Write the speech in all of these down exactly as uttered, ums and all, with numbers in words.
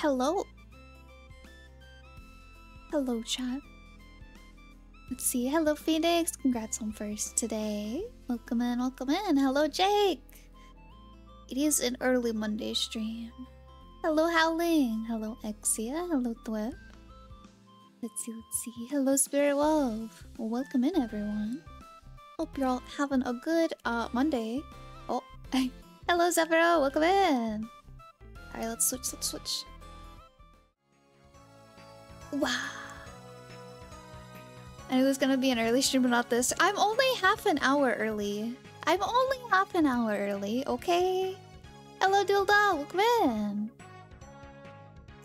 Hello. Hello, chat. Let's see. Hello, Phoenix. Congrats on first today. Welcome in, welcome in. Hello, Jake. It is an early Monday stream. Hello, Howling. Hello, Exia. Hello, Thwip. Let's see, let's see. Hello, Spirit Wolf. Welcome in, everyone. Hope you're all having a good uh, Monday. Oh, hello, Zephyro. Welcome in. All right, let's switch, let's switch. Wow. I knew it was going to be an early stream, but not this. I'm only half an hour early. I'm only half an hour early, okay? Hello, Dilda. Welcome in.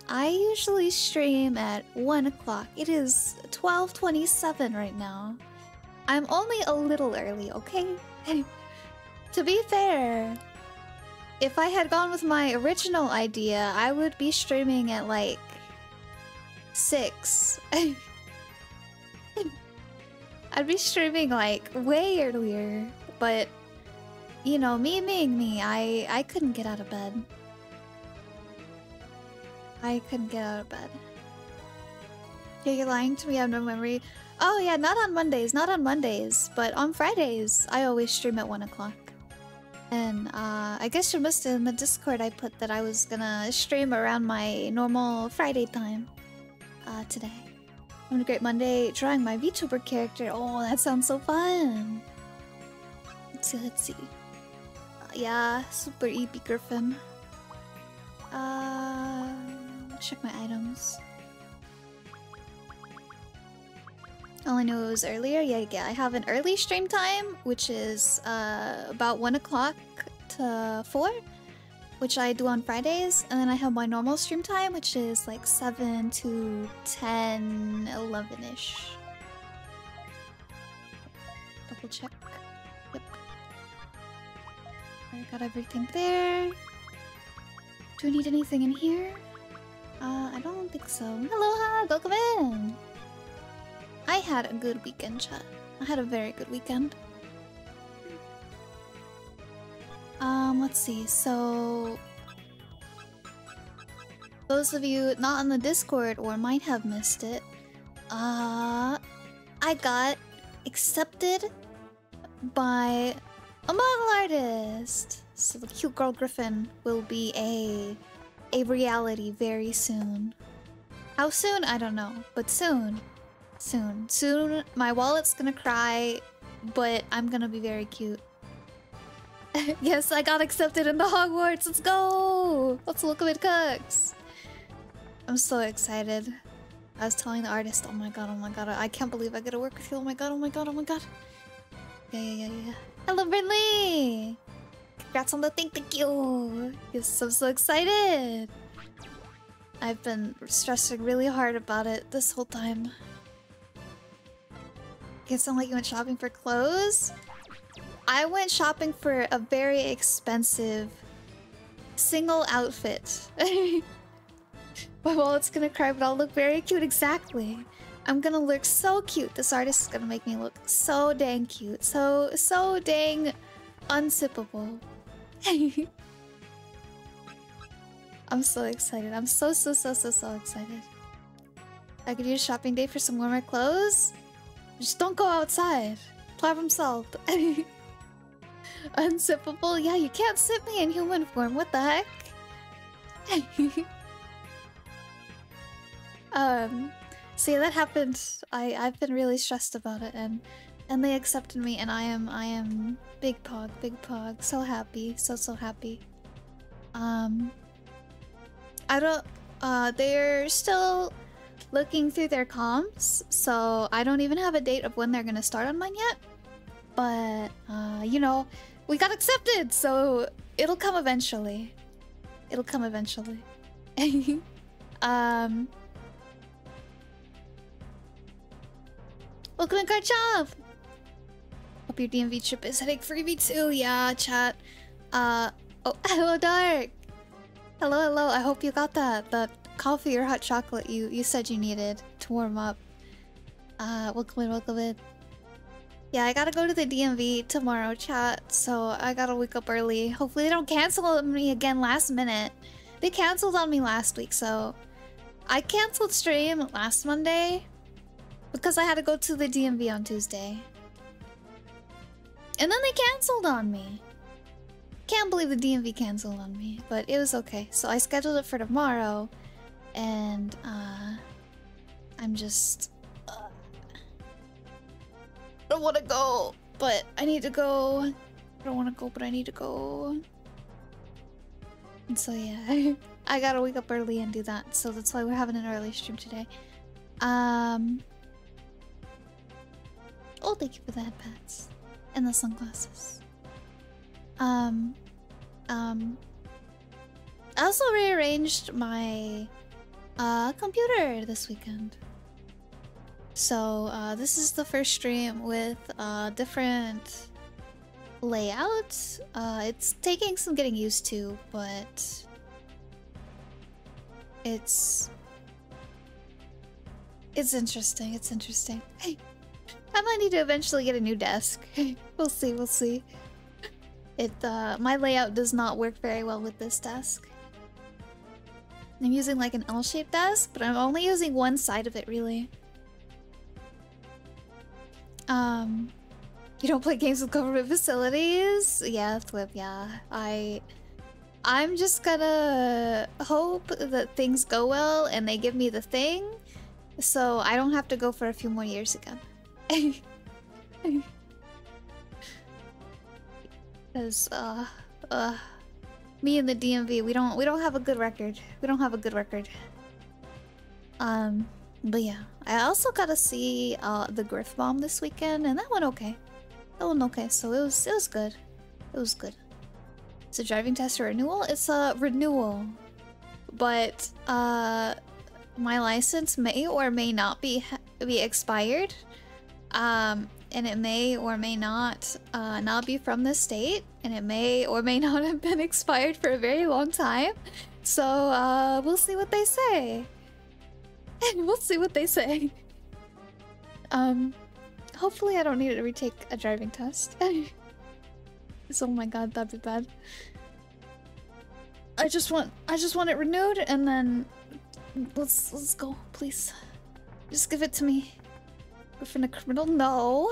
I usually stream at one o'clock. It is twelve twenty-seven right now. I'm only a little early, okay? To be fair, if I had gone with my original idea, I would be streaming at like six. I'd be streaming like way earlier, but you know, me being me, I, I couldn't get out of bed. I couldn't get out of bed. You're lying to me, I have no memory. Oh yeah, not on Mondays, not on Mondays. But on Fridays, I always stream at one o'clock. And uh, I guess you missed it in the Discord. I put that I was gonna stream around my normal Friday time uh, today. I'm on a great Monday drawing my VTuber character. Oh, that sounds so fun. Let's see, let's see. Uh, yeah, Super E P Griffin. Uh... Check my items. All I knew it was earlier. Yeah, yeah. I have an early stream time, which is uh, about one o'clock to four, which I do on Fridays, and then I have my normal stream time, which is like seven to ten, eleven ish. Double check. Yep. I got everything there. Do we need anything in here? Uh, I don't think so. Aloha! Welcome in! I had a good weekend, chat. I had a very good weekend. Um, let's see, so... Those of you not on the Discord or might have missed it, uh... I got accepted by a model artist! So the cute girl Griffin will be a... a reality very soon. How soon? I don't know, but soon. Soon. Soon my wallet's gonna cry, but I'm gonna be very cute. Yes, I got accepted into Hogwarts! Let's go! Let's welcome it, Cooks! I'm so excited. I was telling the artist, oh my god, oh my god, I can't believe I get to work with you, oh my god, oh my god, oh my god. Yeah, yeah, yeah, yeah. Hello, Brinley! Congrats on the thing, thank you! Yes, I'm so excited! I've been stressing really hard about it this whole time. It sounds like you went shopping for clothes? I went shopping for a very expensive single outfit. My wallet's gonna cry, but I'll look very cute, exactly! I'm gonna look so cute! This artist is gonna make me look so dang cute. So, so dang... unsippable. I'm so excited. I'm so, so, so, so, so excited. I could use shopping day for some warmer clothes. Just don't go outside. Problem solved. Unsippable? Yeah, you can't sip me in human form. What the heck? um, see, that happened. I, I've been really stressed about it, and And they accepted me, and I am, I am big pog, big pog, so happy, so, so happy. Um, I don't, uh, they're still looking through their comms, so I don't even have a date of when they're gonna start on mine yet. But, uh, you know, we got accepted, so it'll come eventually. It'll come eventually. um... Welcome in, Karchov! Hope your D M V trip is headache-free, me too. Yeah, chat. Uh, oh, hello, Dark. Hello, hello. I hope you got that that coffee or hot chocolate you you said you needed to warm up. Uh, welcome in, welcome in. Yeah, I gotta go to the D M V tomorrow, chat. So I gotta wake up early. Hopefully they don't cancel me again last minute. They cancelled on me last week, so I cancelled stream last Monday because I had to go to the D M V on Tuesday. And then they cancelled on me. Can't believe the D M V cancelled on me, but it was okay. So I scheduled it for tomorrow, and uh, I'm just... Uh, I don't want to go, but I need to go. I don't want to go, but I need to go. And so yeah, I gotta wake up early and do that. So that's why we're having an early stream today. Um, oh, thank you for the headpads and the sunglasses. Um, um, I also rearranged my uh, computer this weekend. So uh, this is the first stream with uh, different layout. Uh, it's taking some getting used to, but it's it's interesting. It's interesting. Hey, I might need to eventually get a new desk. We'll see. We'll see. It uh, my layout does not work very well with this desk. I'm using like an L-shaped desk, but I'm only using one side of it really. Um, you don't play games with government facilities? Yeah, Thwip. Yeah, I, I'm just gonna hope that things go well and they give me the thing, so I don't have to go for a few more years again. Cause uh, uh, me and the D M V, we don't we don't have a good record. We don't have a good record. Um, but yeah, I also got to see uh the Griff Bomb this weekend, and that went okay. That went okay. So it was it was good. It was good. It's a driving test or renewal. It's a renewal, but uh, my license may or may not be be expired. Um. And it may or may not uh, not be from this state, and it may or may not have been expired for a very long time. So uh, we'll see what they say. And we'll see what they say. Um, hopefully I don't need to retake a driving test. So, oh my god, that'd be bad. I just want I just want it renewed, and then let's let's go, please. Just give it to me. Griffin a criminal? No.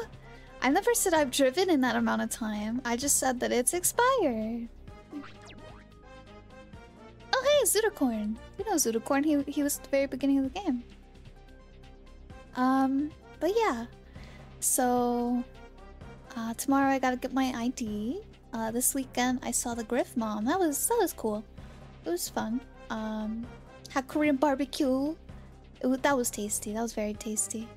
I never said I've driven in that amount of time. I just said that it's expired. Oh hey, Zooticorn. You know Zooticorn, he, he was at the very beginning of the game. Um, but yeah. So, uh, tomorrow I gotta get my I D. Uh, this weekend I saw the Griff Mom. That was, that was cool. It was fun. Um, had Korean barbecue. It, that was tasty. That was very tasty.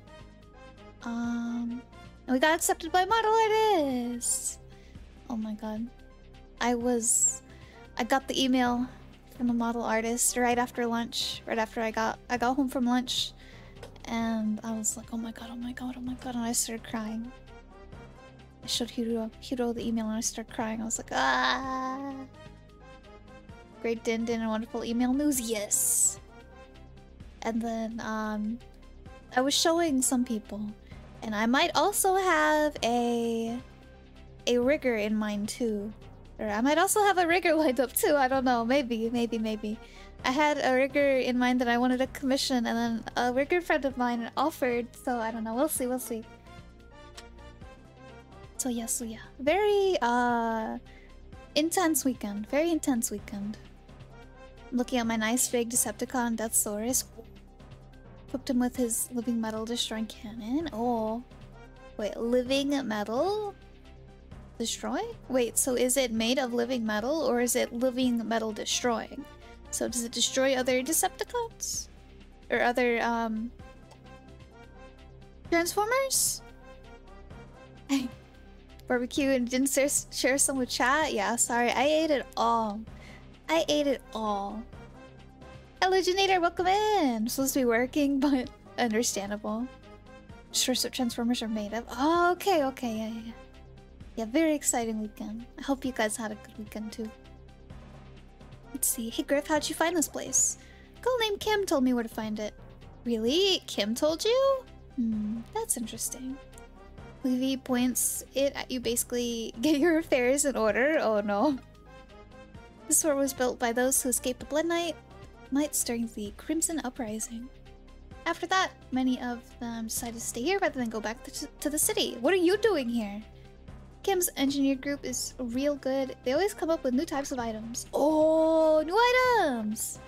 Um, and we got accepted by Modelitis! Oh my god. I was... I got the email from the model artist right after lunch. Right after I got I got home from lunch. And I was like, oh my god, oh my god, oh my god. And I started crying. I showed Hiro, Hiro the email and I started crying. I was like, ah! Great din din and wonderful email news, yes! And then, um... I was showing some people. And I might also have a a rigger in mind too. Or I might also have a rigger lined up too. I don't know. Maybe, maybe, maybe. I had a rigger in mind that I wanted to commission, and then a rigger friend of mine offered. So I don't know. We'll see. We'll see. So yeah, so yeah. Very uh intense weekend. Very intense weekend. Looking at my nice big Decepticon Deathsaurus. Equipped him with his living metal destroying cannon. Oh. Wait, living metal? Destroy? Wait, so is it made of living metal, or is it living metal destroying? So does it destroy other Decepticons? Or other, um... Transformers? Barbecue and didn't share some with chat? Yeah, sorry, I ate it all. I ate it all. Hallucinator, welcome in! I'm supposed to be working, but understandable. Sure, so Transformers are made of. Oh, okay, okay, yeah, yeah, yeah. Yeah, very exciting weekend. I hope you guys had a good weekend, too. Let's see. Hey, Griff, how'd you find this place? A girl named Kim told me where to find it. Really? Kim told you? Hmm, that's interesting. Levy points it at you, basically get your affairs in order. Oh, no. This fort was built by those who escaped the Blood Knight Knights during the Crimson Uprising. After that, many of them decided to stay here rather than go back to, to the city. What are you doing here? Kim's engineer group is real good. They always come up with new types of items. Oh, new items!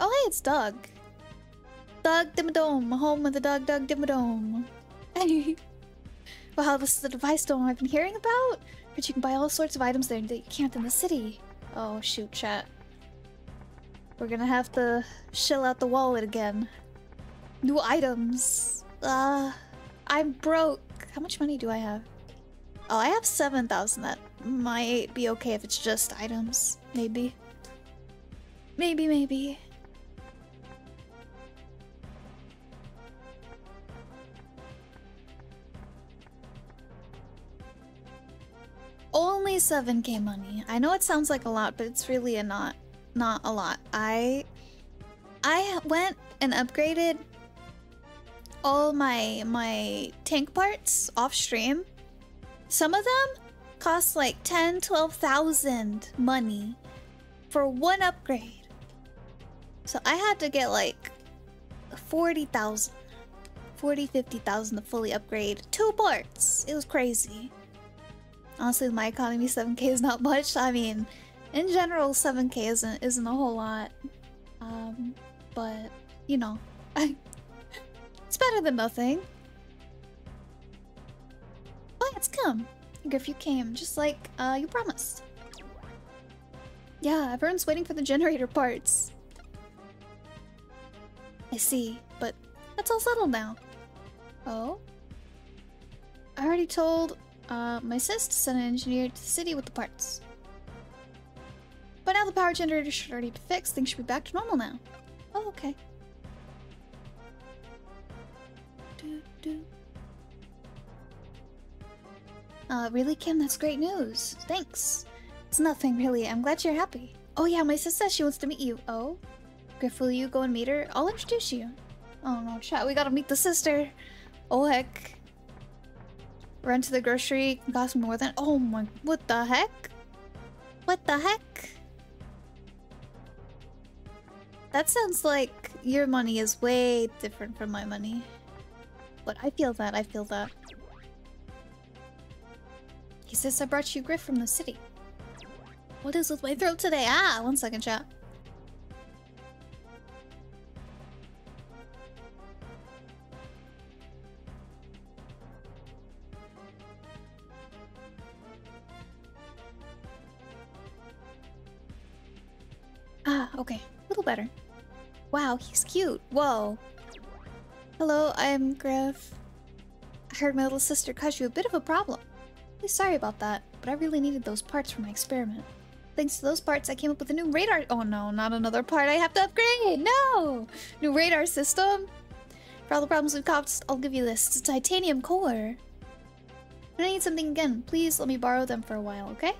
Oh, hey, it's Doug. Doug Dimmadome, home of the Doug Doug Dimmadome. Wow, this is the device dome I've been hearing about? But you can buy all sorts of items there that you can't in the city. Oh, shoot, chat. We're gonna have to shell out the wallet again. New items. Uh, I'm broke. How much money do I have? Oh, I have seven thousand. That might be okay if it's just items. Maybe. Maybe, maybe. Only seven K money. I know it sounds like a lot, but it's really a not. Not a lot. I I went and upgraded all my my tank parts off stream. Some of them cost like ten, twelve thousand money for one upgrade. So I had to get like forty thousand, forty, fifty thousand to fully upgrade two parts. It was crazy. Honestly, my economy, seven K is not much. I mean, in general, seven K isn't isn't a whole lot, um, but you know, I, it's better than nothing. Oh, it's Kim. Griff, you came just like uh, you promised. Yeah, everyone's waiting for the generator parts. I see, but that's all settled now. Oh, I already told uh, my sis to send an engineer to the city with the parts. But now the power generator should already be fixed. Things should be back to normal now. Oh, okay. Do, do. Uh, really, Kim? That's great news. Thanks. It's nothing, really. I'm glad you're happy. Oh yeah, my sis says she wants to meet you. Oh? Griff, will you go and meet her? I'll introduce you. Oh no, chat. We gotta meet the sister. Oh heck. Run to the grocery. Got some more than... Oh my... What the heck? What the heck? That sounds like your money is way different from my money. But I feel that, I feel that. He says I brought you Griff from the city. What is with my throat today? Ah, one second, chat. Ah, okay. A little better. Wow, he's cute. Whoa. Hello, I'm Griff. I heard my little sister caused you a bit of a problem. Really sorry about that, but I really needed those parts for my experiment. Thanks to those parts, I came up with a new radar- Oh no, not another part I have to upgrade! No! New radar system! For all the problems we've caused, I'll give you this. It's a titanium core. When I need something again, please let me borrow them for a while, okay?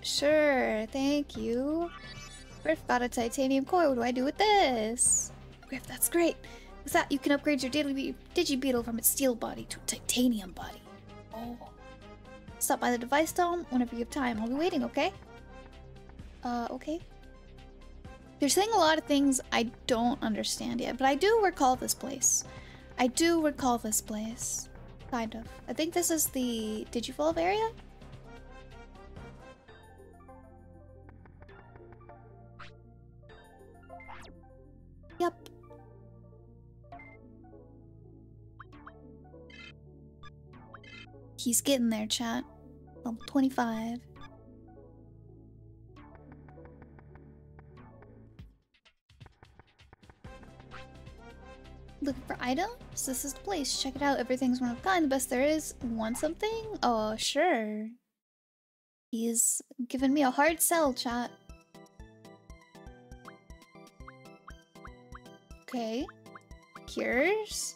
Sure, thank you. Griff got a titanium core. What do I do with this? Griff, that's great. With that, you can upgrade your daily Digibeetle from its steel body to a titanium body. Oh. Stop by the device dome whenever you have time. I'll be waiting, okay? Uh, okay. They're saying a lot of things I don't understand yet, but I do recall this place. I do recall this place. Kind of. I think this is the Digivolve area? Yep. He's getting there, chat. Level twenty-five. Looking for items? This is the place. Check it out. Everything's one of a kind. The best there is. Want something? Oh, sure. He's giving me a hard sell, chat. Okay. Cures.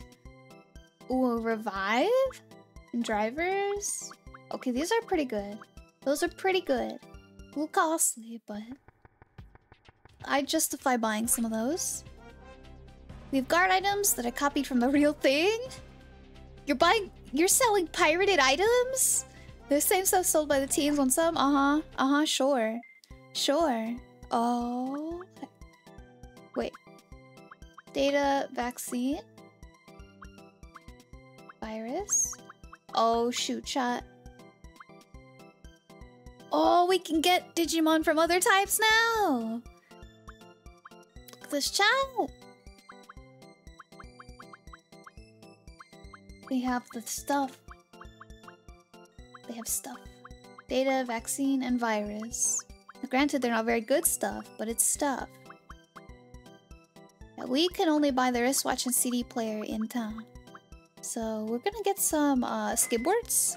Ooh, revive? Drivers? Okay, these are pretty good. Those are pretty good. A little costly, but... I justify buying some of those. We have guard items that I copied from the real thing? You're buying... You're selling pirated items? The same stuff sold by the teens on some? Uh-huh. Uh-huh, sure. Sure. Oh... Wait. Data, vaccine? Virus? Oh, shoot, chat. Oh, we can get Digimon from other types now! Look at this chat! We have the stuff. They have stuff. Data, vaccine, and virus. Granted, they're not very good stuff, but it's stuff. Now, we can only buy the wristwatch and C D player in town. So we're gonna get some uh, skateboards.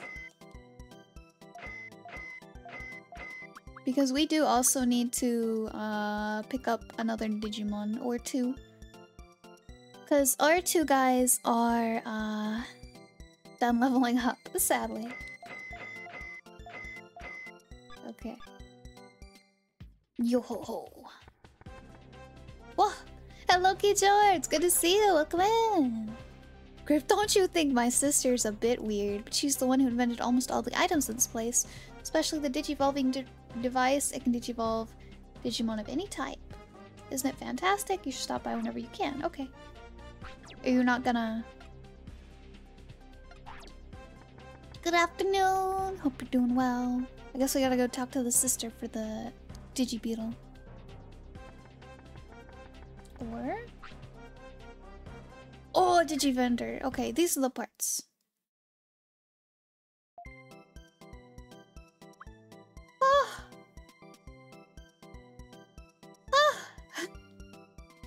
Because we do also need to uh, pick up another Digimon or two. Because our two guys are uh, done leveling up, sadly. Okay. Yo ho ho. Whoa! Hello, Key George! Good to see you! Welcome in! Griff, don't you think my sister's a bit weird? But she's the one who invented almost all the items in this place. Especially the digivolving de device. It can digivolve Digimon of any type. Isn't it fantastic? You should stop by whenever you can. Okay. Are you not gonna... Good afternoon! Hope you're doing well. I guess we gotta go talk to the sister for the... Digibeetle. Or... Oh, Digivendor. Okay, these are the parts. Oh! Oh!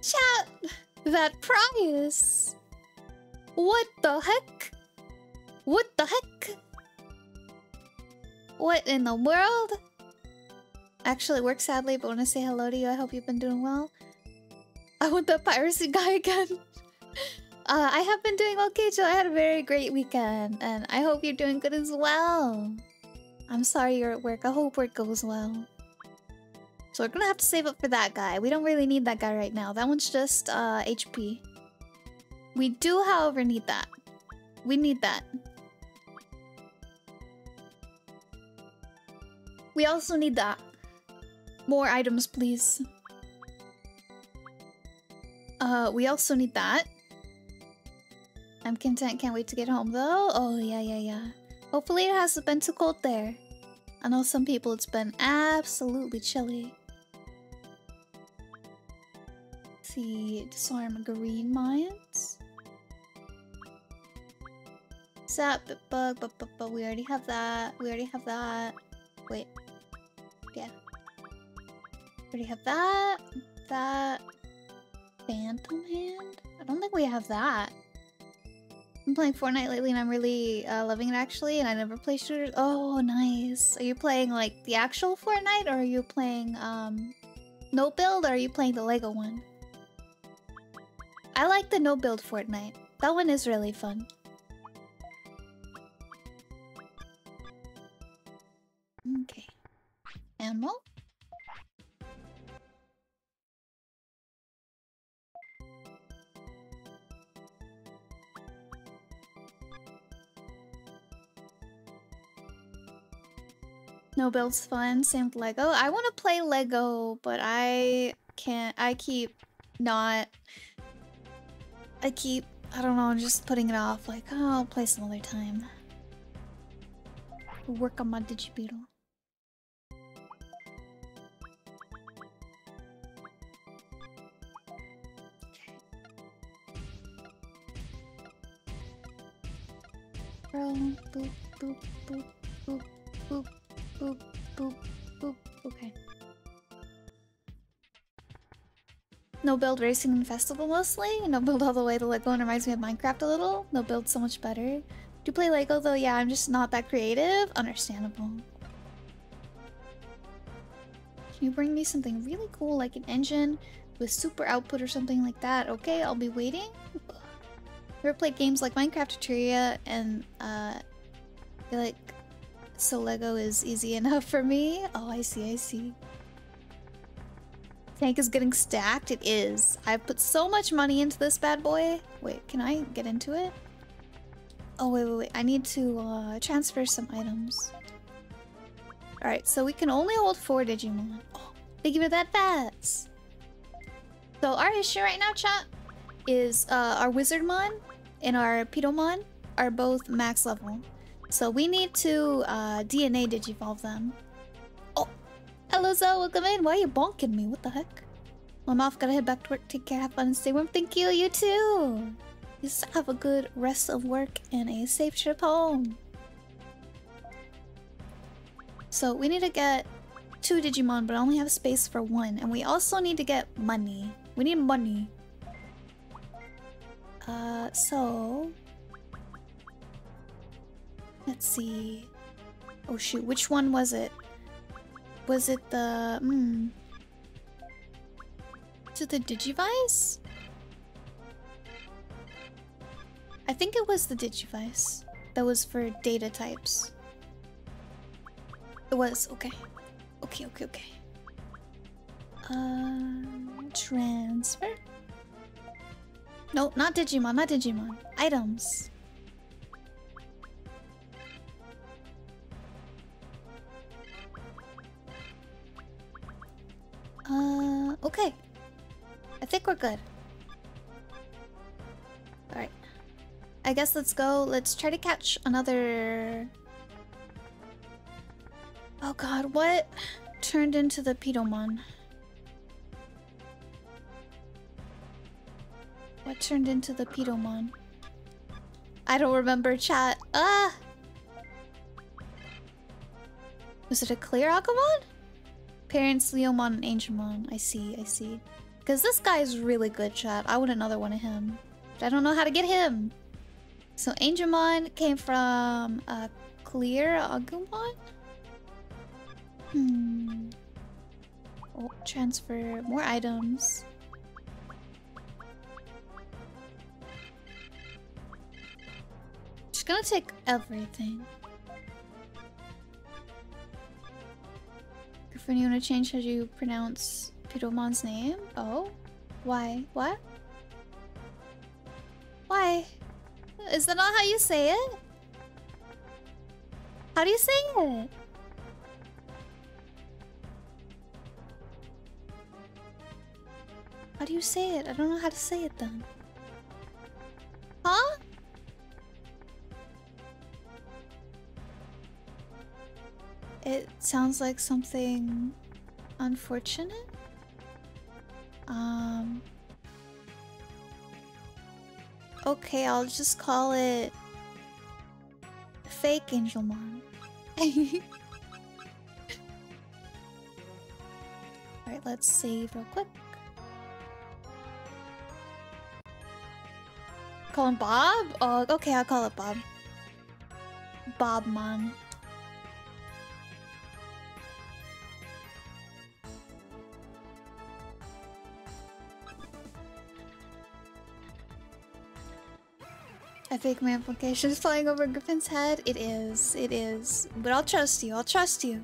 Chat! That prize! What the heck? What the heck? What in the world? Actually, it works sadly, but when I say hello to you, I hope you've been doing well. I want that piracy guy again. uh, I have been doing well, Keijo. I had a very great weekend, and I hope you're doing good as well. I'm sorry you're at work. I hope work goes well. So we're gonna have to save up for that guy. We don't really need that guy right now. That one's just uh, H P. We do, however, need that. We need that. We also need that. More items, please. Uh, we also need that. I'm content, can't wait to get home though. Oh, yeah, yeah, yeah. Hopefully it hasn't been too cold there. I know some people it's been absolutely chilly. Let's see, disarm green mines. Zap, bug, but, but, but we already have that. We already have that. Wait. Yeah. Already have that, that, Phantom Hand? I don't think we have that. I'm playing Fortnite lately and I'm really uh, loving it actually, and I never play shooters. Oh, nice. Are you playing like the actual Fortnite, or are you playing um, no build, or are you playing the LEGO one? I like the no build Fortnite. That one is really fun. Okay. Animal? No build's fun, same with LEGO. I want to play LEGO, but I can't, I keep not, I keep, I don't know, I'm just putting it off, like, oh, I'll play some other time. I'll work on my Digibeetle. Okay. Boop, boop, boop, boop, boop. Boop, boop, boop, okay. No build racing and festival mostly. No build all the way to LEGO and reminds me of Minecraft a little. No build so much better. Do you play LEGO though? Yeah, I'm just not that creative. Understandable. Can you bring me something really cool like an engine with super output or something like that? Okay, I'll be waiting. Ugh. Ever played games like Minecraft, Terraria, and uh, I feel like so LEGO is easy enough for me. Oh, I see, I see. Tank is getting stacked. It is. I put so much money into this bad boy. Wait, can I get into it? Oh, wait, wait, wait. I need to uh, transfer some items. Alright, so we can only hold four Digimon. Oh, thank you for that pass! So our issue right now, chat, is uh, our Wizardmon and our Pidomon are both max level. So we need to uh, D N A digivolve them. Oh! Hello, Zoe, welcome in! Why are you bonking me? What the heck? My mouth gotta head back to work. Take care, have fun, and stay warm. Thank you, you too! Just have a good rest of work and a safe trip home. So we need to get two Digimon, but I only have space for one. And we also need to get money. We need money. Uh, so... Let's see... Oh shoot, which one was it? Was it the... Hmm... Was it the Digivice? I think it was the Digivice. That was for data types. It was, okay. Okay, okay, okay. Um, transfer? No, not Digimon, not Digimon. Items. Uh, okay. I think we're good. Alright. I guess let's go, let's try to catch another... Oh god, what turned into the Pidomon? What turned into the Pidomon? I don't remember, chat. Ah! Was it a clear Akamon? Parents, Leomon, and Angelmon. I see, I see. Because this guy is really good, chat. I want another one of him. But I don't know how to get him. So Angelmon came from a clear Agumon? Hmm. Oh, transfer more items. Just gonna take everything. Griffin, you wanna change how you pronounce Pidomon's name? Oh? Why? What? Why? Is that not how you say it? How do you say it? How do you say it? I don't know how to say it then. Huh? It sounds like something unfortunate. Um. Okay, I'll just call it Fake Angelmon. Alright, let's save real quick. Call him Bob? Oh, okay, I'll call it Bob. Bobmon. I think my application is flying over Griffin's head. It is, it is. But I'll trust you, I'll trust you.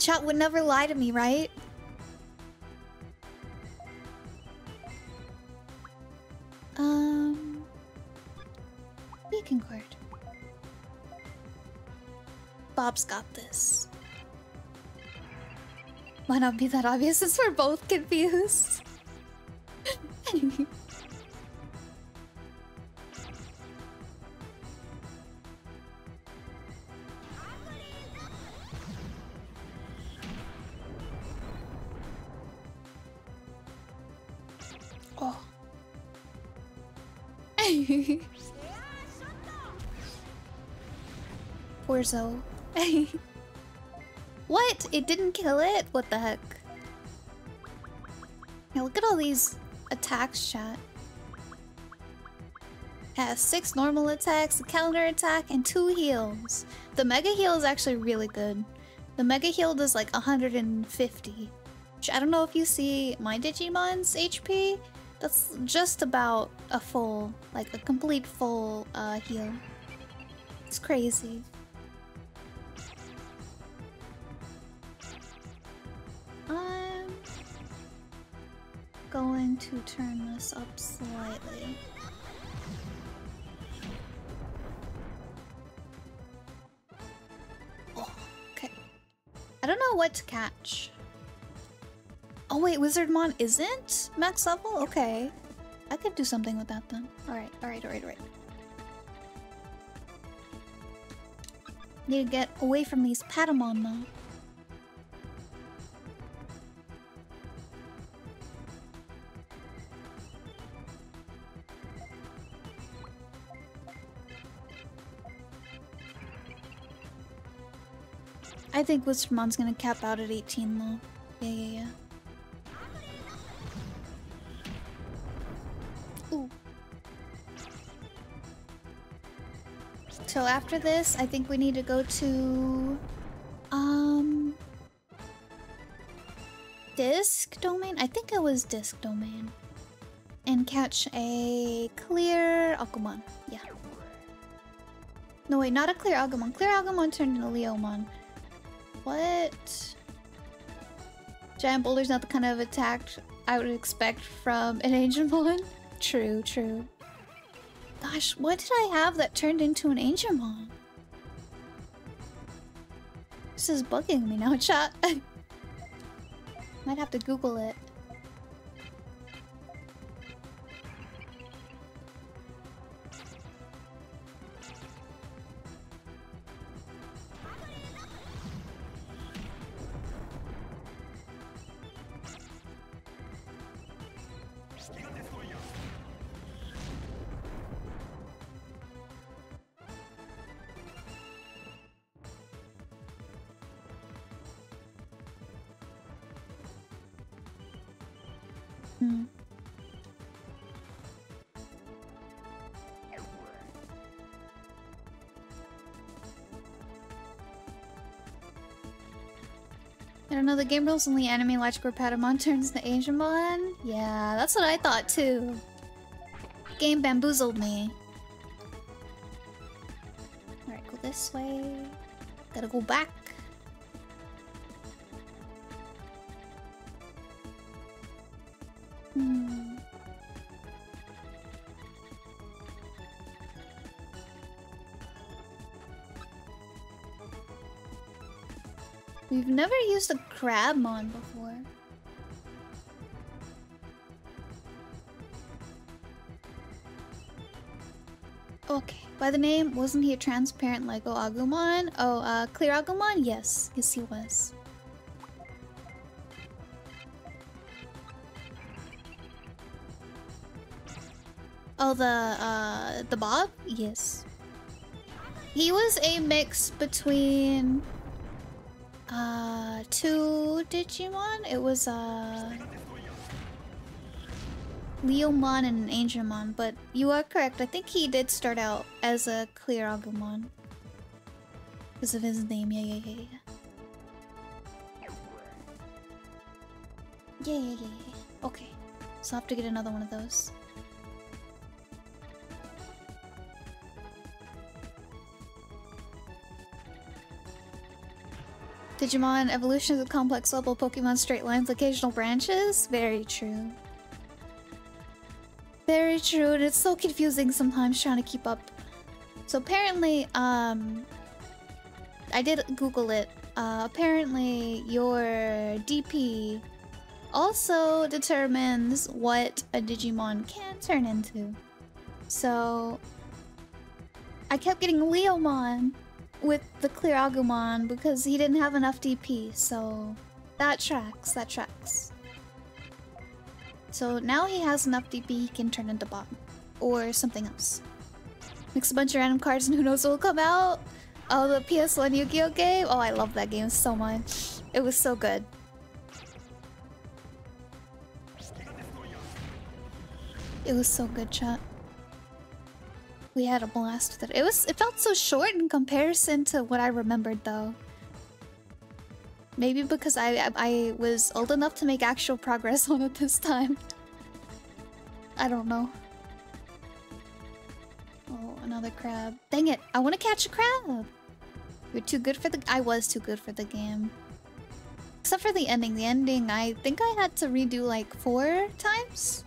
Chat would never lie to me, right? Um... Beacon cord. Bob's got this. Might not be that obvious since we're both confused. Oh. Poor Zoe. What? It didn't kill it? What the heck? Now look at all these attacks, chat. It has six normal attacks, a counter attack, and two heals. The mega heal is actually really good. The mega heal does like one hundred fifty. Which I don't know if you see my Digimon's H P. That's just about a full, like a complete full uh, heal. It's crazy. I'm going to turn this up slightly. know what to catch. Oh wait, Wizardmon isn't max level? Okay. I could do something with that then. Alright, alright, alright, alright. Need to get away from these Patamon now. I think Wizardmon's gonna cap out at eighteen though. Yeah, yeah, yeah. Ooh. So after this, I think we need to go to... Um... Disk Domain? I think it was Disk Domain. And catch a clear Agumon. Yeah. No wait, not a clear Agumon. Clear Agumon turned into Leomon. What? Giant boulder's not the kind of attack I would expect from an ancient mon. True, true. Gosh, what did I have that turned into an ancient mon? This is bugging me now, chat. Might have to Google it. No, the game rules only anime logical Patamon turns the Asian one. Yeah, that's what I thought too. Game bamboozled me. Alright, go this way. Gotta go back. Hmm. We've never used a Crabmon before. Okay, by the name, wasn't he a transparent LEGO Agumon? Oh, uh, clear Agumon? Yes, yes he was. Oh, the, uh, the Bob? Yes. He was a mix between... Uh, two Digimon? It was, uh... Leomon and an Angelmon, but you are correct. I think he did start out as a clear Agumon. Because of his name, yeah, yeah, yeah, yeah. Yeah, yeah, yeah, yeah. Okay. So I'll have to get another one of those. Digimon evolution is a complex level, Pokemon straight lines, occasional branches. Very true. Very true, and it's so confusing sometimes trying to keep up. So apparently, um... I did Google it. Uh, apparently, your D P also determines what a Digimon can turn into. So... I kept getting Leomon with the clear Agumon because he didn't have enough D P, so that tracks, that tracks. So now he has enough D P, he can turn into Bob. Or something else. Mix a bunch of random cards and who knows what will come out. Oh, the P S one Yu Gi Oh game. Oh, I love that game so much. It was so good. It was so good, chat. We had a blast with it. It was- it felt so short in comparison to what I remembered, though. Maybe because I- I, I was old enough to make actual progress on it this time. I don't know. Oh, another crab. Dang it! I want to catch a crab! You're too good for the- I was too good for the game. Except for the ending. The ending, I think I had to redo like four times?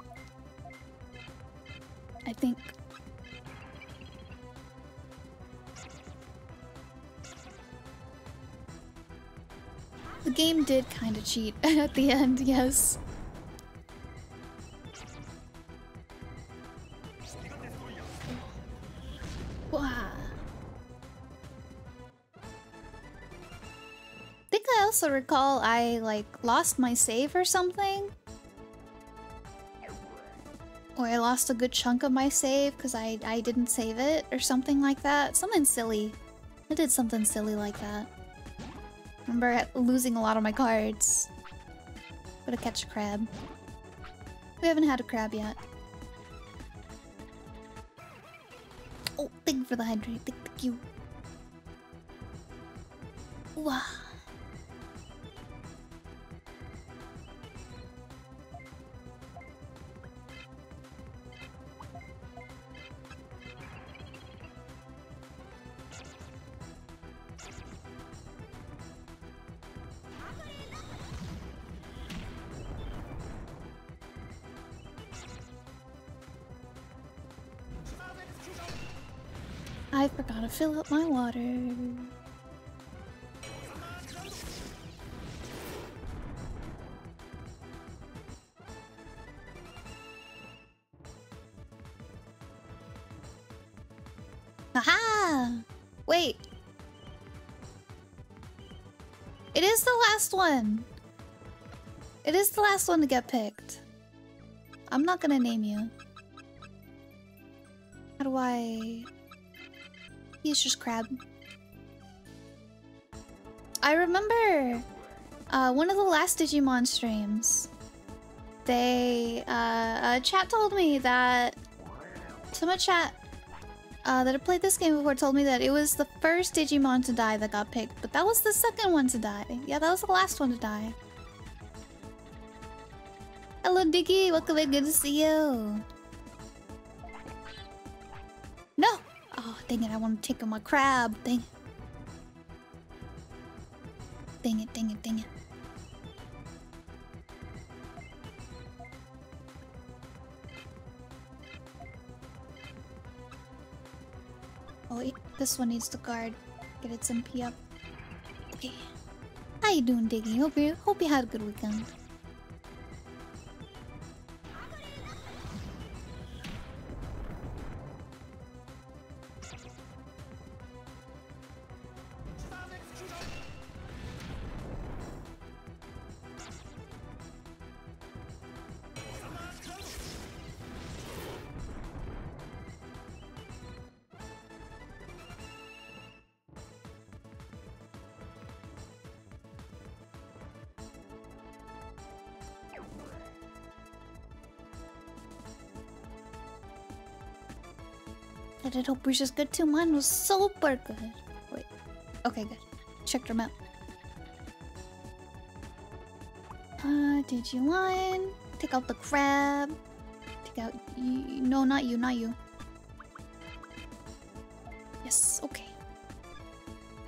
I think. The game did kind of cheat at the end, yes. Wow. I think I also recall I, like, lost my save or something. Or I lost a good chunk of my save because I, I didn't save it or something like that. Something silly. I did something silly like that. Remember losing a lot of my cards. Gotta catch a crab. We haven't had a crab yet. Oh, thank you for the hydrate. Thank you. Wow. I forgot to fill up my water. Aha! Wait. It is the last one. It is the last one to get picked. I'm not gonna name you. How do I... He's just crab. I remember uh, one of the last Digimon streams. They uh, uh, chat told me that someone chat uh, that had played this game before told me that it was the first Digimon to die that got picked, but that was the second one to die. Yeah, that was the last one to die. Hello, Diggy. Welcome in. Good to see you. No. Oh, dang it, I want to tickle my crab. Dang it. Dang it, dang it, dang it. Oh, it, this one needs to guard. Get its M P up. Okay. How you doing, Diggy? Hope you, hope you had a good weekend. I did hope Bruce is good too. Mine was super good. Wait. Okay, good. Checked them out. Uh, Digiline. Take out the crab. Take out. You. No, not you, not you. Yes, okay.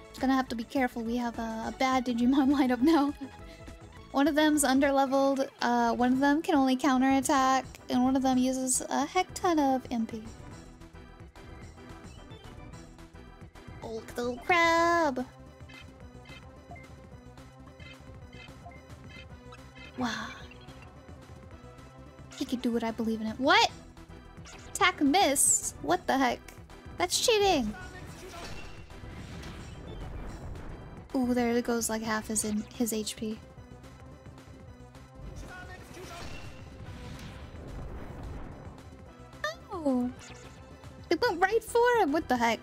Just gonna have to be careful. We have a, a bad Digimon lineup now. One of them's underleveled. Uh, one of them can only counterattack, and one of them uses a heck ton of M P. Look at the little crab! Wow. He could do what I believe in it. What? Attack miss? What the heck? That's cheating! Ooh, there goes like half his, in his H P. Oh! It went right for him! What the heck?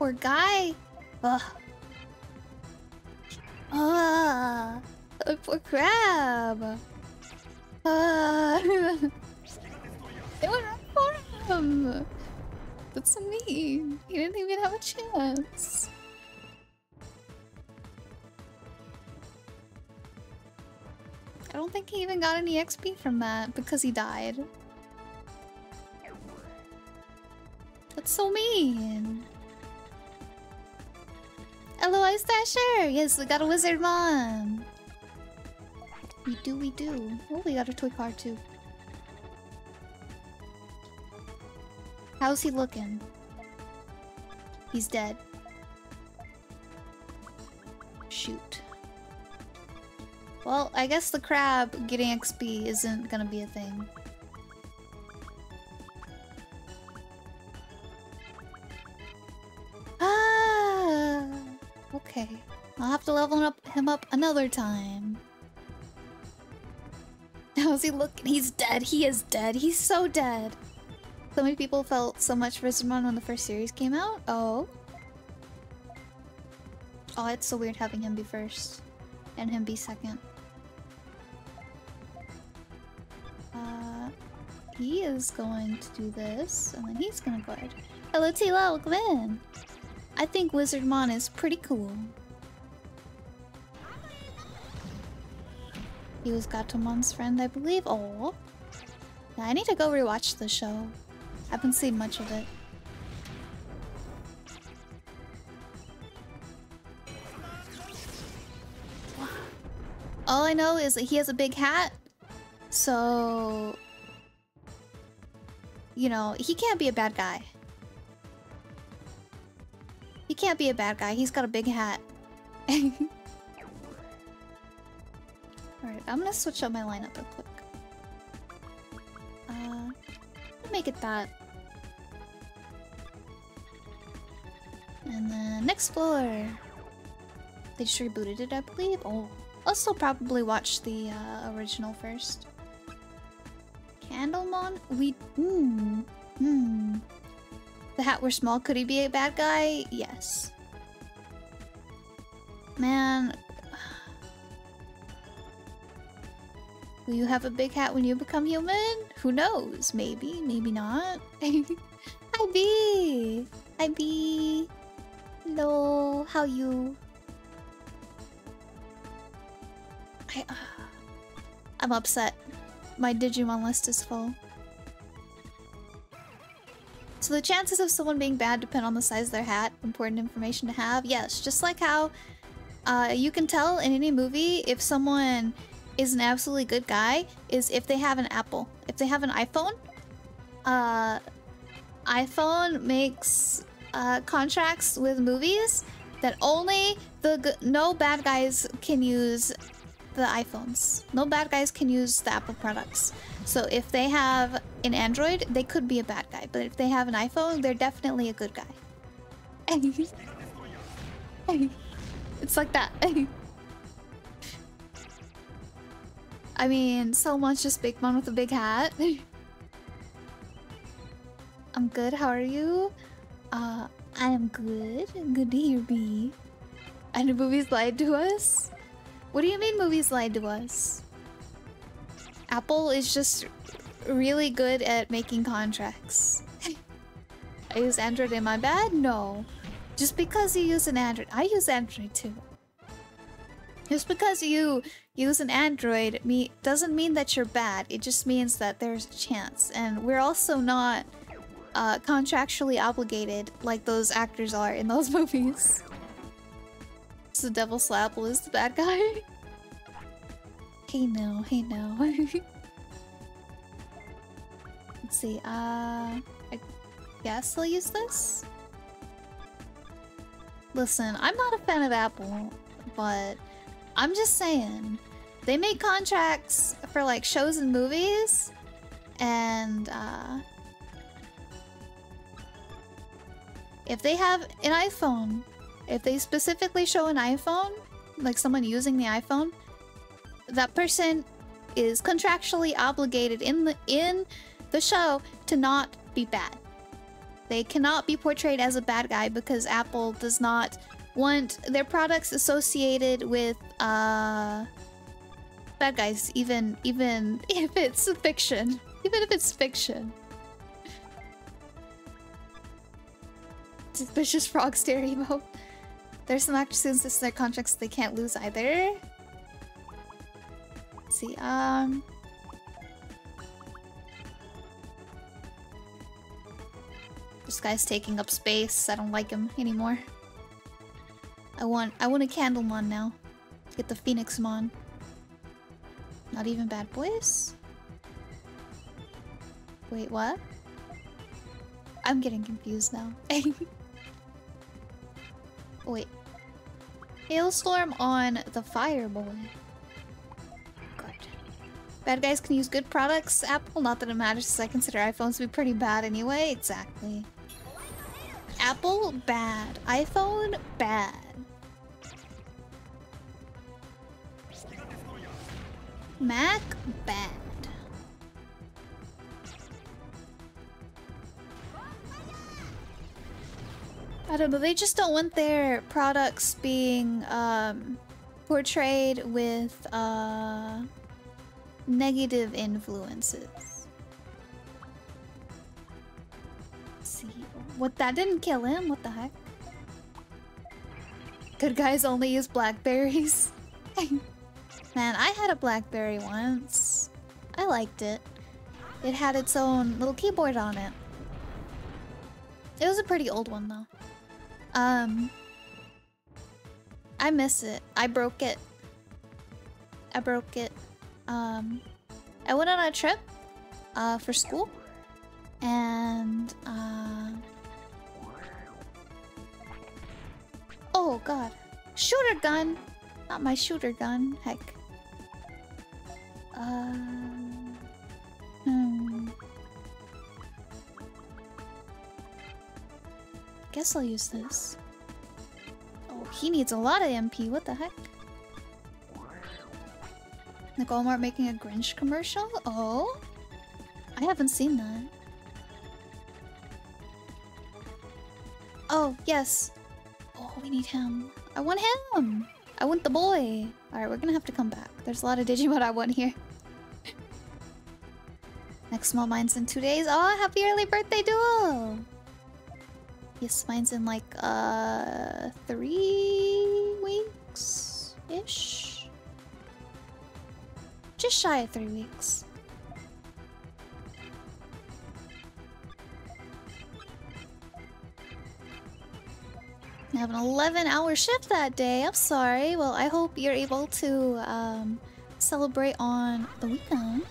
Poor guy. Ugh. Ah, oh, poor crab. Ah, it went right for him. That's so mean. He didn't even have a chance. I don't think he even got any X P from that because he died. That's so mean. Hello, Ice Dasher! Yes, we got a wizard mom! We do, we do. Oh, we got a toy car too. How's he looking? He's dead. Shoot. Well, I guess the crab getting X P isn't gonna be a thing. Ah! Okay. I'll have to level up him up another time. How's he looking? He's dead. He is dead. He's so dead. So many people felt so much for Digimon when the first series came out. Oh. Oh, it's so weird having him be first. And him be second. Uh, he is going to do this. And then he's gonna go ahead. Hello, Tila. Welcome in. I think Wizardmon is pretty cool. He was Gatomon's friend, I believe. Oh, yeah, I need to go rewatch the show. I haven't seen much of it. All I know is that he has a big hat, so... You know, he can't be a bad guy. He can't be a bad guy, he's got a big hat. Alright, I'm gonna switch up my lineup real quick. Uh, make it that. And then next floor. They just rebooted it, I believe. Oh. I'll still probably watch the uh, original first. Candlemon? We... Mmm. Mmm. The hat were small. Could he be a bad guy? Yes. Man. Will you have a big hat when you become human? Who knows? Maybe. Maybe not. Hi, B! Hi, B! Hello. How you? I, uh, I'm upset. My Digimon list is full. So the chances of someone being bad depend on the size of their hat. Important information to have. Yes, just like how uh, you can tell in any movie if someone is an absolutely good guy is if they have an Apple. If they have an iPhone, uh, iPhone makes uh, contracts with movies that only the g- no bad guys can use the iPhones. No bad guys can use the Apple products. So if they have an Android, they could be a bad guy. But if they have an iPhone, they're definitely a good guy. It's like that. I mean, so much just Big Mom with a big hat. I'm good, how are you? Uh, I am good. Good to hear me. And the movies lied to us? What do you mean movies lied to us? Apple is just really good at making contracts. I use Android in my bad? No. Just because you use an Android. I use Android too. Just because you use an Android me doesn't mean that you're bad. It just means that there's a chance. And we're also not uh, contractually obligated like those actors are in those movies. The devil slapple is the bad guy. Hey no, hey no. Let's see, uh I guess I'll use this. Listen, I'm not a fan of Apple, but I'm just saying they make contracts for like shows and movies, and uh if they have an iPhone, if they specifically show an iPhone, like someone using the iPhone, that person is contractually obligated in the in the show to not be bad. They cannot be portrayed as a bad guy because Apple does not want their products associated with uh, bad guys, even even if it's fiction, even if it's fiction. Suspicious frog stare emote. There's some actors who insist in their contracts they can't lose either. Let's see, um... this guy's taking up space. I don't like him anymore. I want- I want a Candlemon now. Get the Phoenixmon. Not even bad boys? Wait, what? I'm getting confused now. Wait. Hailstorm on the fire boy. Good. Bad guys can use good products, Apple. Not that it matters, since I consider iPhones to be pretty bad anyway. Exactly. Apple, bad. iPhone, bad. Mac, bad. I don't know, they just don't want their products being um, portrayed with uh, negative influences. Let's see, what, that didn't kill him, what the heck? Good guys only use blackberries. Man, I had a BlackBerry once. I liked it. It had its own little keyboard on it. It was a pretty old one, though. Um... I miss it. I broke it. I broke it. Um... I went on a trip, uh, for school. And, uh... oh, God. Shooter gun! Not my shooter gun. Heck. Uh, hmm. Guess I'll use this. Oh, he needs a lot of M P. What the heck? The Walmart making a Grinch commercial? Oh? I haven't seen that. Oh, yes. Oh, we need him. I want him! I want the boy! Alright, we're gonna have to come back. There's a lot of Digimon I want here. Next small mine's in two days. Oh, happy early birthday, Duel! Yes, mine's in like, uh... three weeks-ish? Just shy of three weeks. I have an eleven hour shift that day. I'm sorry. Well, I hope you're able to um, celebrate on the weekend.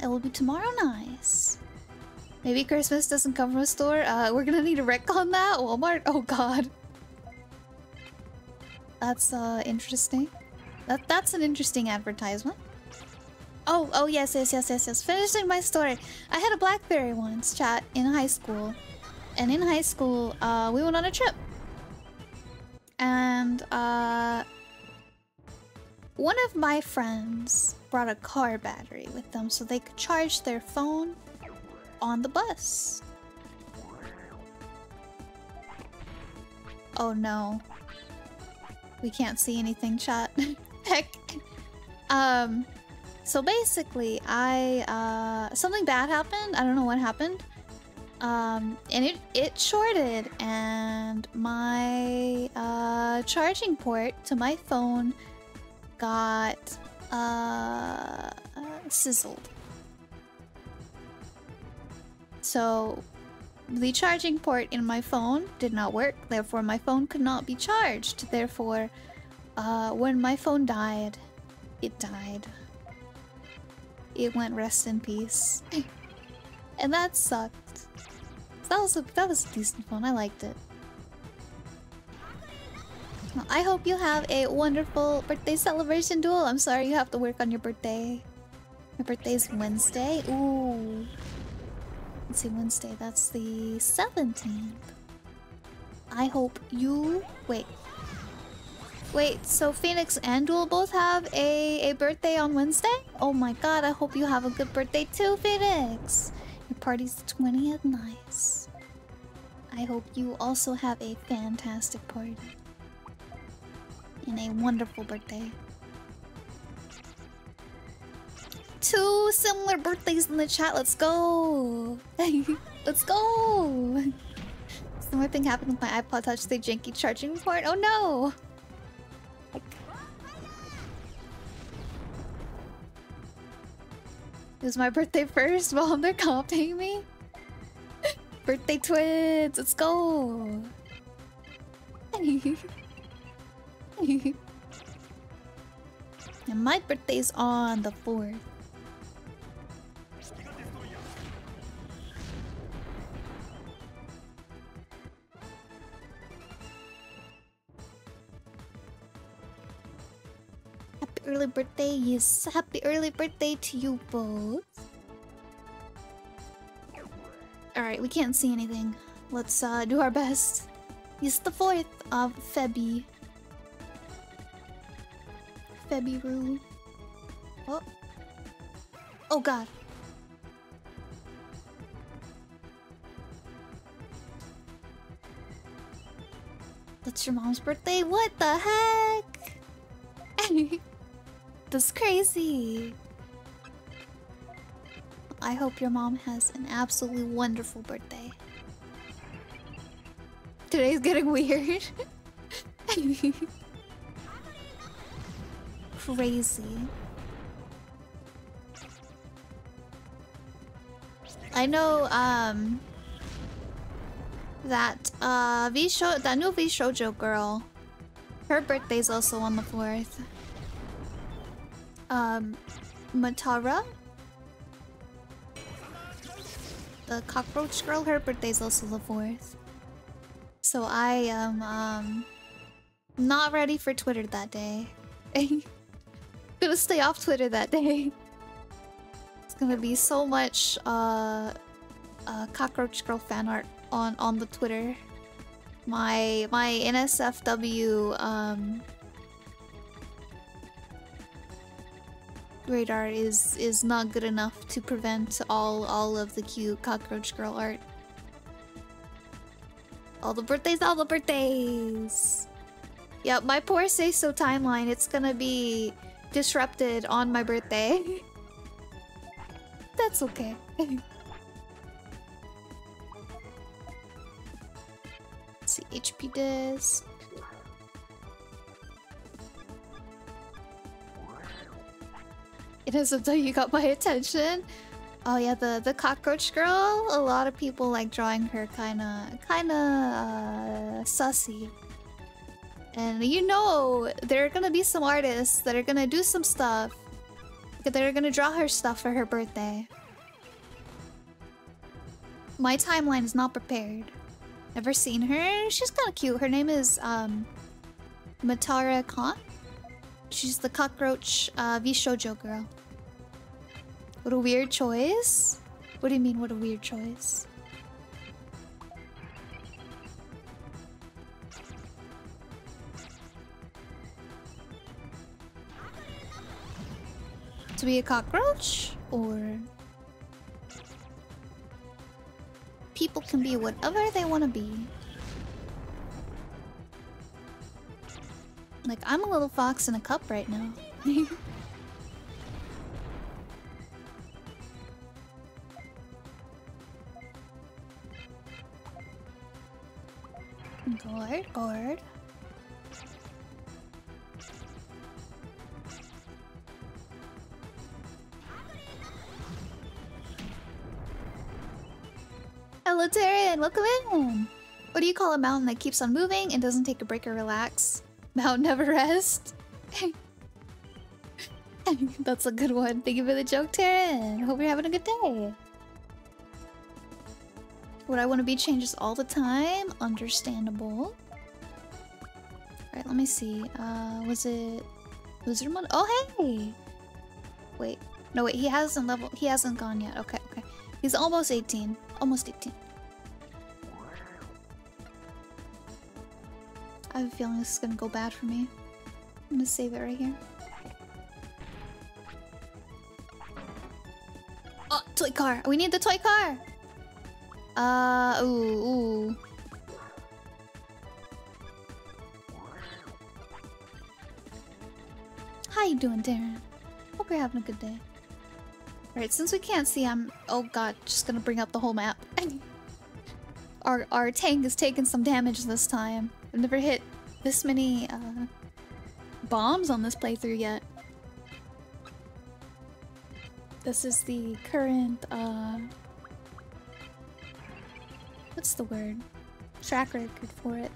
It will be tomorrow, nice. Maybe Christmas doesn't come from a store. Uh, we're gonna need a wreck on that. Walmart. Oh God. That's uh interesting. That that's an interesting advertisement. Oh oh yes yes yes yes yes. Finishing my story. I had a BlackBerry once, chat, in high school, and in high school uh we went on a trip, and uh one of my friends brought a car battery with them so they could charge their phone on the bus. Oh no. We can't see anything, chat. Heck. Um, so basically, I, uh, something bad happened. I don't know what happened. Um, and it, it shorted, and my, uh, charging port to my phone got... Uh, sizzled. So the charging port in my phone did not work, therefore my phone could not be charged. Therefore, uh, when my phone died, it died. It went rest in peace. And that sucked. That was a, that was a decent phone, I liked it. I hope you have a wonderful birthday celebration, Duel. I'm sorry you have to work on your birthday. My birthday's Wednesday. Ooh. Let's see, Wednesday. That's the seventeenth. I hope you... Wait. Wait, so Phoenix and Duel both have a, a birthday on Wednesday? Oh my god, I hope you have a good birthday too, Phoenix. Your party's the twentieth. Nice. I hope you also have a fantastic party. And a wonderful birthday. Two similar birthdays in the chat. Let's go. Let's go. Similar thing happened with my iPod Touch, the janky charging port. Oh no! Like... It was my birthday first. Well, they're copying me. Birthday twins, let's go! And my birthday's on the fourth. Happy early birthday, yes. Happy early birthday to you both. Alright, we can't see anything. Let's uh, do our best. It's the fourth of Febby. February. Oh. Oh god. That's your mom's birthday? What the heck? That's crazy. I hope your mom has an absolutely wonderful birthday. Today's getting weird. Crazy. I know um that uh Visho that new Vishoujo girl. Her birthday's also on the fourth. Um Matara? The cockroach girl, her birthday's also the fourth. So I am um not ready for Twitter that day. Gonna stay off Twitter that day. It's gonna be so much uh, uh, cockroach girl fan art on on the Twitter. My my N S F W um, radar is is not good enough to prevent all all of the cute cockroach girl art. All the birthdays, all the birthdays. Yep, my poor Seiso timeline. It's gonna be disrupted on my birthday. That's okay. Let's see, H P disk. It is until you got my attention. Oh yeah, the the cockroach girl. A lot of people like drawing her kind of kind of uh, sussy. And you know, there are gonna be some artists that are gonna do some stuff. That are gonna draw her stuff for her birthday. My timeline is not prepared. Never seen her. She's kinda cute. Her name is, um... Matara Khan? She's the cockroach, uh, Vishoujo girl. What a weird choice. What do you mean, what a weird choice? To be a cockroach, or people can be whatever they want to be. Like, I'm a little fox in a cup right now. Gourd, gourd. Hello, Taryn! Welcome in! What do you call a mountain that keeps on moving and doesn't take a break or relax? Mount Never Rest? That's a good one. Thank you for the joke, Taryn! Hope you're having a good day! What I want to be changes all the time? Understandable. Alright, let me see. Uh, was it... Luzermon? Oh, hey! Wait. No, wait. He hasn't leveled... He hasn't gone yet. Okay, okay. He's almost eighteen. Almost eighteen. I have a feeling this is gonna go bad for me. I'm gonna save it right here. Oh, toy car! We need the toy car! Uh, ooh, ooh. How you doing, Darren? Hope you're having a good day. Alright, since we can't see, I'm... Oh god, just gonna bring up the whole map. our, our tank is taking some damage this time. I've never hit this many uh, bombs on this playthrough yet. This is the current, uh, what's the word? Track record for it.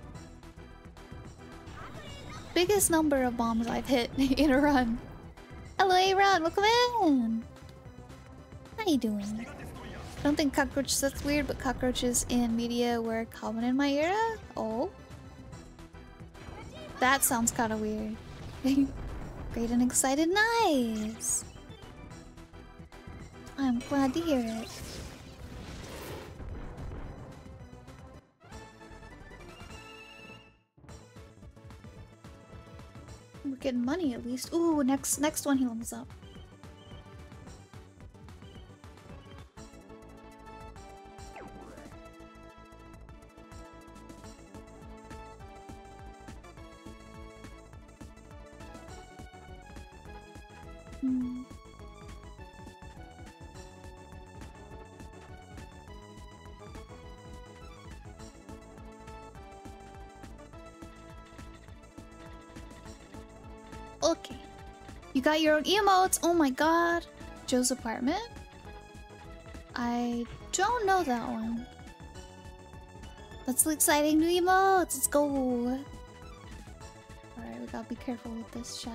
Biggest number of bombs I've hit in a run. Hello, A-Ron, welcome in! How you doing? I don't think cockroaches, that's weird, but cockroaches in media were common in my era? Oh? That sounds kinda weird. Great and excited, nice! I'm glad to hear it. We're getting money at least. Ooh, next next one he levels up. Hmm. Okay. You got your own emotes. Oh my god. Joe's apartment? I don't know that one. That's the exciting new emotes. Let's go. Alright, we gotta be careful with this shot.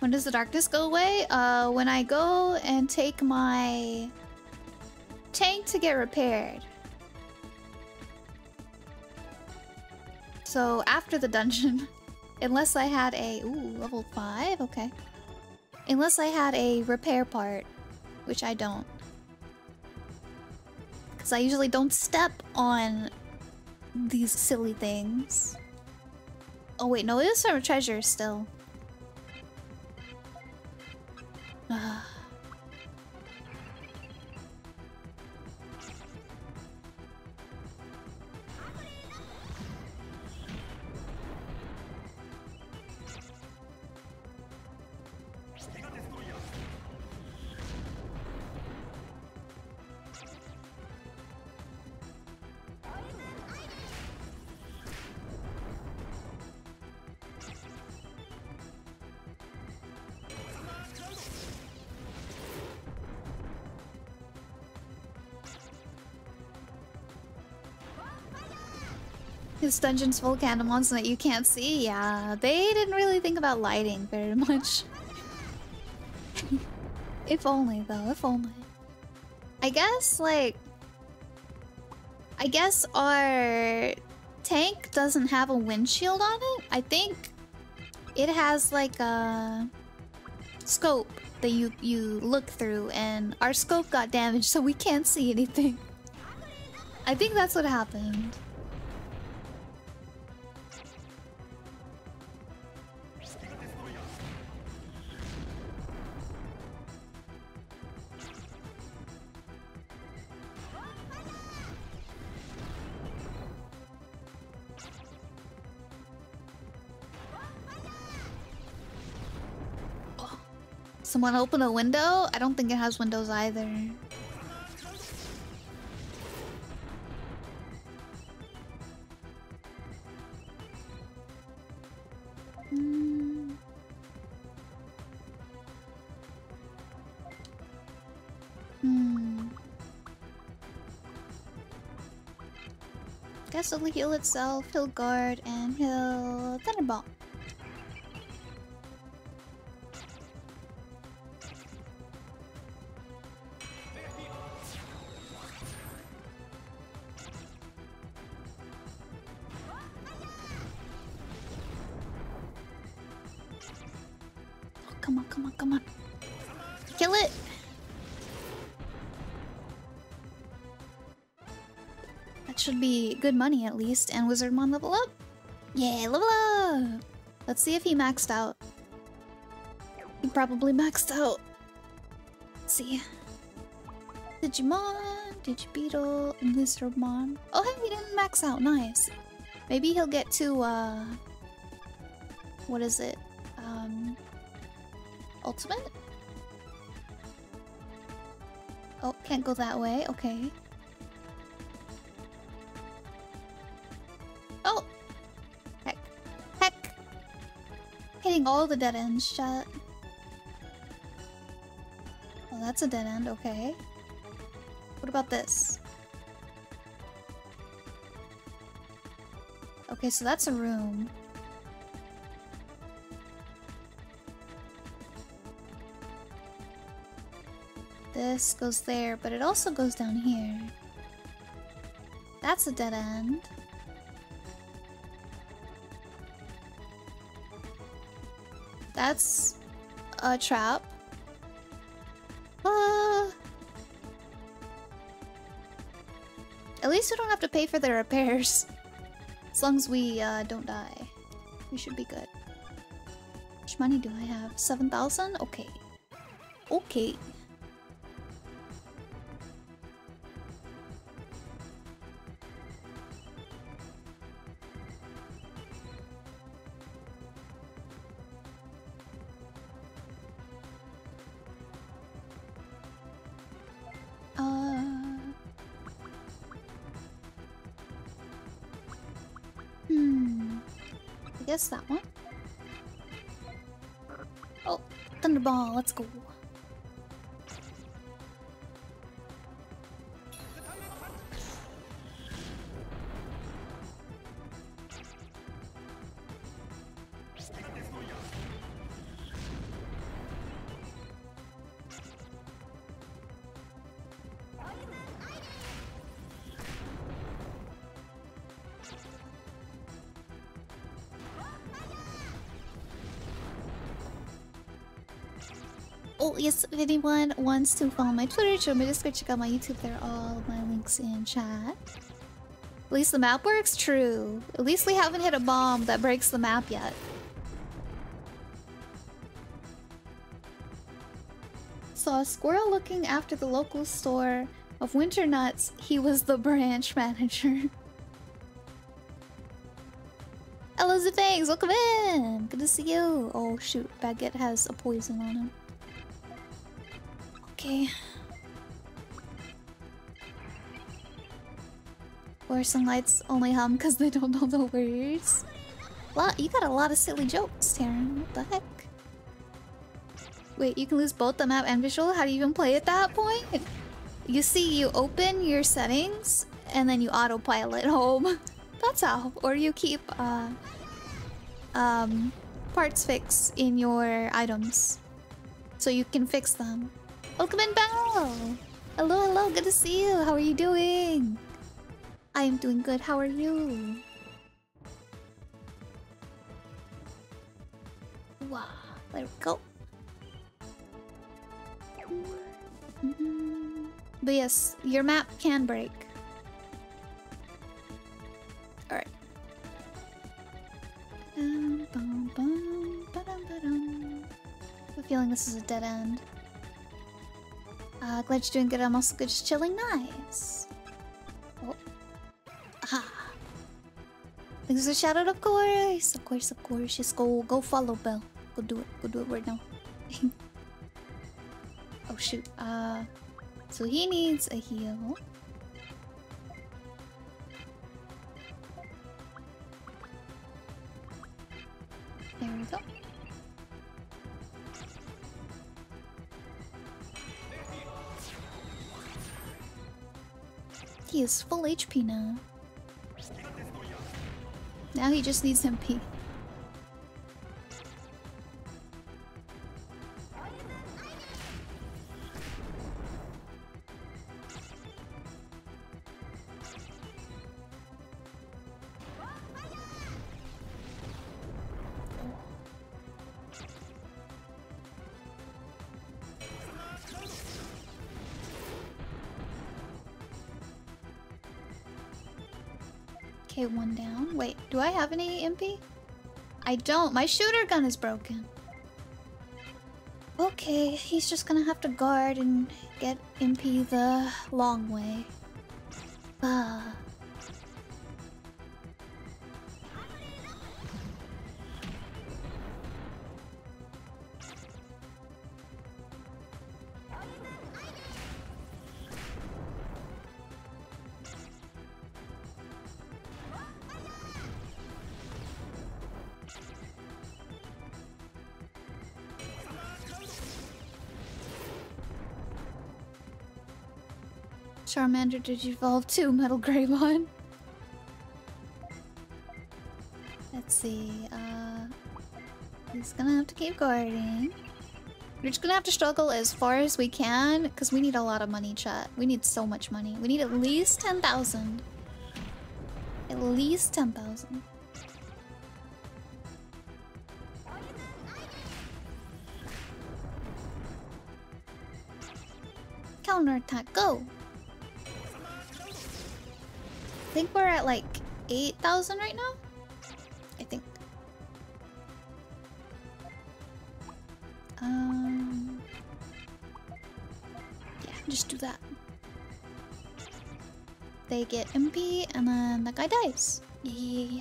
When does the darkness go away? Uh, when I go and take my tank to get repaired. So after the dungeon, unless I had a ooh level five, okay. Unless I had a repair part, which I don't, because I usually don't step on these silly things. Oh wait, no, it is from treasure still. This dungeon's full of Candemons that you can't see. Yeah, they didn't really think about lighting very much. If only, though, if only. I guess, like... I guess our tank doesn't have a windshield on it. I think it has, like, a scope that you, you look through, and our scope got damaged, so we can't see anything. I think that's what happened. Someone open a window? I don't think it has windows either. Mm. Hmm. Guess it'll heal itself, heal guard, and heal Thunderbolt. Good money at least, and Wizardmon level up? Yeah, level up! Let's see if he maxed out. He probably maxed out. let's see. Digimon, Digibeetle, and Mister Mom. Oh hey, he didn't max out, nice. Maybe he'll get to, uh... what is it? Um... Ultimate? Oh, can't go that way, okay. Oh! Heck. Heck! Hitting all the dead ends, shut. Oh, that's a dead end, okay. What about this? Okay, so that's a room. This goes there, but it also goes down here. That's a dead end. That's a trap. Uh, at least we don't have to pay for the repairs. As long as we uh, don't die, we should be good. How much money do I have? seven thousand? Okay. Okay. Guess that one. Oh, Thunderball, let's go. Yes, if anyone wants to follow my Twitter, join my Discord, check out my YouTube, there are all my links in chat. At least the map works? True. At least we haven't hit a bomb that breaks the map yet. Saw a squirrel looking after the local store of winter nuts. He was the branch manager. Hello, Zifangs! Welcome in! Good to see you! Oh shoot, Baguette has a poison on him. Okay. Words and lights only hum because they don't know the words. Lot, you got a lot of silly jokes, Taryn. What the heck? Wait, you can lose both the map and visual? How do you even play at that point? You see, you open your settings and then you autopilot home. That's how. Or you keep uh, um, parts fix in your items so you can fix them. Welcome in, Belle! Hello, hello, good to see you! How are you doing? I am doing good, how are you? Wow, there we go. Mm-hmm. But yes, your map can break. Alright. I have a feeling this is a dead end. Uh, glad you're doing good. I'm also good. Just chilling. Nice. Oh. Aha. Thanks for the shout out, of course. Of course, of course. Just go, go follow Belle. Go do it. Go do it right now. Oh, shoot. Uh, so he needs a heal. There we go. He is full H P now. Now he just needs M P. One down. Wait, do I have any M P? I don't. My shooter gun is broken. Okay, he's just gonna have to guard and get M P the long way. Uh. Charmander did evolve to Metal Greymon. Let's see, uh... he's gonna have to keep guarding. We're just gonna have to struggle as far as we can, because we need a lot of money, chat. We need so much money. We need at least ten thousand. At least ten thousand. Counterattack, go! I think we're at like eight thousand right now? I think. Um, yeah, just do that. They get M P and then that guy dies. Yeah, yeah, yeah.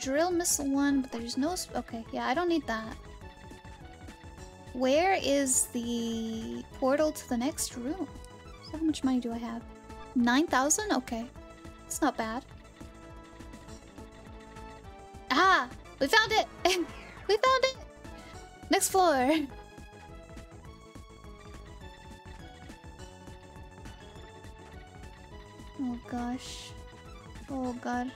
Drill missile one, but there's no sp- okay, yeah, I don't need that. Where is the portal to the next room? So how much money do I have? nine thousand? Okay. It's not bad. Ah! We found it! We found it! Next floor! Oh gosh. Oh god.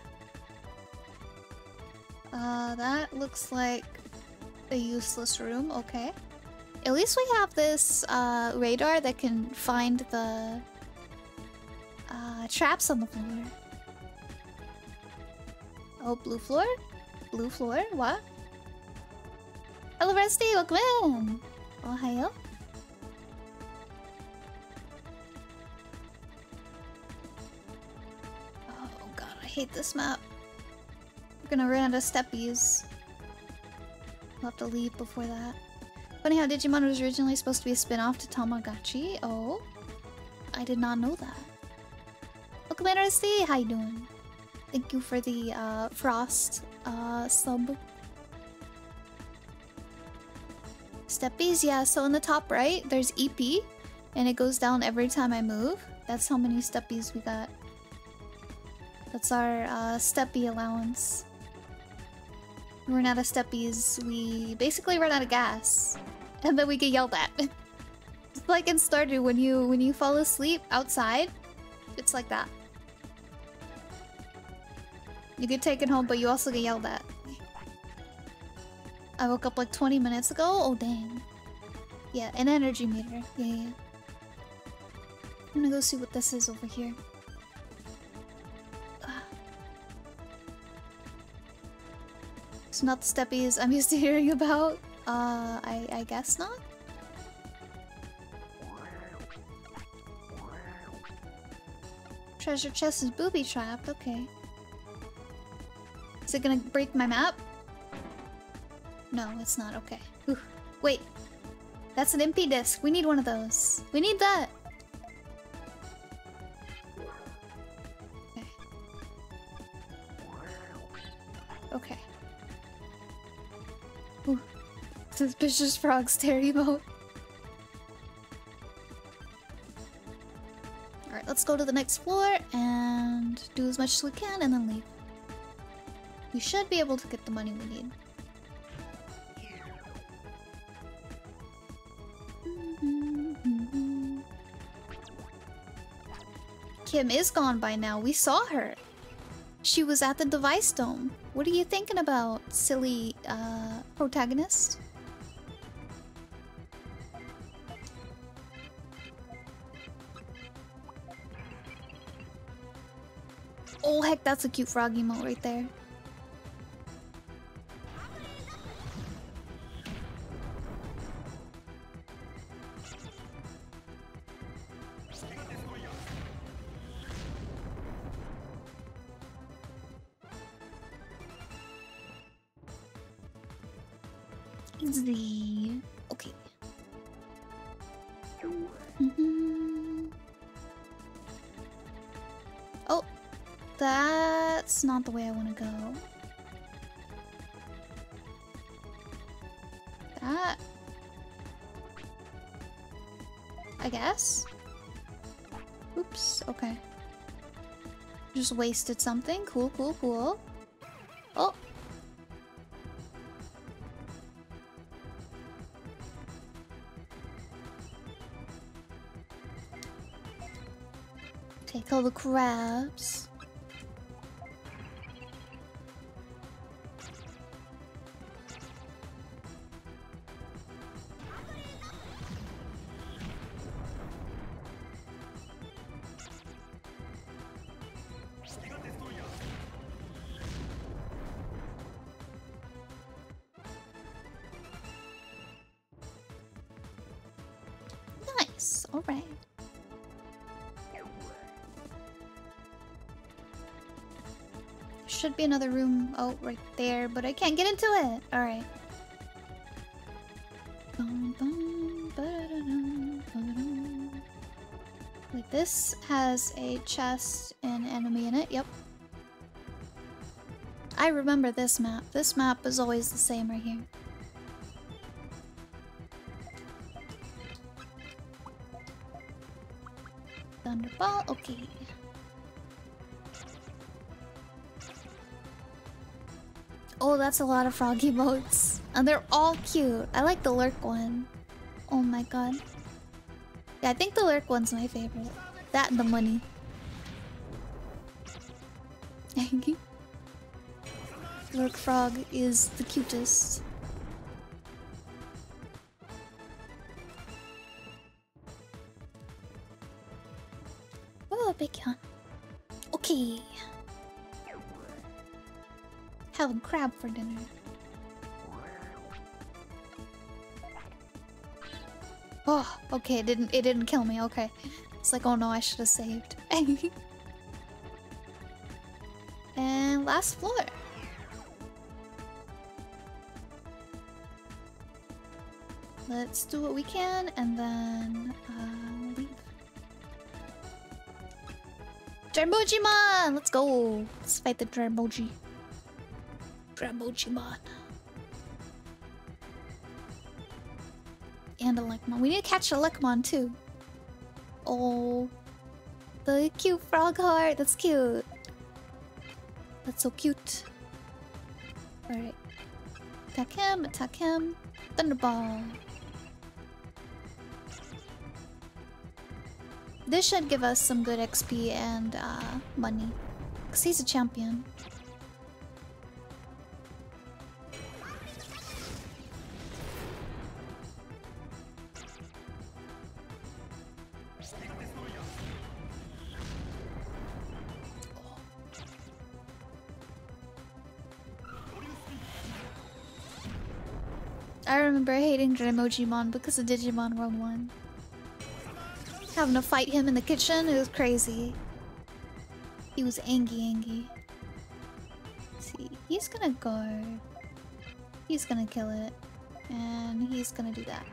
Uh, that looks like a useless room, okay. At least we have this, uh, radar that can find the, uh, traps on the floor. Oh, blue floor? Blue floor? What? Hello, Rusty! Welcome in! Ohio. Oh god, I hate this map. Gonna run out of steppies. We'll have to leave before that. Funny how Digimon was originally supposed to be a spin-off to Tamagotchi. Oh, I did not know that. Welcome in, R C. How you doing? Thank you for the uh, frost uh, sub. Steppies, yeah. So in the top right, there's E P, and it goes down every time I move. That's how many steppies we got. That's our uh, steppy allowance. We run out of steppies, we basically run out of gas. And then we get yelled at. It's like in Stardew, when you when you fall asleep outside, it's like that. You get taken home, but you also get yelled at. I woke up like twenty minutes ago? Oh dang. Yeah, an energy meter. Yeah, yeah. I'm gonna go see what this is over here. It's not the steppies I'm used to hearing about. Uh, I, I guess not? Treasure chest is booby-trapped, okay. Is it gonna break my map? No, it's not, okay. Ooh, wait. That's an M P disc, we need one of those. We need that! Okay. Okay. Ooh. Suspicious frog stare emote. Alright, let's go to the next floor and do as much as we can and then leave. We should be able to get the money we need. Mm-hmm. Kim is gone by now. We saw her. She was at the Device Dome. What are you thinking about, silly, uh, protagonist? Oh heck, that's a cute frog emote right there. The... okay. Mm-hmm. Oh, that's not the way I want to go. That... I guess? Oops, okay. Just wasted something. Cool, cool, cool. Oh! Take all the crabs. Nice, all right. Should be another room out right there, but I can't get into it. All right. Wait, this has a chest and enemy in it. Yep. I remember this map. This map is always the same right here. Thunderball. Okay. Oh, that's a lot of froggy boats. And they're all cute. I like the lurk one. Oh my god. Yeah, I think the lurk one's my favorite. That and the money. Lurk frog is the cutest. Oh, big one. Okay. Have a crab for dinner. Oh, okay, it didn't it didn't kill me, okay. It's like, oh no, I should have saved. And last floor. Let's do what we can and then uh leave. Drambojimon! Let's go! Let's fight the Dramboji. Dramojimon. And a Lekmon. We need to catch a Lekmon too. Oh, the cute frog heart. That's cute. That's so cute. Alright. Attack him, attack him. Thunderball. This should give us some good X P and uh, money. Because he's a champion. I remember hating Dramojimon because of Digimon World one. Having to fight him in the kitchen, it was crazy. He was angy angy. Let's see, he's gonna go. He's gonna kill it. And he's gonna do that.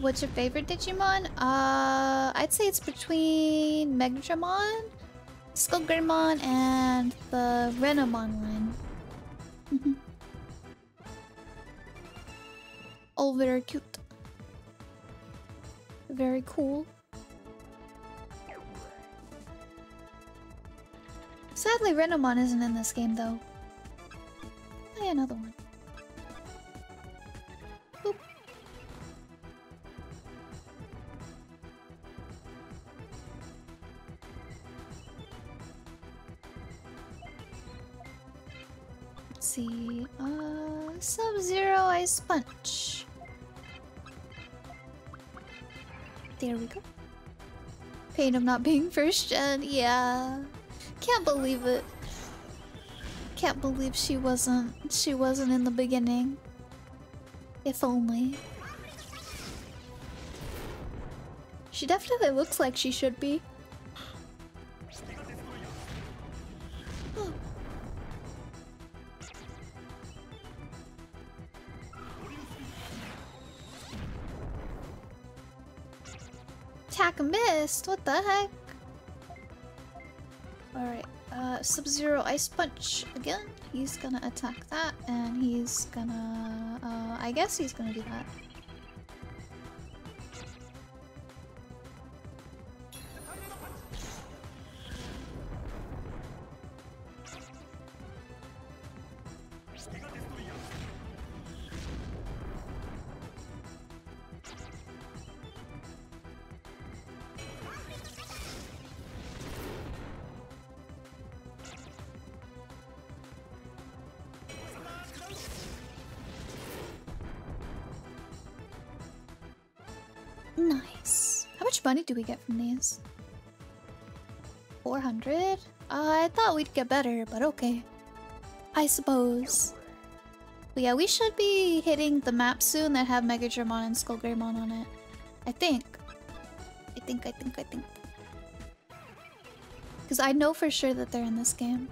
What's your favorite Digimon? Uh, I'd say it's between Megatramon, Skullgreymon, and the Renamon one. All very cute. Very cool. Sadly, Renamon isn't in this game though. Play another one. Let's see. Uh, Sub-Zero Ice Sponge. There we go. Pain of not being first gen. Yeah. Can't believe it. Can't believe she wasn't. She wasn't in the beginning. If only. She definitely looks like she should be. Attack missed. What the heck? All right. Uh, Sub-Zero Ice Punch again. He's gonna attack that, and he's gonna. Uh, I guess he's gonna do that. Nice. How much money do we get from these? four hundred? Uh, I thought we'd get better, but okay. I suppose. But yeah, we should be hitting the map soon that have Megagermon and Skullgreymon on it. I think. I think, I think, I think. Because I know for sure that they're in this game.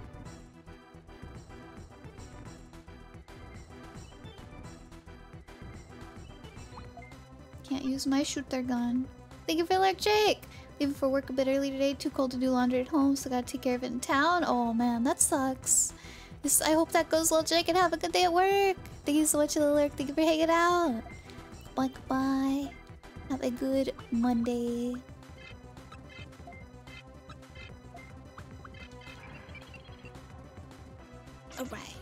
Can't use my shooter gun. Thank you for like Jake! Leaving for work a bit early today. Too cold to do laundry at home, so gotta take care of it in town. Oh man, that sucks. This, I hope that goes well, Jake, and have a good day at work. Thank you so much, Lilurk. Thank you for hanging out. Bye bye. Have a good Monday. Alright.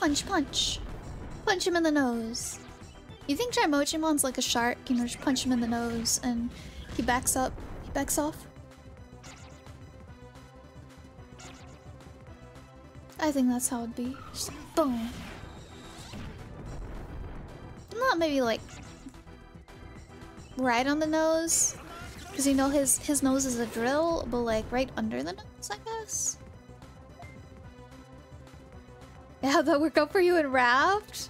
Punch, punch. Punch him in the nose. You think Jaimochimon's like a shark, you know, just punch him in the nose and he backs up. He backs off. I think that's how it'd be. Just like, boom. Not maybe like right on the nose. Because you know his his nose is a drill, but like right under the nose, I guess. Yeah, how'd that work out for you in Raft?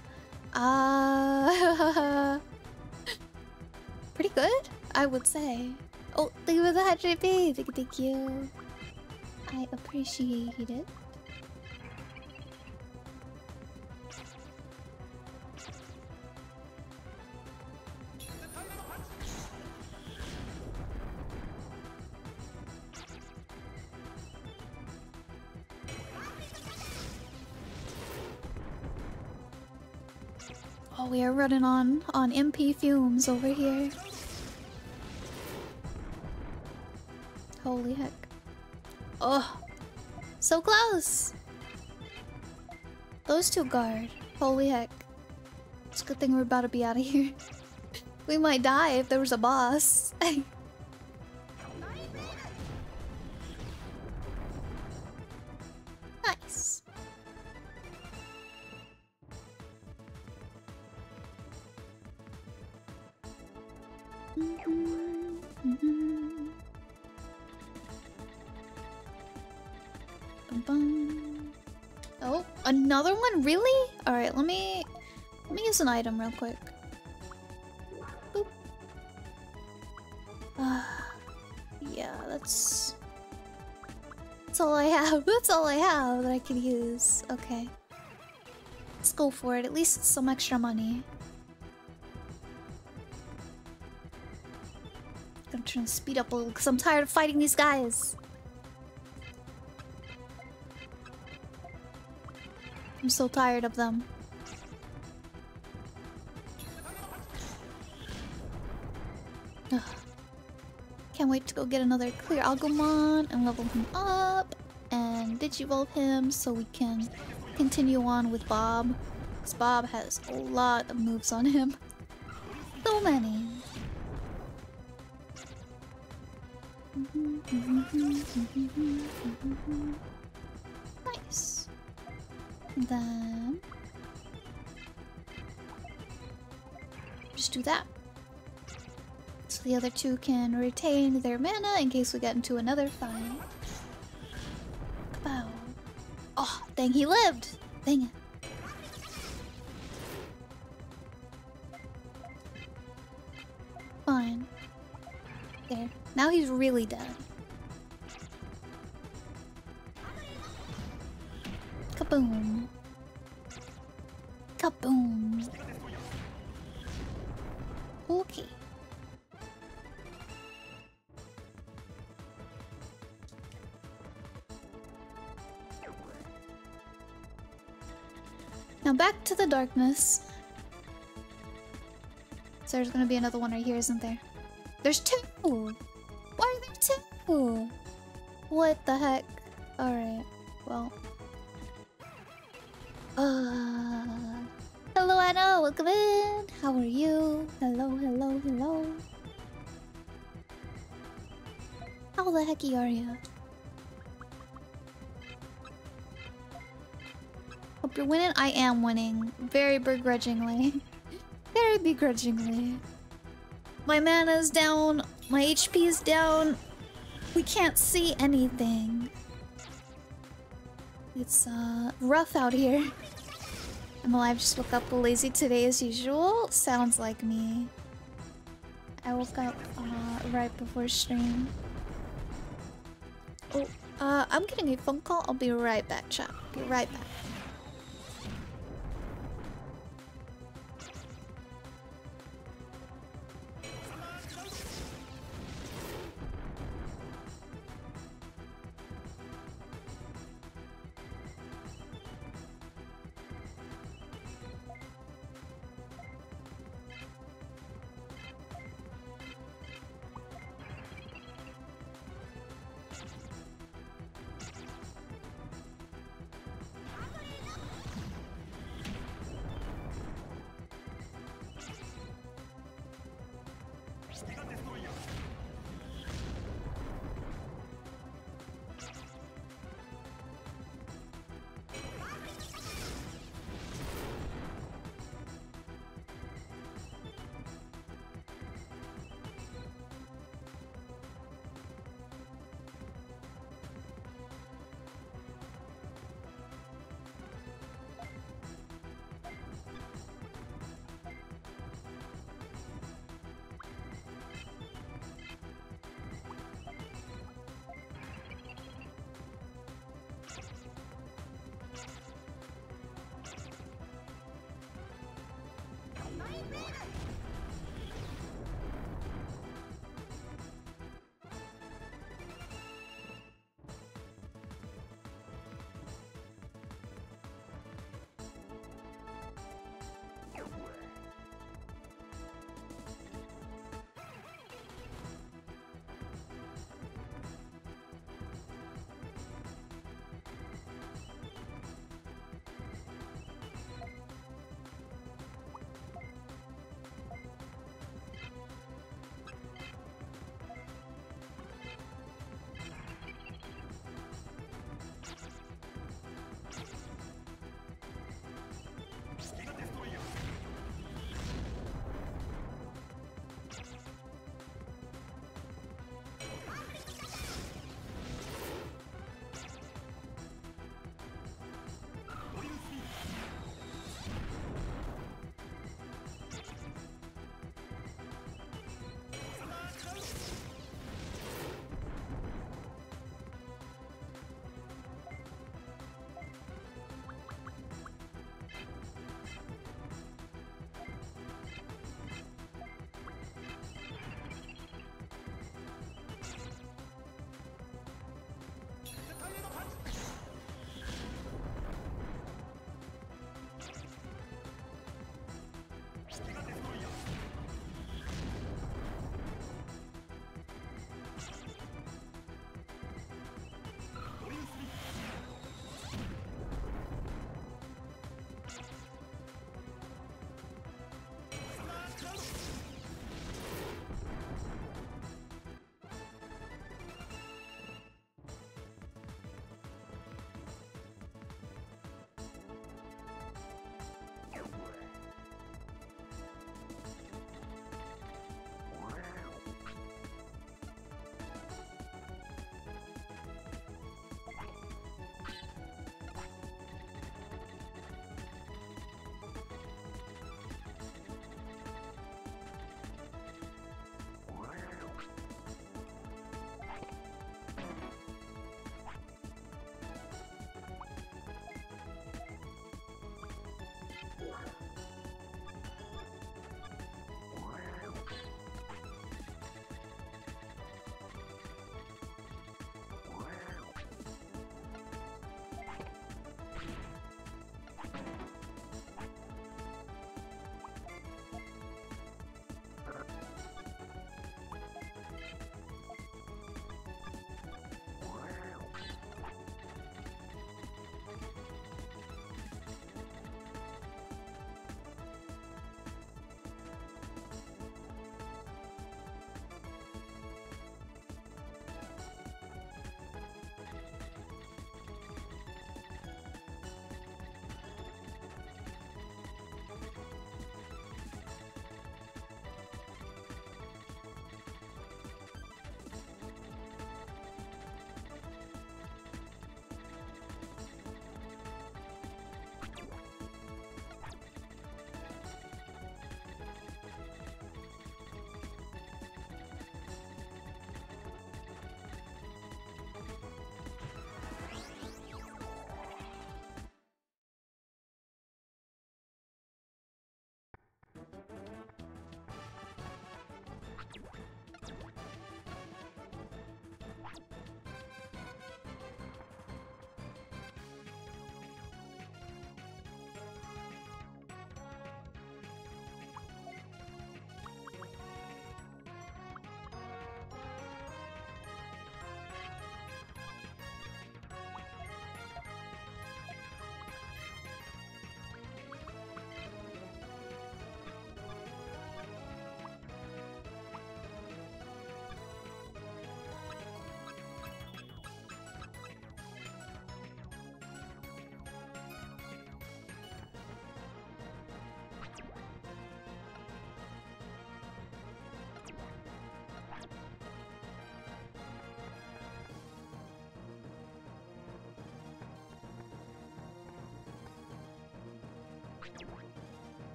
Uh, pretty good, I would say. Oh, thank you for the one hundred P. Thank you, thank you. I appreciate it. Oh, we are running on on M P fumes over here. Holy heck. Oh, so close. Those two guard. Holy heck. It's a good thing we're about to be out of here. We might die if there was a boss. Nice. Mm-hmm. Mm-hmm. Bum, bum. Oh, another one? Really? All right, let me let me use an item real quick. Boop. Uh, yeah, that's that's all I have. That's all I have that I can use. Okay, let's go for it. At least it's some extra money. I'm trying to speed up a little because I'm tired of fighting these guys. I'm so tired of them. Ugh. Can't wait to go get another clear Agumon and level him up and digivolve him so we can continue on with Bob. Because Bob has a lot of moves on him. So many. Nice. Then just do that. So the other two can retain their mana in case we get into another fight. Kabow. Oh, dang, he lived! Dang it. Fine. There. Now he's really dead. Kaboom. Kaboom. Okay. Now back to the darkness. So there's gonna be another one right here, isn't there? There's two! Why are there two? What the heck? Alright, well. Uh, hello Anna, welcome in! How are you? Hello, hello, hello. How the hecky are you? Hope you're winning? I am winning. Very begrudgingly. Very begrudgingly. My mana's down. My H P's down. We can't see anything. It's uh rough out here. I'm alive, just woke up lazy today as usual. Sounds like me. I woke up uh, right before stream. Oh, uh, I'm getting a phone call. I'll be right back, chat. Be right back.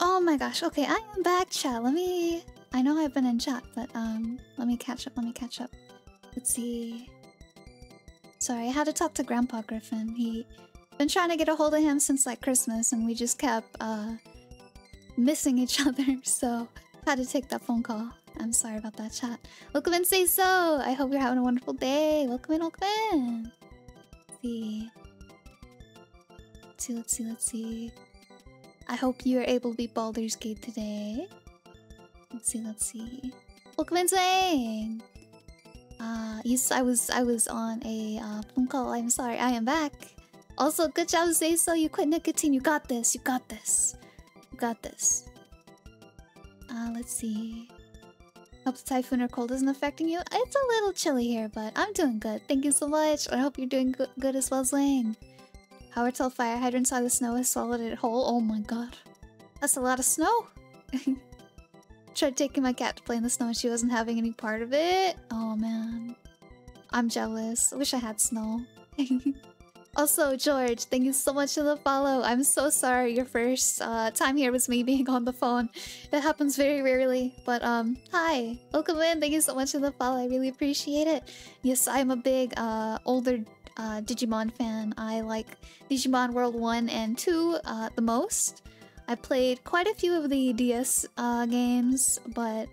Oh my gosh, okay, I am back, chat. Let me... I know I've been in chat, but um, let me catch up, let me catch up. Let's see... Sorry, I had to talk to Grandpa Griffin. He... Been trying to get a hold of him since, like, Christmas, and we just kept, uh... missing each other, so... Had to take that phone call. I'm sorry about that, chat. Welcome in, say so! I hope you're having a wonderful day! Welcome in, welcome in! Let's see... Let's see, let's see, let's see... I hope you are able to beat Baldur's Gate today. Let's see, let's see. Welcome in, Zang! Uh, yes, I was, I was on a uh, phone call. I'm sorry, I am back. Also, good job, Zayso. You quit nicotine. You got this. You got this. You got this. Uh, let's see. Hope the typhoon or cold isn't affecting you. It's a little chilly here, but I'm doing good. Thank you so much. I hope you're doing go good as well, Zang. Howard told Fire Hydrant saw the snow and swallowed it whole. Oh my god. That's a lot of snow. Tried taking my cat to play in the snow and she wasn't having any part of it. Oh man. I'm jealous. Wish I had snow. Also, George, thank you so much for the follow. I'm so sorry your first uh, time here was me being on the phone. That happens very rarely. But um, hi. Welcome in. Thank you so much for the follow. I really appreciate it. Yes, I'm a big uh, older... Uh, Digimon fan. I like Digimon World one and two uh, the most. I played quite a few of the D S uh, games, but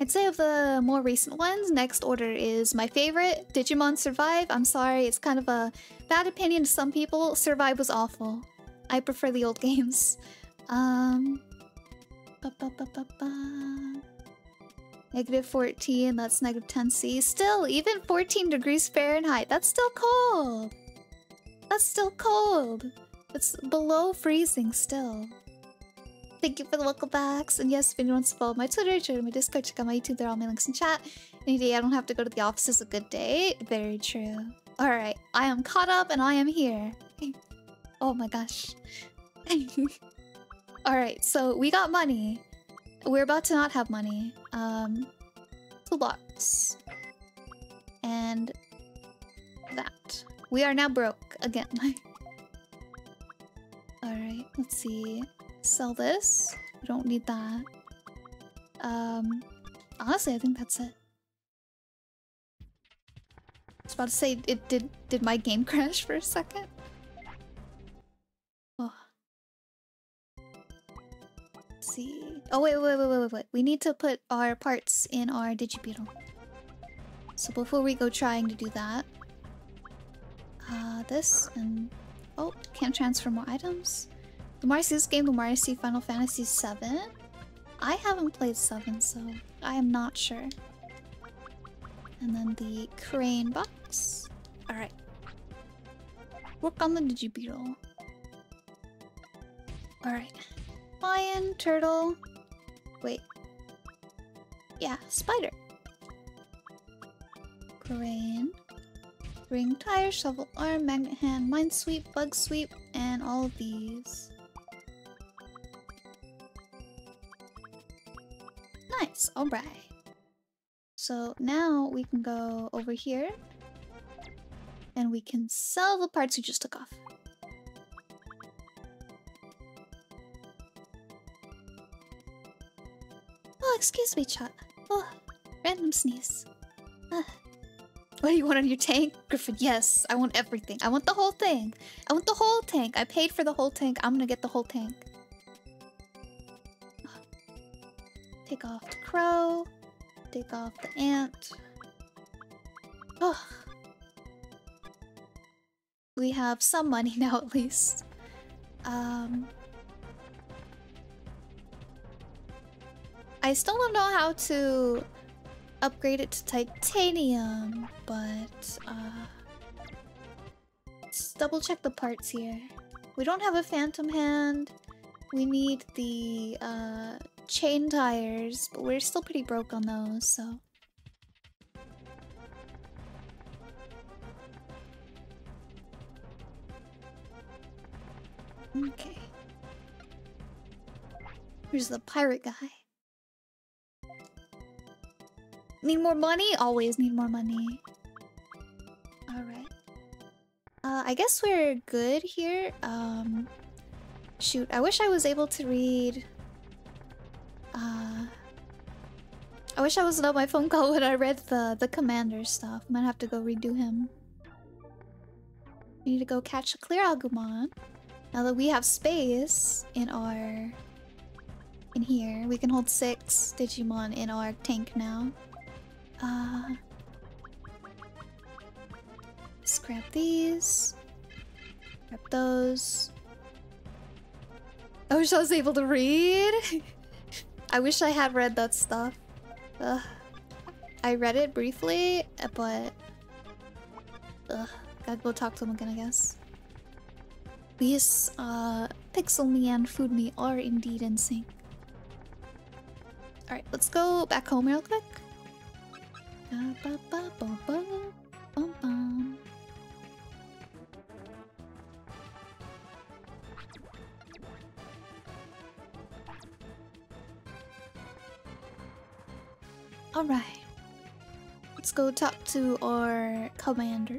I'd say of the more recent ones, Next Order is my favorite. Digimon Survive, I'm sorry, it's kind of a bad opinion to some people. Survive was awful. I prefer the old games. Um, ba -ba -ba -ba -ba. negative fourteen, that's negative ten C. Still, even fourteen degrees Fahrenheit, that's still cold! That's still cold! It's below freezing still. Thank you for the welcome backs, and yes, if anyone wants to follow my Twitter, join my Discord, check out my YouTube, there are all my links in chat. Any day I don't have to go to the office is a good day. Very true. Alright, I am caught up and I am here. Oh my gosh. Alright, so we got money. We're about to not have money. Um, toolbox. And that. We are now broke again. Alright, let's see. Sell this. We don't need that. Um, honestly, I think that's it. I was about to say, it did, did my game crash for a second? Oh. Let's see. Oh wait, wait, wait, wait, wait, wait. We need to put our parts in our Digibeetle. So before we go trying to do that... Uh, this and... Oh, can't transfer more items. The more I see this game, the more I see Final Fantasy seven. I haven't played seven, so I am not sure. And then the crane box. Alright. Work on the Digibeetle. Alright. Lion, turtle... Wait. Yeah, spider. Crane. Ring tire, shovel arm, magnet hand, mine sweep, bug sweep, and all of these. Nice, alright. So now we can go over here. And we can sell the parts we just took off. excuse me, chat. Oh, random sneeze. Uh, what do you want on your tank, Griffin? Yes, I want everything. I want the whole thing. I want the whole tank. I paid for the whole tank. I'm gonna get the whole tank. Take off the crow. Take off the ant. Oh. We have some money now, at least. Um... I still don't know how to upgrade it to titanium, but uh, let's double check the parts here. We don't have a phantom hand. We need the uh, chain tires, but we're still pretty broke on those, so. Okay. Here's the pirate guy. Need more money? Always need more money. Alright. Uh, I guess we're good here. Um, shoot, I wish I was able to read... Uh, I wish I wasn't on my phone call when I read the, the commander stuff. Might have to go redo him. We need to go catch a clear Agumon. Now that we have space in our... In here, we can hold six Digimon in our tank now. Uh, let's grab these. Grab those. I wish I was able to read. I wish I had read that stuff. Ugh. I read it briefly, but... Ugh. Gotta go talk to him again, I guess. These, uh, Pixel Me and Food Me are indeed in sync. Alright, let's go back home real quick. Alright. Let's go talk to our commander.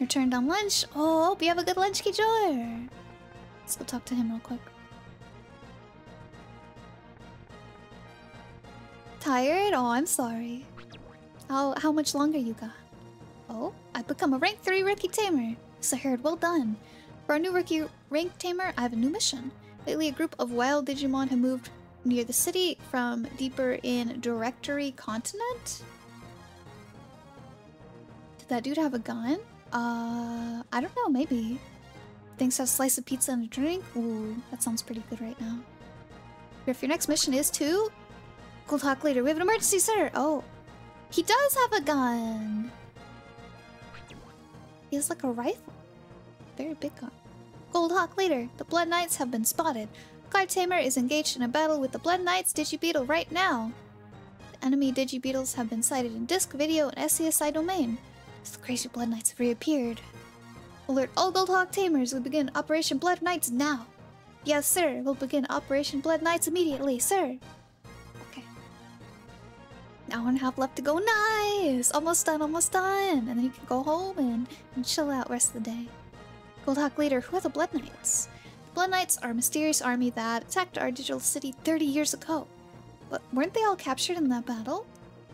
Return down lunch. Oh, hope you have a good lunch, Kijor. Let's go talk to him real quick. Tired? Oh, I'm sorry. How how much longer you got? Oh, I've become a rank three rookie tamer. Sahird, well done. For our new rookie rank tamer, I have a new mission. Lately, a group of wild Digimon have moved near the city from deeper in Directory Continent. Did that dude have a gun? Uh, I don't know, maybe. Thanks for a slice of pizza and a drink? Ooh, that sounds pretty good right now. If your next mission is to... We'll talk later. We have an emergency, sir! Oh. He does have a gun! He has like a rifle. Very big gun. Gold Hawk later. The Blood Knights have been spotted. Guard Tamer is engaged in a battle with the Blood Knights Digibeetle right now. The enemy Digibeetles have been sighted in Disc, Video, and S C S I domain. The crazy Blood Knights have reappeared. Alert all Gold Hawk Tamers. We begin Operation Blood Knights now. Yes, sir. We'll begin Operation Blood Knights immediately, sir. Hour and a half left to go. Nice! Almost done, almost done! And then you can go home and, and chill out rest of the day. Gold Hawk leader, who are the Blood Knights? The Blood Knights are a mysterious army that attacked our digital city thirty years ago. But weren't they all captured in that battle?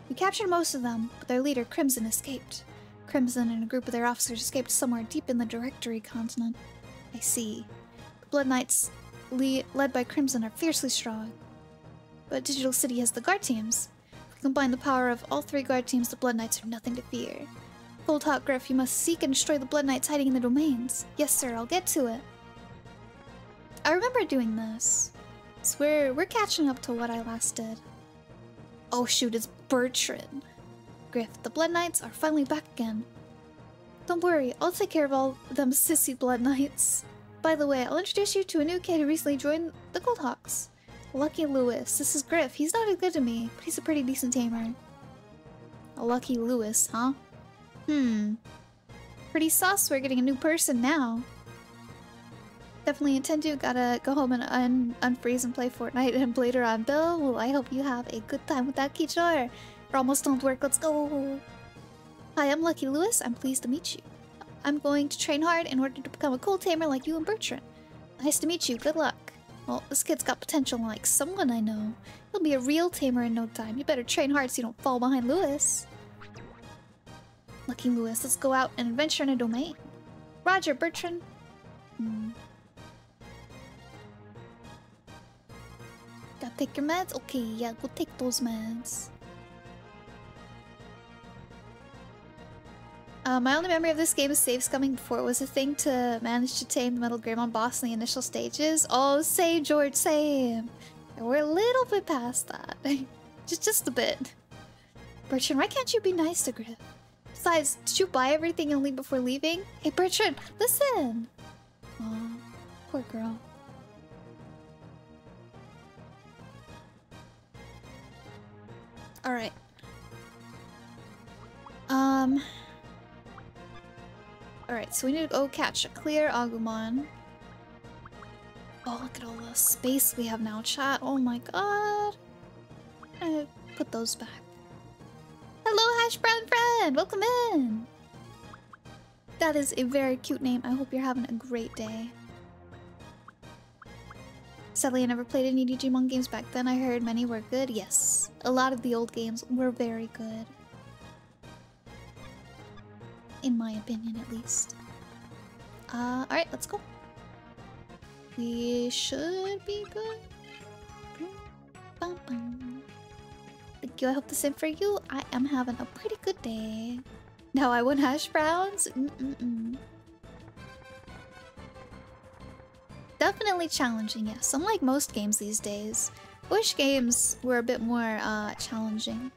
We captured most of them, but their leader, Crimson, escaped. Crimson and a group of their officers escaped somewhere deep in the Directory Continent. I see. The Blood Knights, le led by Crimson, are fiercely strong. But Digital City has the guard teams. Combine the power of all three guard teams, the Blood Knights are nothing to fear. Gold Hawk Griff, you must seek and destroy the Blood Knights hiding in the domains. Yes, sir, I'll get to it. I remember doing this. So we're, we're catching up to what I last did. Oh shoot, it's Bertrand. Griff, the Blood Knights are finally back again. Don't worry, I'll take care of all them sissy Blood Knights. By the way, I'll introduce you to a new kid who recently joined the Gold Hawks. Lucky Lewis. This is Griff. He's not as good to me, but he's a pretty decent tamer. A Lucky Lewis, huh? Hmm. Pretty sauce. We're getting a new person now. Definitely intend to. Gotta go home and un unfreeze and play Fortnite and later on, Bill. Well, I hope you have a good time with that, Kijor. We're almost done with work. Let's go. Hi, I'm Lucky Lewis. I'm pleased to meet you. I'm going to train hard in order to become a cool tamer like you and Bertrand. Nice to meet you. Good luck. Well, this kid's got potential like someone I know. He'll be a real tamer in no time. You better train hard so you don't fall behind Lewis. Lucky Lewis, let's go out and adventure in a domain. Roger, Bertrand. Hmm. Gotta take your meds? Okay, yeah, go take those meds. Uh, my only memory of this game is saves coming before it was a thing to manage to tame the Metal Greymon boss in the initial stages. Oh, save, George, save! And we're a little bit past that. just just a bit. Bertrand, why can't you be nice to Griff? Besides, did you buy everything and leave before leaving? Hey, Bertrand, listen! Aw, poor girl. Alright. Um... Alright, so we need to go catch a clear Agumon. Oh, look at all the space we have now, chat. Oh my god. I put those back. Hello, Hash Brown Friend! Welcome in! That is a very cute name. I hope you're having a great day. Sadly, I never played any Digimon games back then. I heard many were good. Yes, a lot of the old games were very good. In my opinion, at least. Uh, alright, let's go. We should be good. Thank you, I hope the same for you. I am having a pretty good day. Now I want hash browns? Mm-mm-mm. Definitely challenging, yes. Unlike most games these days. Wish games were a bit more, uh, challenging.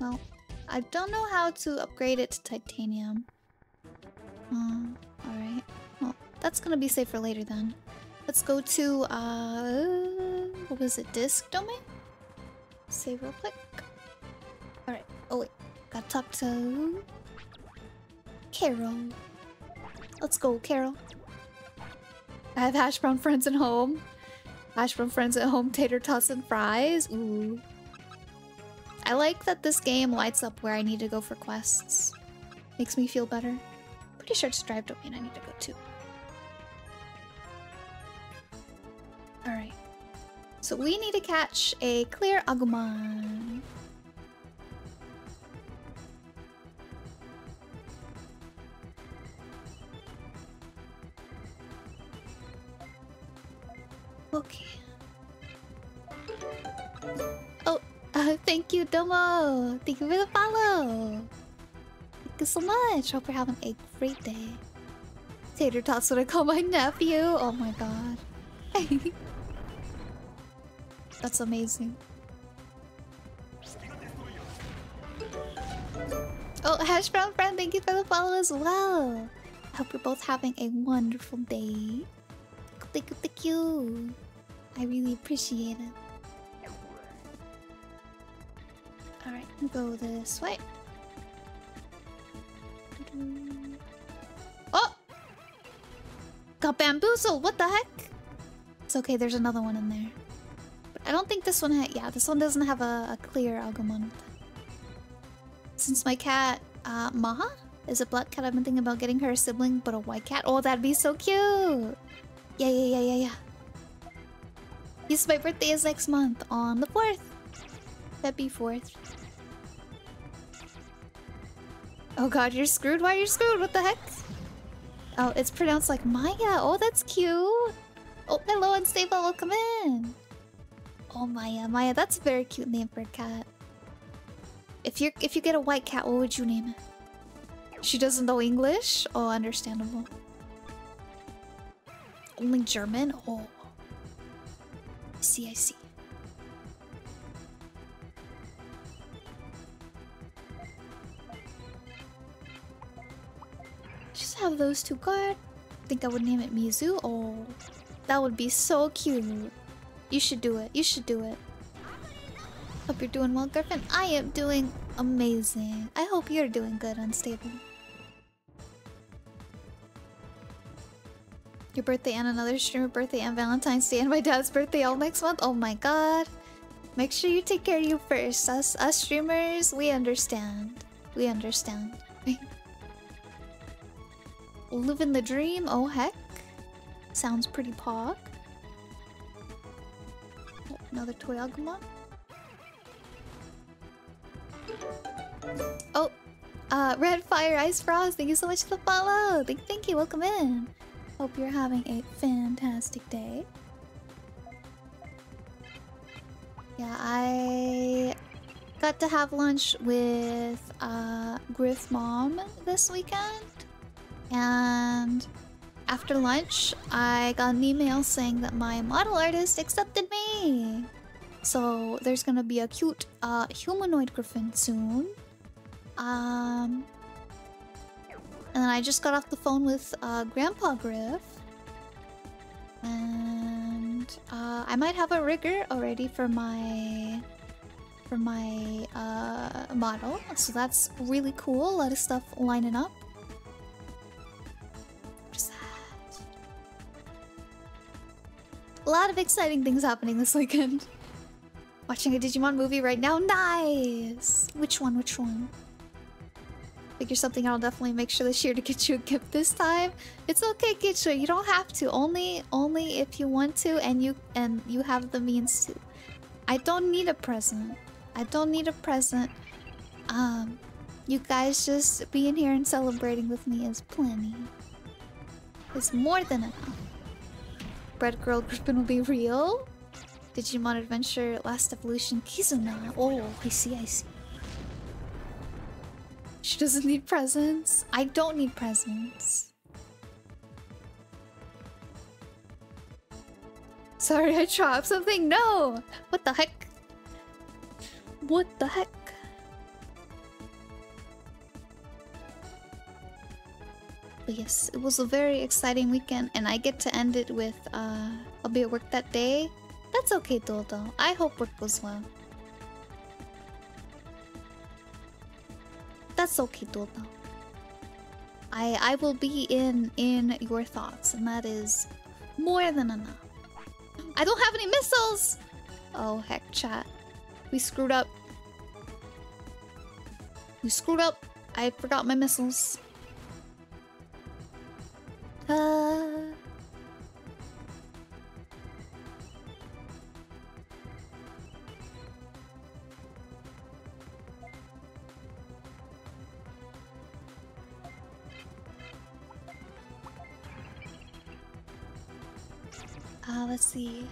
Well, I don't know how to upgrade it to titanium. Um, alright. Well, that's gonna be safe for later then. Let's go to, uh... what was it? Disk domain? Save real quick. Alright. Oh wait. Gotta talk to... Carol. Let's go, Carol. I have hash brown friends at home. Hash brown friends at home, tater tots and fries. Ooh. I like that this game lights up where I need to go for quests. Makes me feel better. Pretty sure it's Drive Domain I need to go to. Alright. So we need to catch a clear Agumon. Okay. Oh, uh, thank you, Domo. Thank you for the follow. Thank you so much. Hope you're having a great day. Tater Tots would I call my nephew. Oh my god. That's amazing. Oh, Hash Brown Friend, thank you for the follow as well. I hope you're both having a wonderful day. Thank you, thank you. I really appreciate it. Alright, we'll go this way. Oh! Got bamboozled, what the heck? It's okay, there's another one in there. But I don't think this one had... Yeah, this one doesn't have a, a clear Agumon with it. Since my cat, uh, Maha, is a black cat, I've been thinking about getting her a sibling, but a white cat. Oh, that'd be so cute! Yeah, yeah, yeah, yeah, yeah. Yes, my birthday is next month on the fourth. February fourth. Oh god, you're screwed? Why are you screwed? What the heck? Oh, it's pronounced like Maya. Oh, that's cute. Oh, hello, Unstable. Welcome in. Oh, Maya. Maya, that's a very cute name for a cat. If you're, if you get a white cat, what would you name it? She doesn't know English? Oh, understandable. Only German? Oh. I see, I see. Just have those two guard. I think I would name it Mizu. Oh. That would be so cute. You should do it. You should do it. Hope you're doing well, Griffin. I am doing amazing. I hope you're doing good, Unstable. Your birthday and another streamer birthday and Valentine's Day and my dad's birthday all next month. Oh my god. Make sure you take care of you first. Us us streamers, we understand. we understand. Living the dream, oh heck. Sounds pretty pog. Oh, another Toyaguma. Oh, uh, Red Fire Ice Frost, thank you so much for the follow. Thank, thank you, welcome in. Hope you're having a fantastic day. Yeah, I got to have lunch with uh, Griff Mom this weekend. And after lunch, I got an email saying that my model artist accepted me. So there's gonna be a cute uh, humanoid griffin soon. Um, and then I just got off the phone with uh, Grandpa Griff. And uh, I might have a rigger already for my for my uh, model. So that's really cool. A lot of stuff lining up. A lot of exciting things happening this weekend. Watching a Digimon movie right now. Nice! Which one? Which one? Figure something out. I'll definitely make sure this year to get you a gift this time. It's okay, Kichwa. You don't have to. Only, only if you want to and you and you have the means to. I don't need a present. I don't need a present. Um, you guys just being here and celebrating with me is plenty. It's more than enough. Bread Girl Griffin will be real. Digimon Adventure, Last Evolution Kizuna. Oh, I see, I see. She doesn't need presents. I don't need presents. Sorry, I dropped something. No! What the heck? What the heck? But yes, it was a very exciting weekend, and I get to end it with, uh, I'll be at work that day. That's okay, Dodo. I hope work goes well. That's okay, Dodo. I I will be in, in your thoughts, and that is more than enough. I don't have any missiles! Oh, heck, chat. We screwed up. We screwed up. I forgot my missiles. Uh... Uh, let's see.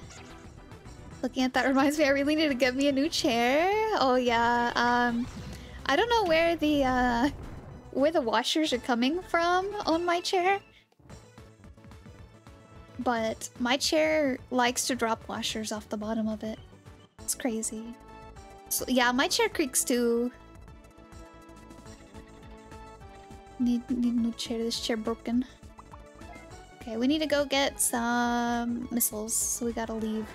Looking at that reminds me, I really need to get me a new chair. Oh yeah. Um, I don't know where the uh, where the washers are coming from on my chair, but my chair likes to drop washers off the bottom of it. It's crazy. So yeah, my chair creaks too. Need need a new chair. This chair broken. Okay, we need to go get some missiles, so we gotta leave.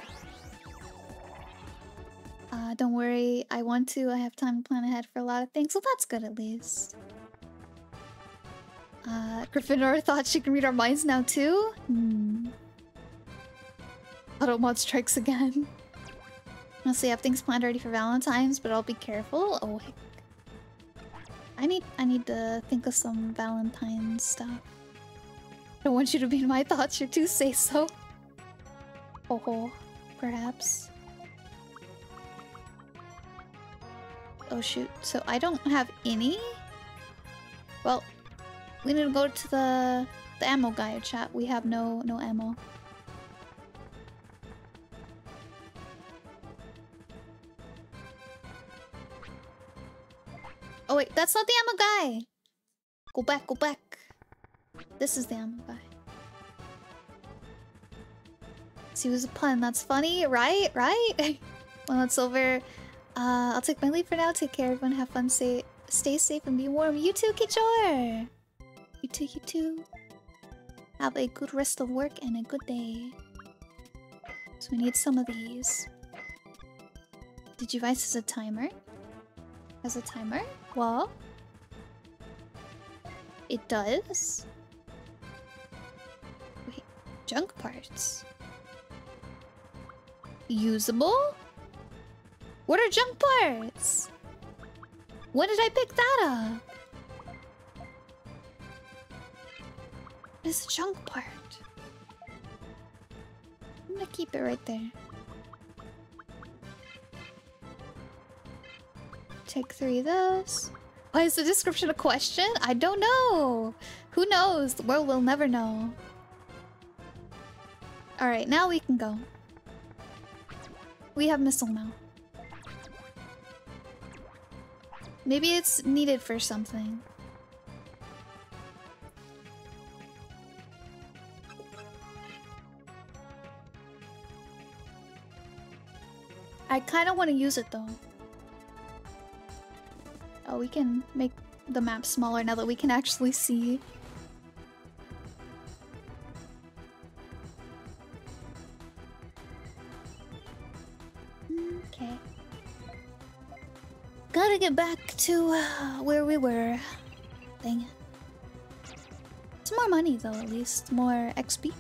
Uh, don't worry, I want to. I have time to plan ahead for a lot of things, so that's good at least. Uh, Gryffindor thought she can read our minds now too? Hmm. Automod strikes again. Honestly, I have things planned already for Valentine's, but I'll be careful. Oh, heck. I need, I need to think of some Valentine's stuff. I don't want you to be in my thoughts, you're too say-so. Oh, oh, perhaps. Oh shoot, so I don't have any? Well, we need to go to the, the ammo guy, chat. We have no, no ammo. Oh wait, that's not the ammo guy! Go back, go back. This is the ammo guy. See, it was a pun. That's funny, right? Right? Well, it's over. Uh, I'll take my leave for now. Take care, everyone. Have fun. Stay, stay safe and be warm. You too, Kichor! You too, you too. Have a good rest of work and a good day. So we need some of these. Digivice is a timer. Has a timer? Well, it does. Junk parts. Usable? What are junk parts? When did I pick that up? What is the junk part? I'm gonna keep it right there. Take three of those. Why is the description a question? I don't know. Who knows? The world will never know. Alright, now we can go. We have missile now. Maybe it's needed for something. I kind of want to use it though. Oh, we can make the map smaller now that we can actually see. Okay. Gotta get back to uh, where we were. Dang it. It's more money though, at least. More X P.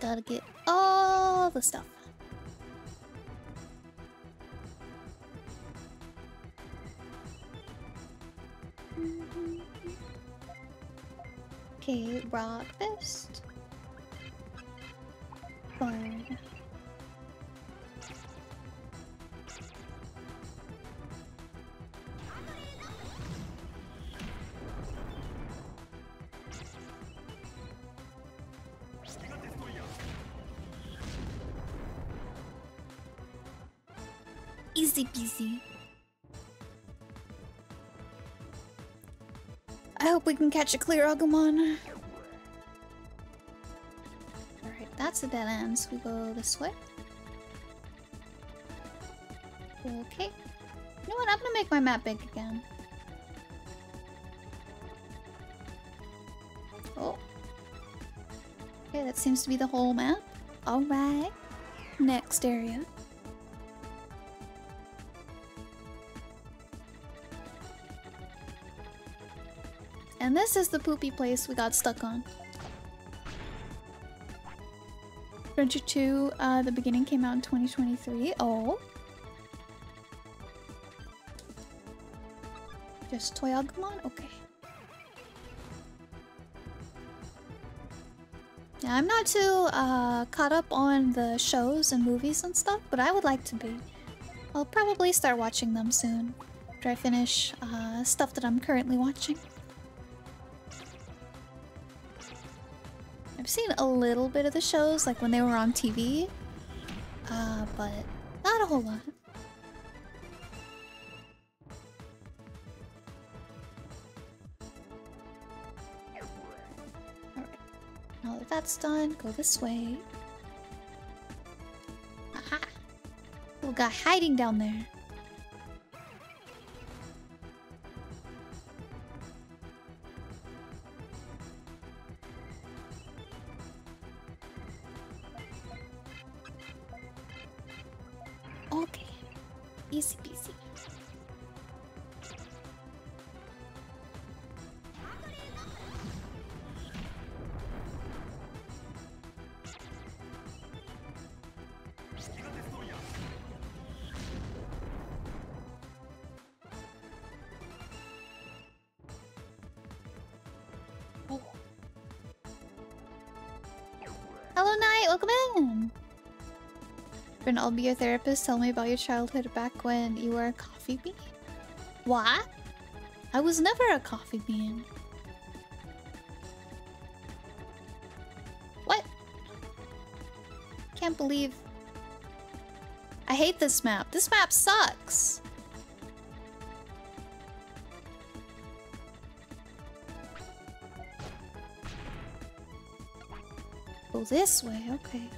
Gotta get all the stuff. Okay, rock fist. Bird. Easy peasy. I hope we can catch a clear Agumon. Alright, that's a dead end, so we go this way. Okay. You know what? I'm gonna make my map big again. Oh. Okay, that seems to be the whole map. Alright. Next area. And this is the poopy place we got stuck on. Adventure two, uh, the beginning came out in twenty twenty-three. Oh. Just Toyagamon? Okay. Now, I'm not too uh, caught up on the shows and movies and stuff, but I would like to be. I'll probably start watching them soon after I finish uh, stuff that I'm currently watching. I've seen a little bit of the shows, like when they were on T V, uh, but not a whole lot. Alright, now that that's done, go this way. Aha! Little guy hiding down there. Easy peasy. Oh. Hello, Knight. Welcome in. Friend, I'll be your therapist. Tell me about your childhood back when you were a coffee bean. What? I was never a coffee bean. What? Can't believe... I hate this map. This map sucks! Go this way, okay.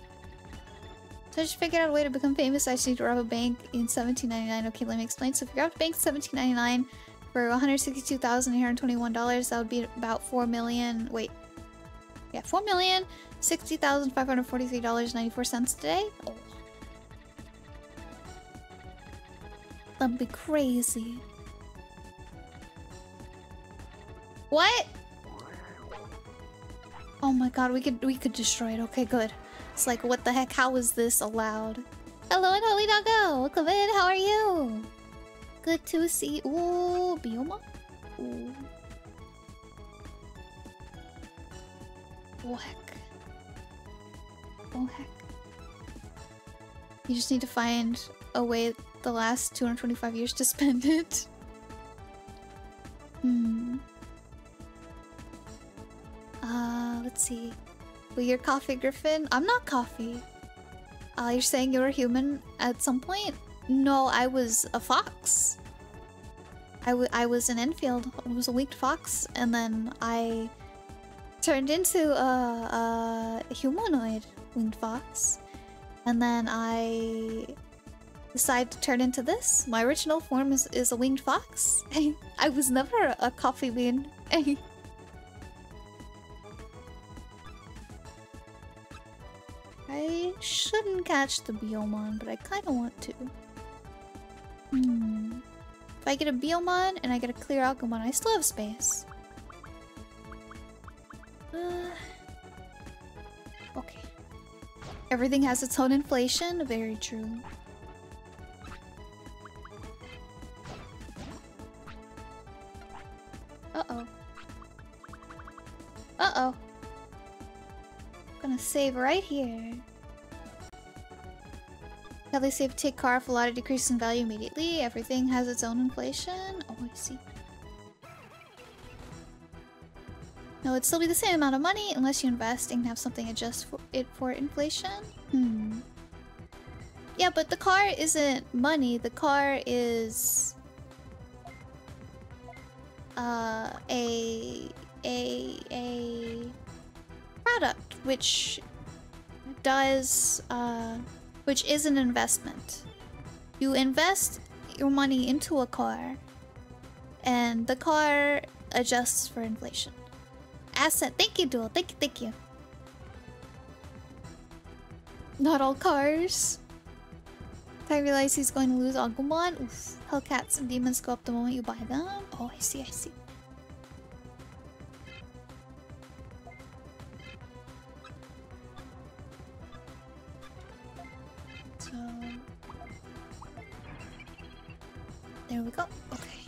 So I should figure out a way to become famous. I just need to rob a bank in seventeen ninety-nine. Okay, let me explain. So if you robbed a bank in seventeen ninety-nine for one hundred sixty-two thousand eight hundred twenty-one dollars, that would be about four million. Wait. Yeah, four million sixty thousand five hundred forty-three dollars and ninety-four cents today. Oh. That'd be crazy. What? Oh my god, we could we could destroy it. Okay, good. It's like, what the heck? How is this allowed? Hello, and Holy Doggo! Welcome in, how are you? Good to see. Ooh, Bioma? Ooh. Oh heck. Oh heck. You just need to find a way the last two hundred twenty-five years to spend it. Hmm. Uh, let's see. Well, you're coffee, Griffin? I'm not coffee. Uh, you're saying you were human at some point? No, I was a fox. I, w I was an Enfield. I was a winged fox, and then I turned into a, a humanoid winged fox, and then I decided to turn into this. My original form is, is a winged fox. I was never a coffee bean. I shouldn't catch the Beomon, but I kind of want to. Hmm. If I get a Beomon and I get a clear Alchemon, I still have space. Uh, okay. Everything has its own inflation. Very true. Uh-oh. Uh-oh. Gonna save right here. How they save take car off a lot of decrease in value immediately. Everything has its own inflation. Oh, I see. No, it'd still be the same amount of money unless you invest and have something adjust for it for inflation. Hmm. Yeah, but the car isn't money. The car is uh a a a product, which does, uh, which is an investment. You invest your money into a car, and the car adjusts for inflation. Asset, thank you, Duel, thank you, thank you. Not all cars. I realize he's going to lose Agumon. Oof. Hellcats and demons go up the moment you buy them. Oh, I see, I see. There we go. Okay.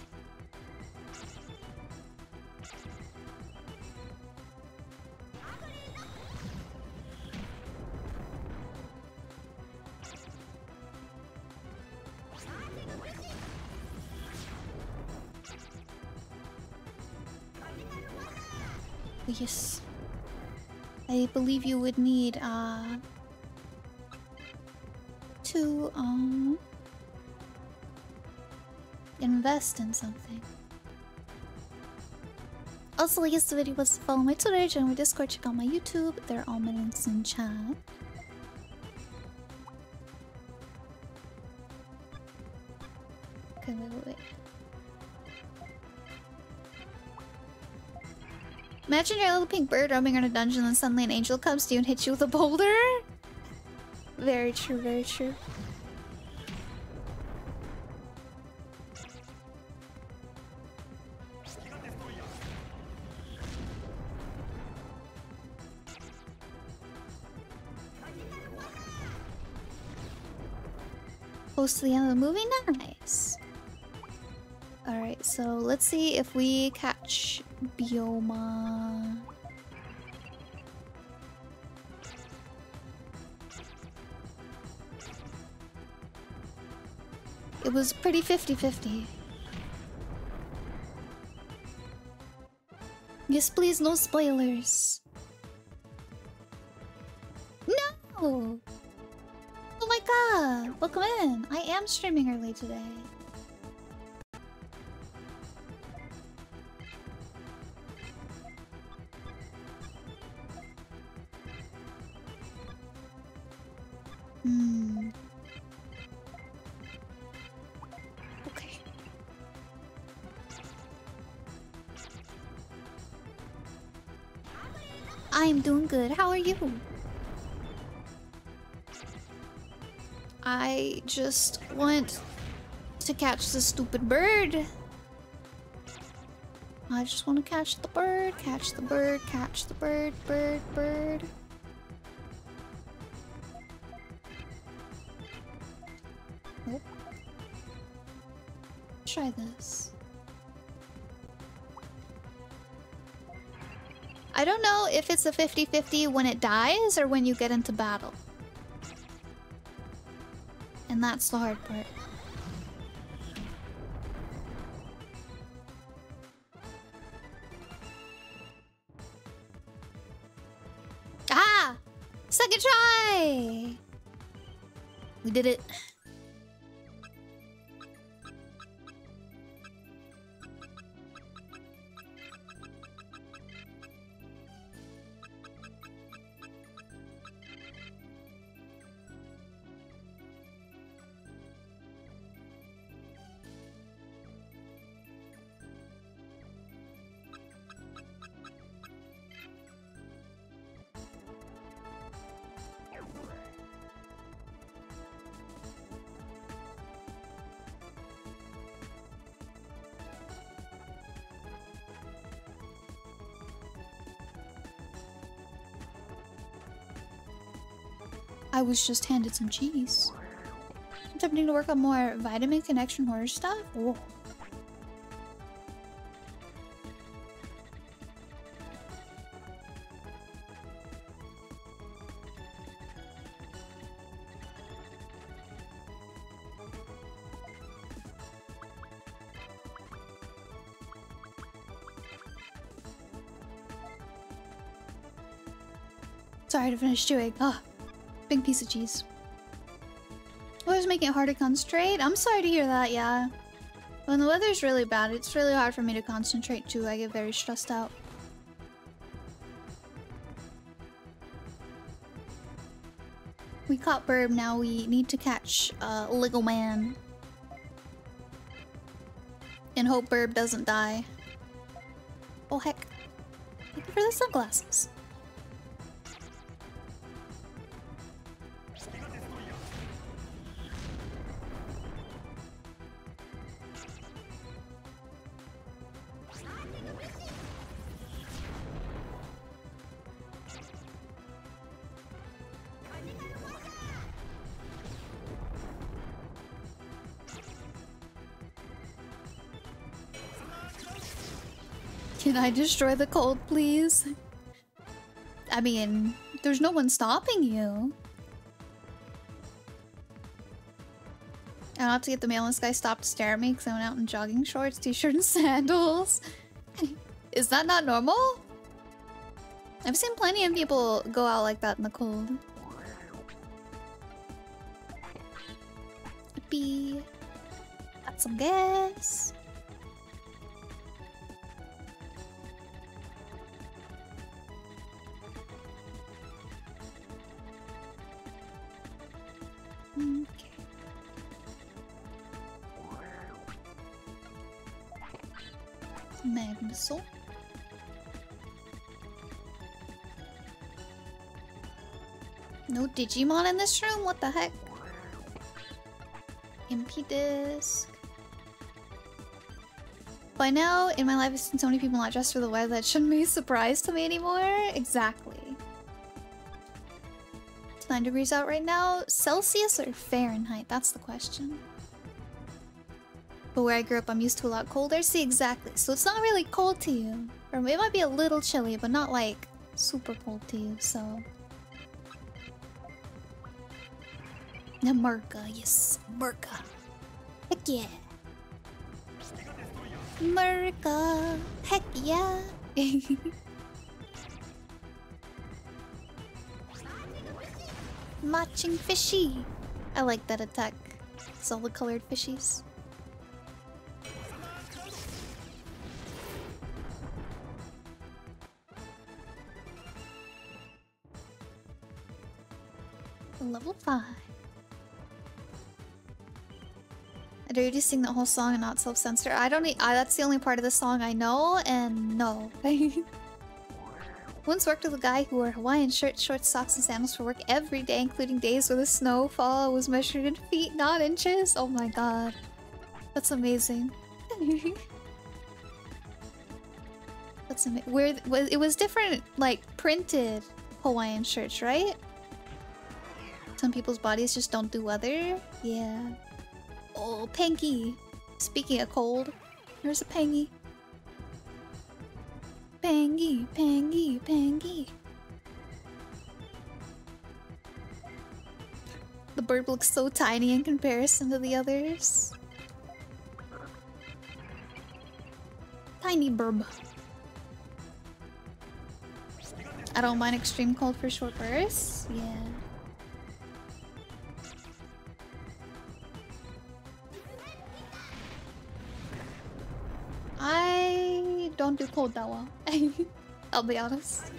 Yes. I believe you would need, uh... to, um... invest in something. Also, like this video was to follow my Twitter, join my Discord, check out my YouTube. They're all my links in chat. Okay, wait, wait, wait. Imagine your little pink bird roaming around a dungeon and suddenly an angel comes to you and hits you with a boulder? Very true, very true. Close to the end of the movie? Nice! Alright, so let's see if we catch Bioma. It was pretty fifty fifty. Yes, please, no spoilers. No! Oh my god! Welcome in! I am streaming early today. Hmm. Okay. I'm doing good. How are you? I just want to catch the stupid bird. I just want to catch the bird, catch the bird, catch the bird, bird, bird. Oh. Try this. I don't know if it's a fifty fifty when it dies or when you get into battle. And that's the hard part. Ah! Second try! We did it. I was just handed some cheese. I'm attempting to work on more vitamin connection horror stuff. Ooh. Sorry to finish chewing. Ah. Big piece of cheese. Weather's making it hard to concentrate. I'm sorry to hear that, yeah. When the weather's really bad, it's really hard for me to concentrate too. I get very stressed out. We caught Burb, now we need to catch uh, Lego Man. And hope Burb doesn't die. Oh heck. Thank you for the sunglasses. Can I destroy the cold, please? I mean, there's no one stopping you. I don't have to get the mail and this guy stopped to stare at me because I went out in jogging shorts, t-shirt, and sandals. Is that not normal? I've seen plenty of people go out like that in the cold. Yippee. Got some gas. Magnuson. No Digimon in this room? What the heck? M P disc. By now, in my life, I've seen so many people not dressed for the weather that shouldn't be a surprise to me anymore. Exactly. It's nine degrees out right now. Celsius or Fahrenheit? That's the question. But where I grew up, I'm used to a lot colder. See, exactly. So it's not really cold to you. Or it might be a little chilly, but not like super cold to you, so. Namurka, yes. Murka. Heck yeah. Murka. Heck yeah. Matching fishy. I like that attack. It's all the colored fishies. Level five. Did I already sing the whole song and not self-censor? I don't need, I, that's the only part of the song I know, and no. Once worked with a guy who wore Hawaiian shirt, shorts, socks, and sandals for work every day, including days where the snowfall was measured in feet, not inches. Oh my god. That's amazing. That's amazing. Where it was different, like, printed Hawaiian shirts, right? Some people's bodies just don't do other. Yeah. Oh, Panky. Speaking of cold, there's a Pangy. Pangy, Pangy, Pangy. The bird looks so tiny in comparison to the others. Tiny burb. I don't mind extreme cold for short bursts. Yeah. I don't do cold that well. I'll be honest.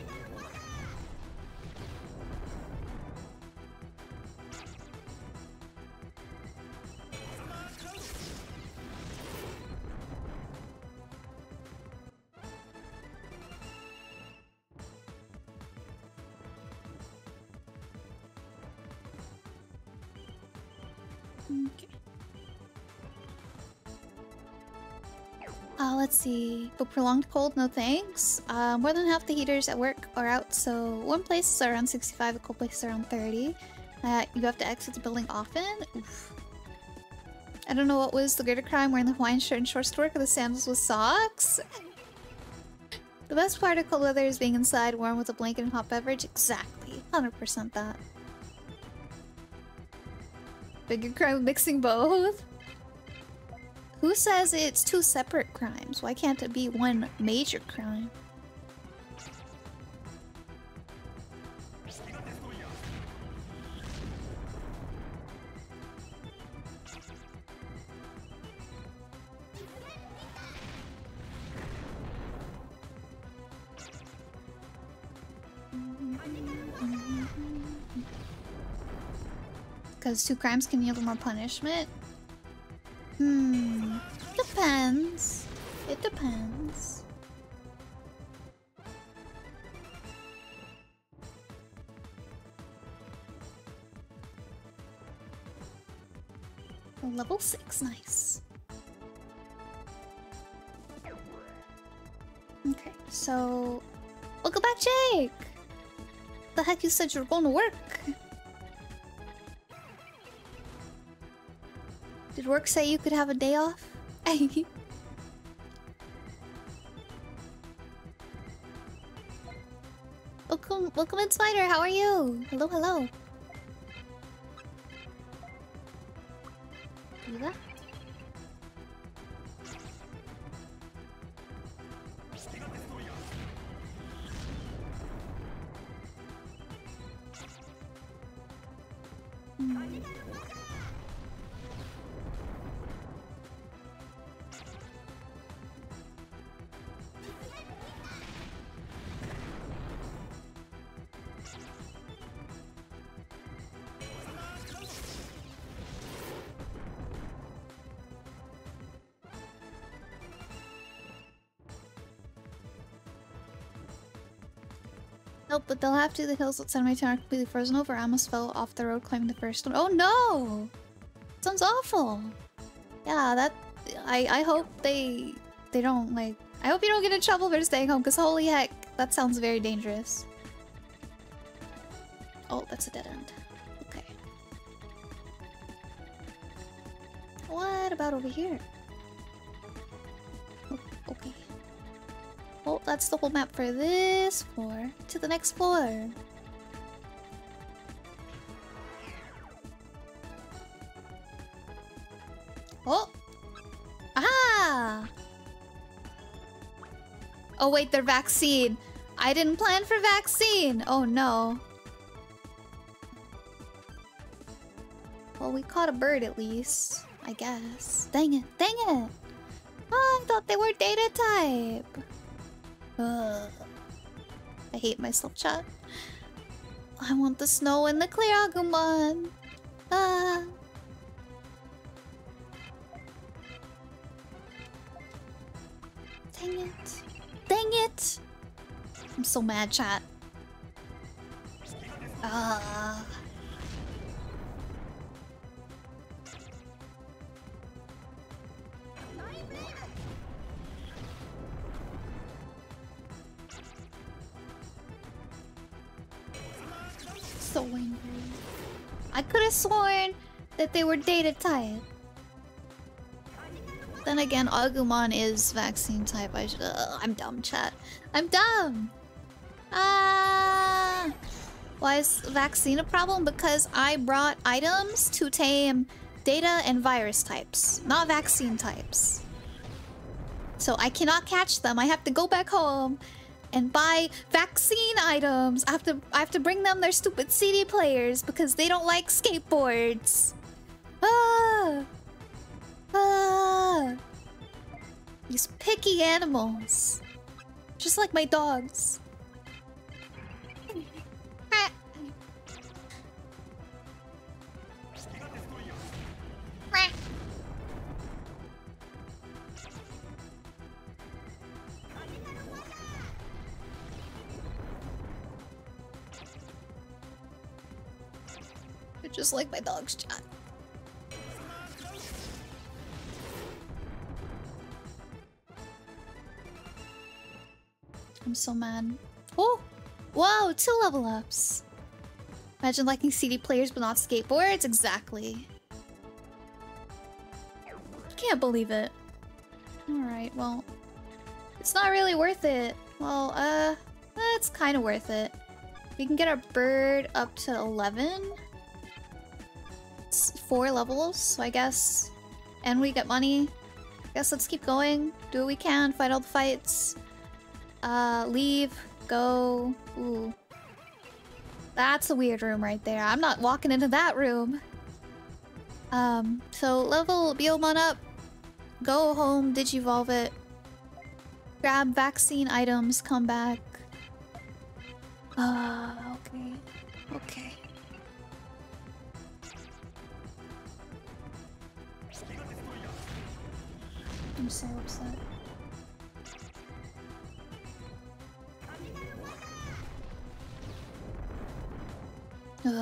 Okay. Uh, let's see. For prolonged cold, no thanks. Uh, more than half the heaters at work are out, so warm places are around sixty-five, a cold place is around thirty. Uh, you have to exit the building often. Oof. I don't know what was the greater crime, wearing the Hawaiian shirt and shorts to work or the sandals with socks? The best part of cold weather is being inside, warm with a blanket and hot beverage. Exactly. one hundred percent that. Bigger crime mixing both? Who says it's two separate crimes? Why can't it be one major crime? Because two crimes can yield more punishment? Hmm, depends. It depends. Level six, nice. Okay, so welcome back, Jake! The heck, you said you were going to work? Did work say you could have a day off? Welcome, welcome in, Spider. How are you? Hello, hello. Yuga? Mm. But they'll have to. The hills outside my town are completely frozen over. I almost fell off the road climbing the first one. Oh no! Sounds awful. Yeah, that. I I hope they they don't like. I hope you don't get in trouble for staying home. Cause holy heck, that sounds very dangerous. Oh, that's a dead end. Okay. What about over here? Oh, okay. Oh, that's the whole map for this floor. To the next floor. Oh! Aha! Oh wait, they're vaccine. I didn't plan for vaccine. Oh no. Well, we caught a bird at least. I guess. Dang it, dang it! Oh, I thought they were data type. Ugh. I hate myself, chat. I want the snow and the clear Agumon. Ah. Dang it. Dang it! I'm so mad, chat. Uh... So angry. I could have sworn that they were data type. Then again, Agumon is vaccine type. I should. Uh, I'm dumb, chat. I'm dumb. Ah. Uh, why is vaccine a problem? Because I brought items to tame data and virus types, not vaccine types. So I cannot catch them. I have to go back home and buy vaccine items. I have to. I have to bring them their stupid C D players because they don't like skateboards. Ah. Ah, these picky animals, just like my dogs. They're just like my dogs, chat. I'm so mad. Oh! Whoa, two level ups. Imagine liking C D players but not skateboards. Exactly. I can't believe it. Alright, well. It's not really worth it. Well, uh, it's kind of worth it. We can get our bird up to eleven. It's four levels, so I guess. And we get money. I guess let's keep going. Do what we can. Fight all the fights. Uh, leave, go, ooh. That's a weird room right there. I'm not walking into that room. Um, so level Beelmon up. Go home, digivolve it. Grab vaccine items, come back. Uh, okay. Okay. I'm so upset. Ugh. I'm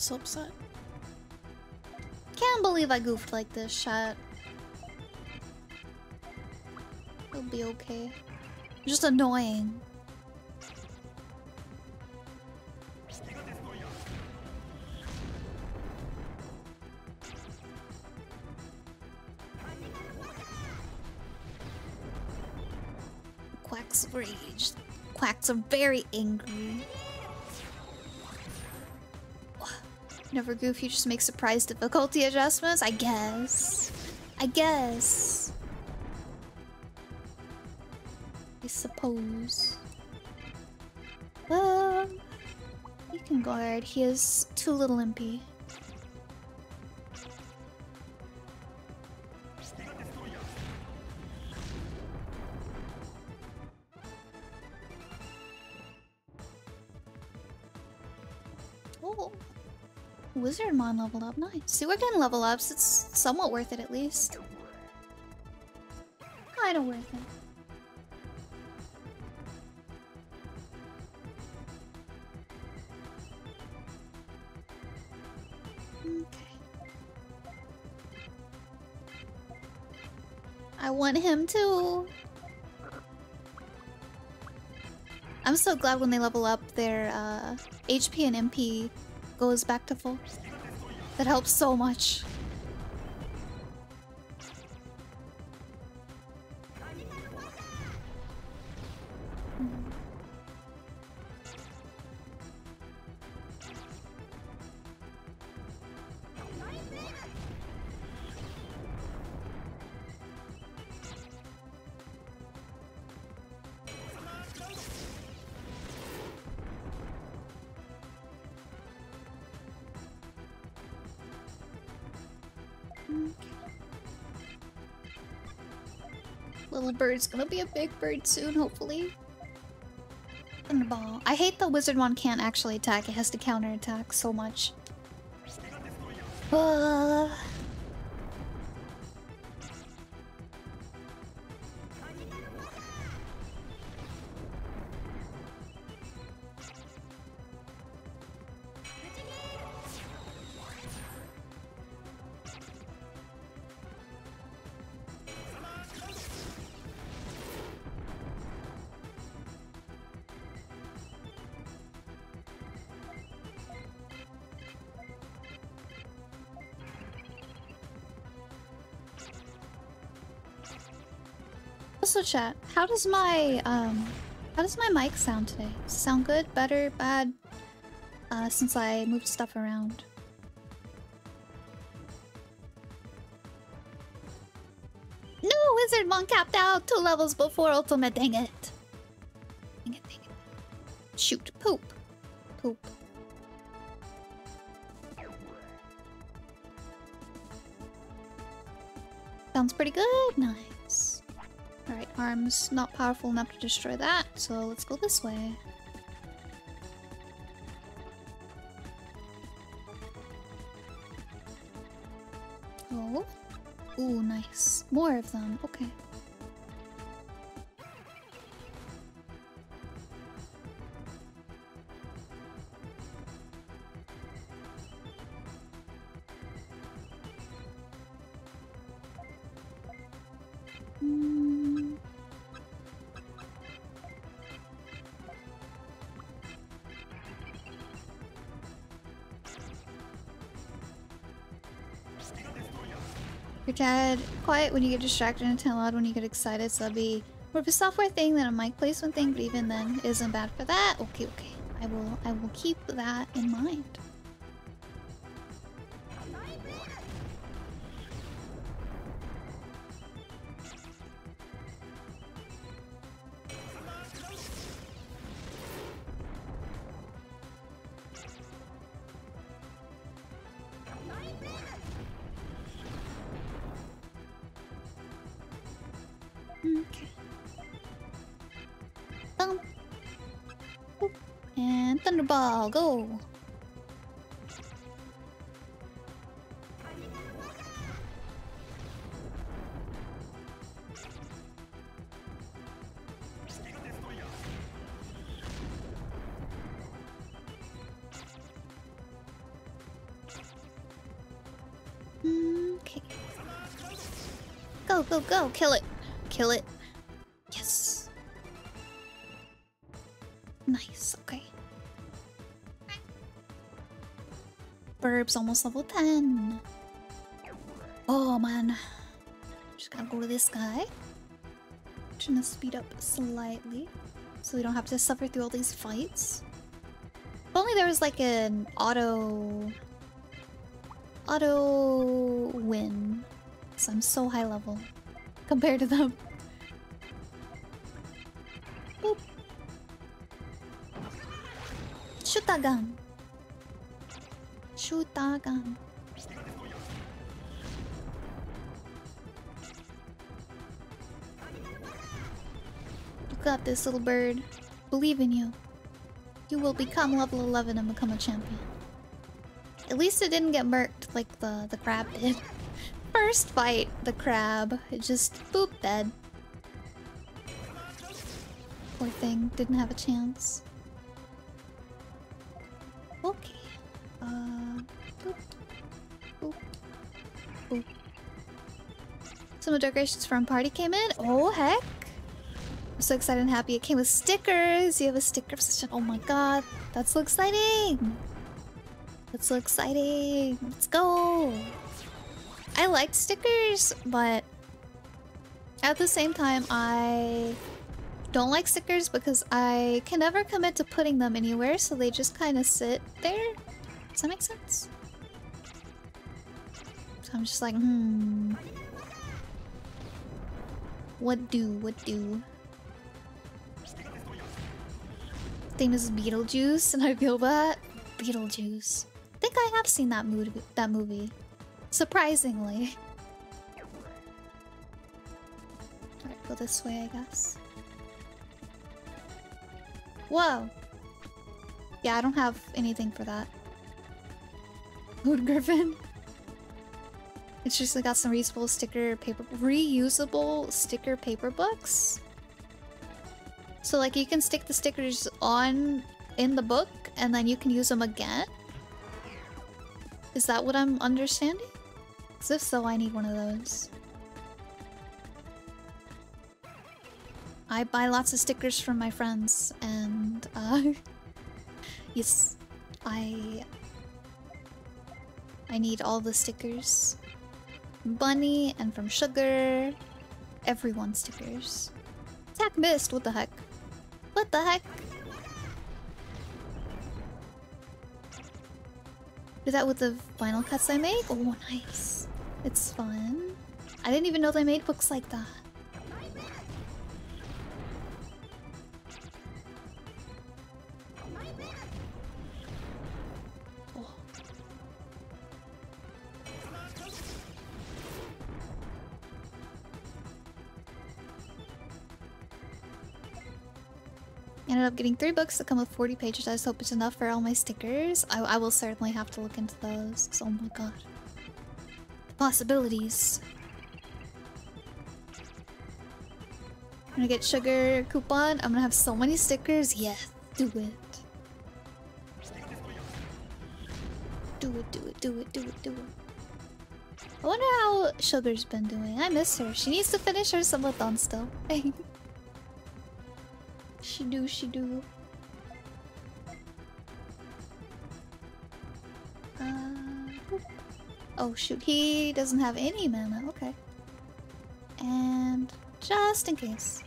so upset. Can't believe I goofed like this, chat. Be okay. Just annoying. Quacks of rage. Quacks are very angry. Never goof, you just make surprise difficulty adjustments? I guess. I guess. I suppose. Um, you can guard. He is too little impy. Oh, Wizardmon leveled up. Nice. See, we're getting level ups. It's somewhat worth it, at least. Kind of worth it. I want him too. I'm so glad when they level up, their uh, H P and M P goes back to full. That helps so much. Little bird's gonna be a big bird soon, hopefully. Thunderball. I hate the wizard one can't actually attack. It has to counterattack so much. Uh... Also, chat, how does my um how does my mic sound today? Sound good, better, bad? Uh since I moved stuff around. No, Wizardmon capped out two levels before ultimate, dang it. Dang it, dang it. Shoot, poop. Poop. Sounds pretty good, nice. Alright, arms not powerful enough to destroy that, so let's go this way. Oh. Ooh, nice. More of them, okay. Dad, quiet when you get distracted and loud when you get excited, so that'd be more of a software thing than a mic placement thing, but even then isn't bad for that. Okay, okay. I will I will keep that in mind. Thunderball, go! Okay. Go, go, go! Kill it! Kill it! Yes! Nice, okay. Burbs almost level ten. Oh man. Just gotta go to this guy. Just gonna speed up slightly so we don't have to suffer through all these fights. If only there was like an auto... Auto... win. Because I'm so high level compared to them. Boop. Shoot that gun. Shoot that gun. You got this, little bird. Believe in you. You will become level eleven and become a champion. At least it didn't get murked like the, the crab did. First fight, the crab. It just, boop, dead. Poor thing, didn't have a chance. Okay. Uh, boop, boop, boop. Some of the decorations from party came in. Oh heck! I'm so excited and happy. It came with stickers. You have a sticker obsession. Oh my god, that's so exciting! That's so exciting. Let's go! I liked stickers, but at the same time, I don't like stickers because I can never commit to putting them anywhere, so they just kind of sit there. Does that make sense? So I'm just like, hmm... What do? What do? I think this is Beetlejuice, and I feel that. Beetlejuice. I think I have seen that movie. That movie. Surprisingly. Alright, go go this way, I guess. Whoa! Yeah, I don't have anything for that. Loot Griffin. It's just I got some reusable sticker paper- reusable sticker paper books. So like you can stick the stickers on in the book and then you can use them again? Is that what I'm understanding? Because if so, I need one of those. I buy lots of stickers from my friends and uh... yes, I... I need all the stickers. Bunny and from Sugar. Everyone stickers. Attack missed, what the heck? What the heck? Do that with the vinyl cuts I made? Oh, nice. It's fun. I didn't even know they made books like that. Ended up getting three books that come with forty pages. I just hope it's enough for all my stickers. I, I will certainly have to look into those. Oh my god. The possibilities. I'm gonna get Sugar coupon. I'm gonna have so many stickers. Yes, do it. Do it, do it, do it, do it, do it. I wonder how Sugar's been doing. I miss her. She needs to finish her subathon still. Hey. She do, she do. Uh, oh shoot, he doesn't have any mana, okay. And just in case.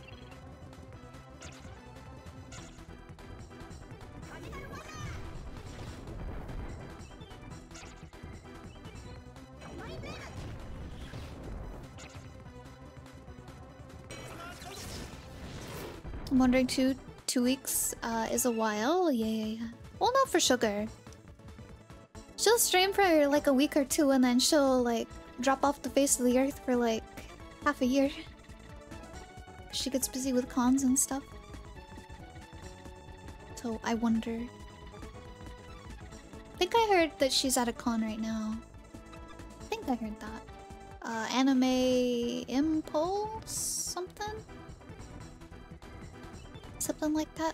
I'm wondering two two weeks uh, is a while. Yeah, yeah, yeah. Well, not for Sugar. She'll stream for like a week or two, and then she'll like drop off the face of the earth for like half a year. She gets busy with cons and stuff. So I wonder. I think I heard that she's at a con right now. I think I heard that. Uh, Anime Impulse something. Something like that.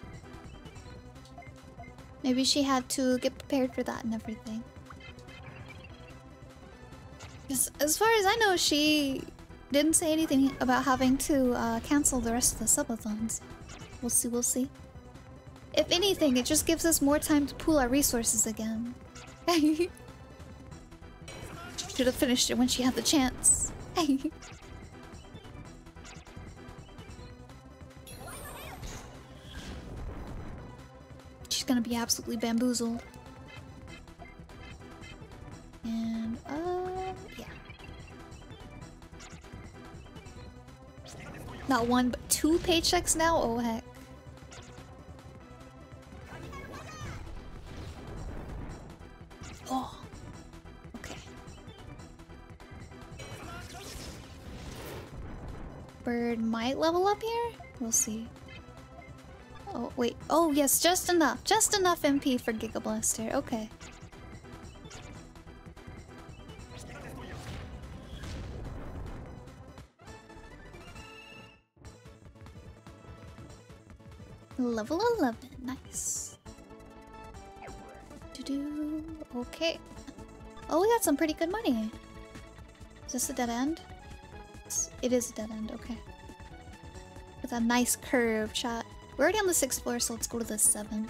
Maybe she had to get prepared for that and everything. As, as far as I know, she didn't say anything about having to uh, cancel the rest of the subathons. We'll see, we'll see. If anything, it just gives us more time to pool our resources again. Should have finished it when she had the chance. Gonna be absolutely bamboozled. And, uh, yeah. Not one, but two paychecks now? Oh, heck. Oh. Okay. Bird might level up here? We'll see. Oh, wait. Oh, yes, just enough. Just enough M P for Giga Blaster. Okay. Level eleven. Nice. Doo-doo. Okay. Oh, we got some pretty good money. Is this a dead end? It is a dead end. Okay. With a nice curve, chat. We're already on the sixth floor, so let's go to the seventh.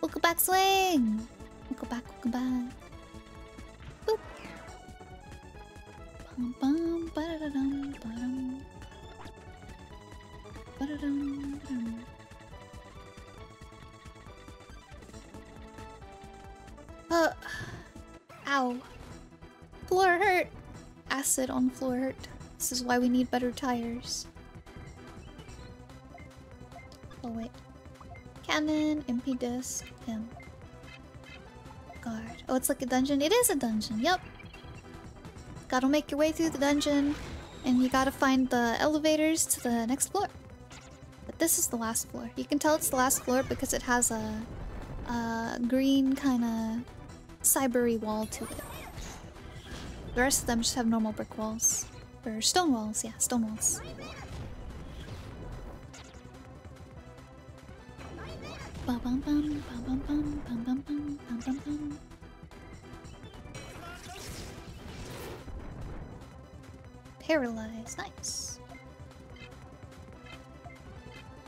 Welcome back, Sling! Welcome back, welcome back. Boop! Bum bum ba da dum ba dum ba da dum dum. Uh. Ow. Floor hurt! Acid on floor hurt. This is why we need better tires. Oh wait. Cannon, M P disc, him. Guard. Oh, it's like a dungeon. It is a dungeon, yep. Gotta make your way through the dungeon. And we gotta find the elevators to the next floor. But this is the last floor. You can tell it's the last floor because it has a, a green kind of cybery wall to it. The rest of them just have normal brick walls. Or stone walls, yeah, stone walls. Paralyzed, nice.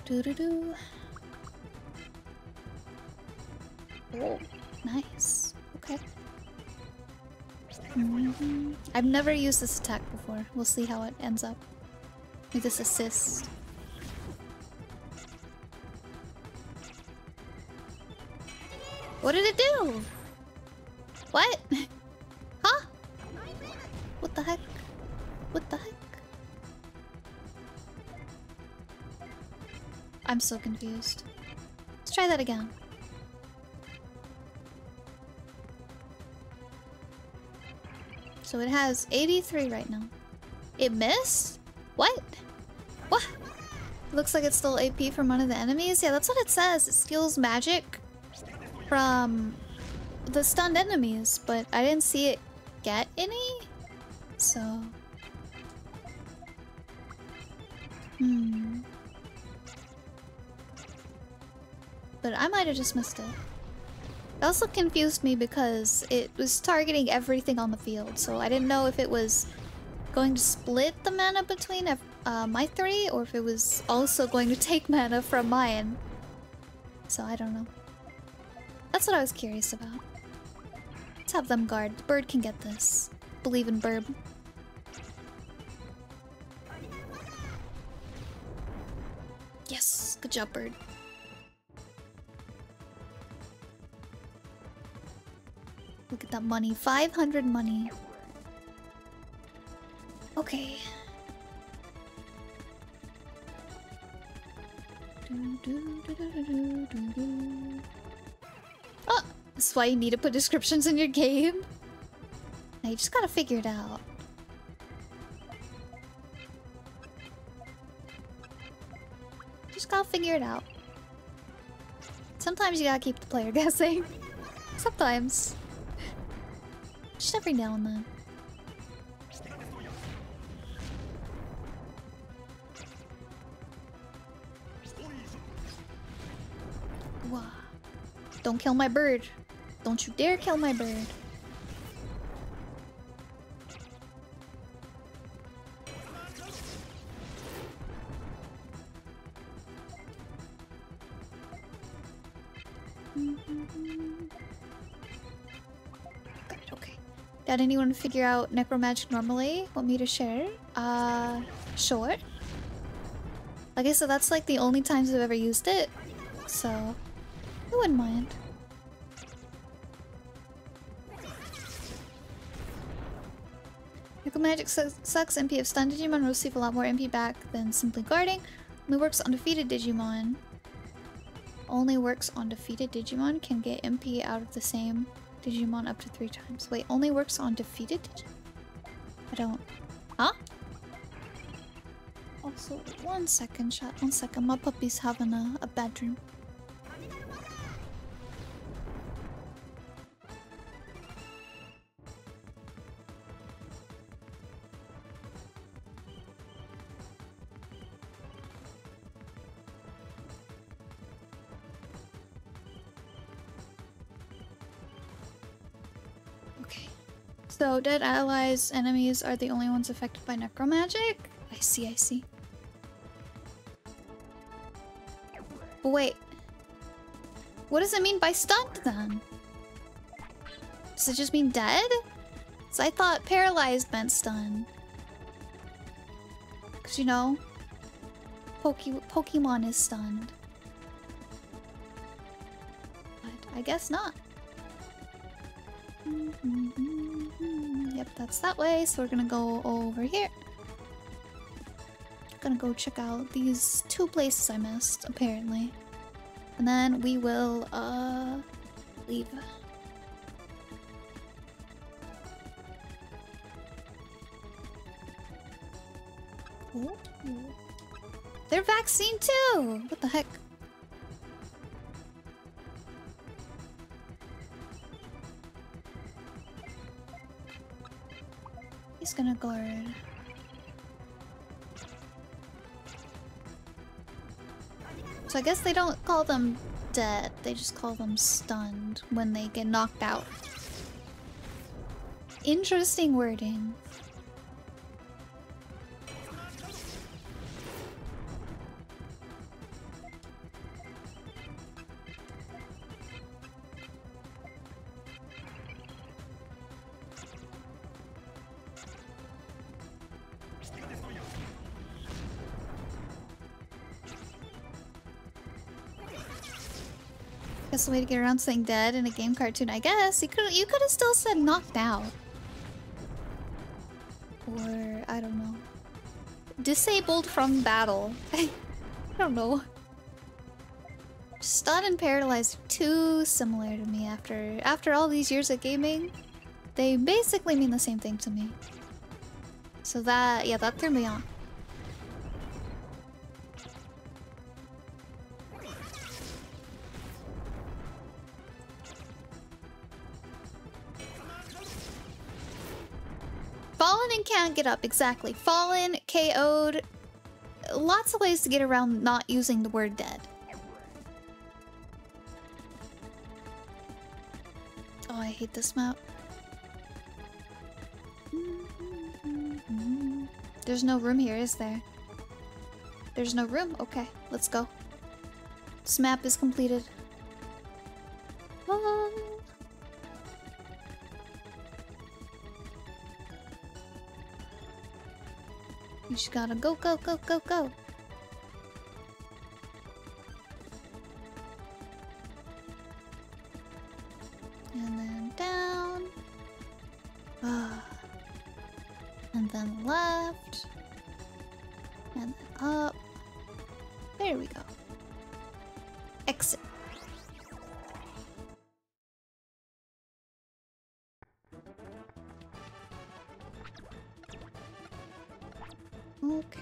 Do do do. Oh, nice. Okay. Mm-hmm. I've never used this attack before. We'll see how it ends up with this assist. What did it do? What? Huh? What the heck? What the heck? I'm so confused. Let's try that again. So it has eighty-three right now. It missed? What? What? Looks like it stole A P from one of the enemies. Yeah, that's what it says. It steals magic from the stunned enemies, but I didn't see it get any. So... Hmm. But I might have just missed it. It also confused me because it was targeting everything on the field, so I didn't know if it was going to split the mana between uh, my three, or if it was also going to take mana from mine. So I don't know. That's what I was curious about. Let's have them guard. The bird can get this. Believe in Burb. Yes, good job, bird. Look at that money. five hundred money. Okay. Oh! This is why you need to put descriptions in your game. Now you just gotta figure it out. Just gotta figure it out. Sometimes you gotta keep the player guessing. Sometimes. Just every now and then. Wow. Don't kill my bird. Don't you dare kill my bird. Did anyone figure out necromagic normally? Want me to share? Uh, sure. Like I said, that's like the only times I've ever used it, so I wouldn't mind. Necromagic su sucks M P of stun Digimon. Will receive a lot more M P back than simply guarding. Only works on defeated Digimon. Only works on defeated Digimon. Can get M P out of the same Digimon up to three times. Wait, only works on defeated Digimon? I don't... Huh? Also, one second, chat. One second. My puppy's having a, a bad dream. So dead allies, enemies are the only ones affected by necromagic? I see, I see. But wait. What does it mean by stunned then? Does it just mean dead? So I thought paralyzed meant stunned. Cause you know, Poke- Pokemon is stunned. But I guess not. Mm-hmm. Yep, that's that way, so we're gonna go over here. Gonna go check out these two places I missed, apparently. And then we will, uh, leave. They're vaccine too! What the heck? He's gonna guard. So I guess they don't call them dead, they just call them stunned when they get knocked out. Interesting wording. Guess the way to get around saying dead in a game cartoon, I guess. You could you could have still said knocked out. Or I don't know. Disabled from battle. I don't know. Stunned and paralyzed are too similar to me after after all these years of gaming. They basically mean the same thing to me. So that yeah, that threw me off. Can't get up, exactly. Fallen, K O'd. Lots of ways to get around not using the word dead. Oh, I hate this map. There's no room here, is there? There's no room? Okay, let's go. This map is completed. Fun. You just gotta go, go, go, go, go. And then down. Oh. And then left. And then up. There we go. Exit. Okay,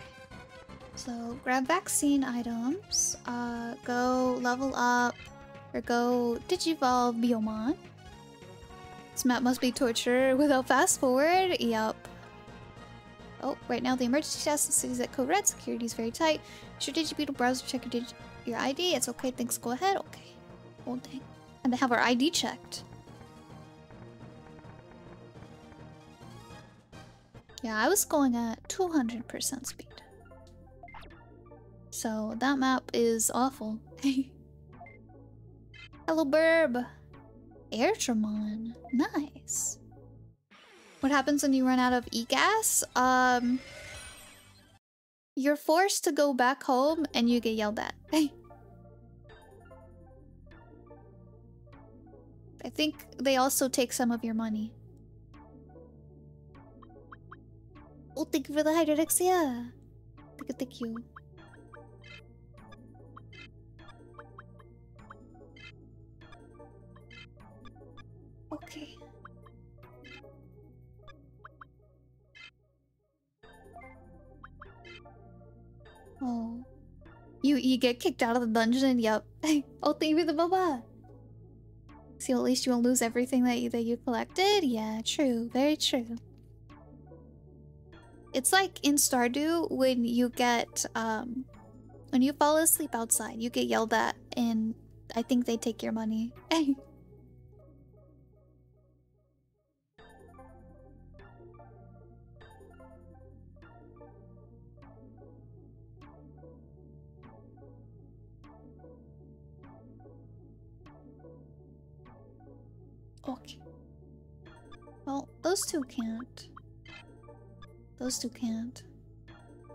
so grab vaccine items, uh, go level up, or go digivolve Biomon. This map must be torture without fast forward, yep. Oh, right now the emergency task cities at code red, security is very tight. Use your DigiBeetle browser to check your, digi your I D, it's okay, thanks, go ahead, okay. Oh dang, and they have our I D checked. Yeah, I was going at two hundred percent speed. So that map is awful. Hello, Burb! Airtramon. Nice. What happens when you run out of e-gas? Um... You're forced to go back home and you get yelled at. I think they also take some of your money. Oh, thank you for the hydroxia. Thank you, thank you. Okay. Oh. You you get kicked out of the dungeon, yep. Oh, thank you for the boba. See, at least you won't lose everything that you, that you collected. Yeah, true. Very true. It's like in Stardew when you get, um, when you fall asleep outside, you get yelled at, and I think they take your money. Okay. Well, those two can't. Those two can't.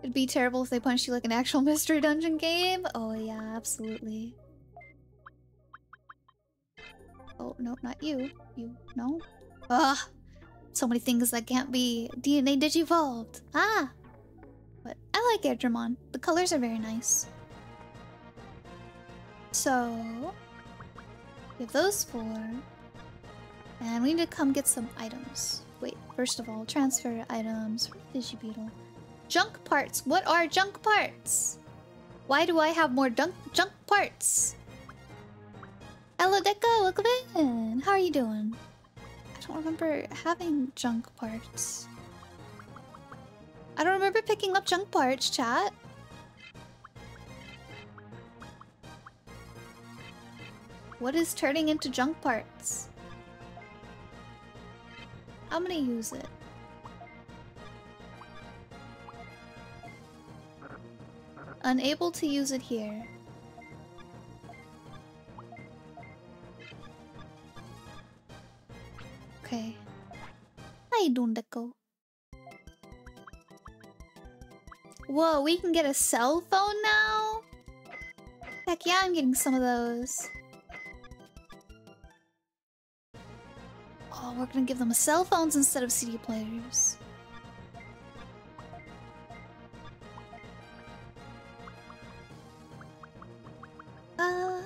It'd be terrible if they punished you like an actual mystery dungeon game. Oh yeah, absolutely. Oh, no, not you. You, no. Ugh! So many things that can't be D N A digivolved. Ah! But I like Edramon. The colors are very nice. So... we have those four. And we need to come get some items. Wait, first of all, transfer items for Digibeetle. Junk parts. What are junk parts? Why do I have more junk junk parts? Hello, Deca. Welcome in. How are you doing? I don't remember having junk parts. I don't remember picking up junk parts, chat. What is turning into junk parts? I'm gonna use it. Unable to use it here. Okay. How you doing, Deco? Whoa, we can get a cell phone now? Heck yeah, I'm getting some of those. Oh, we're gonna give them cell phones instead of C D players. Uh,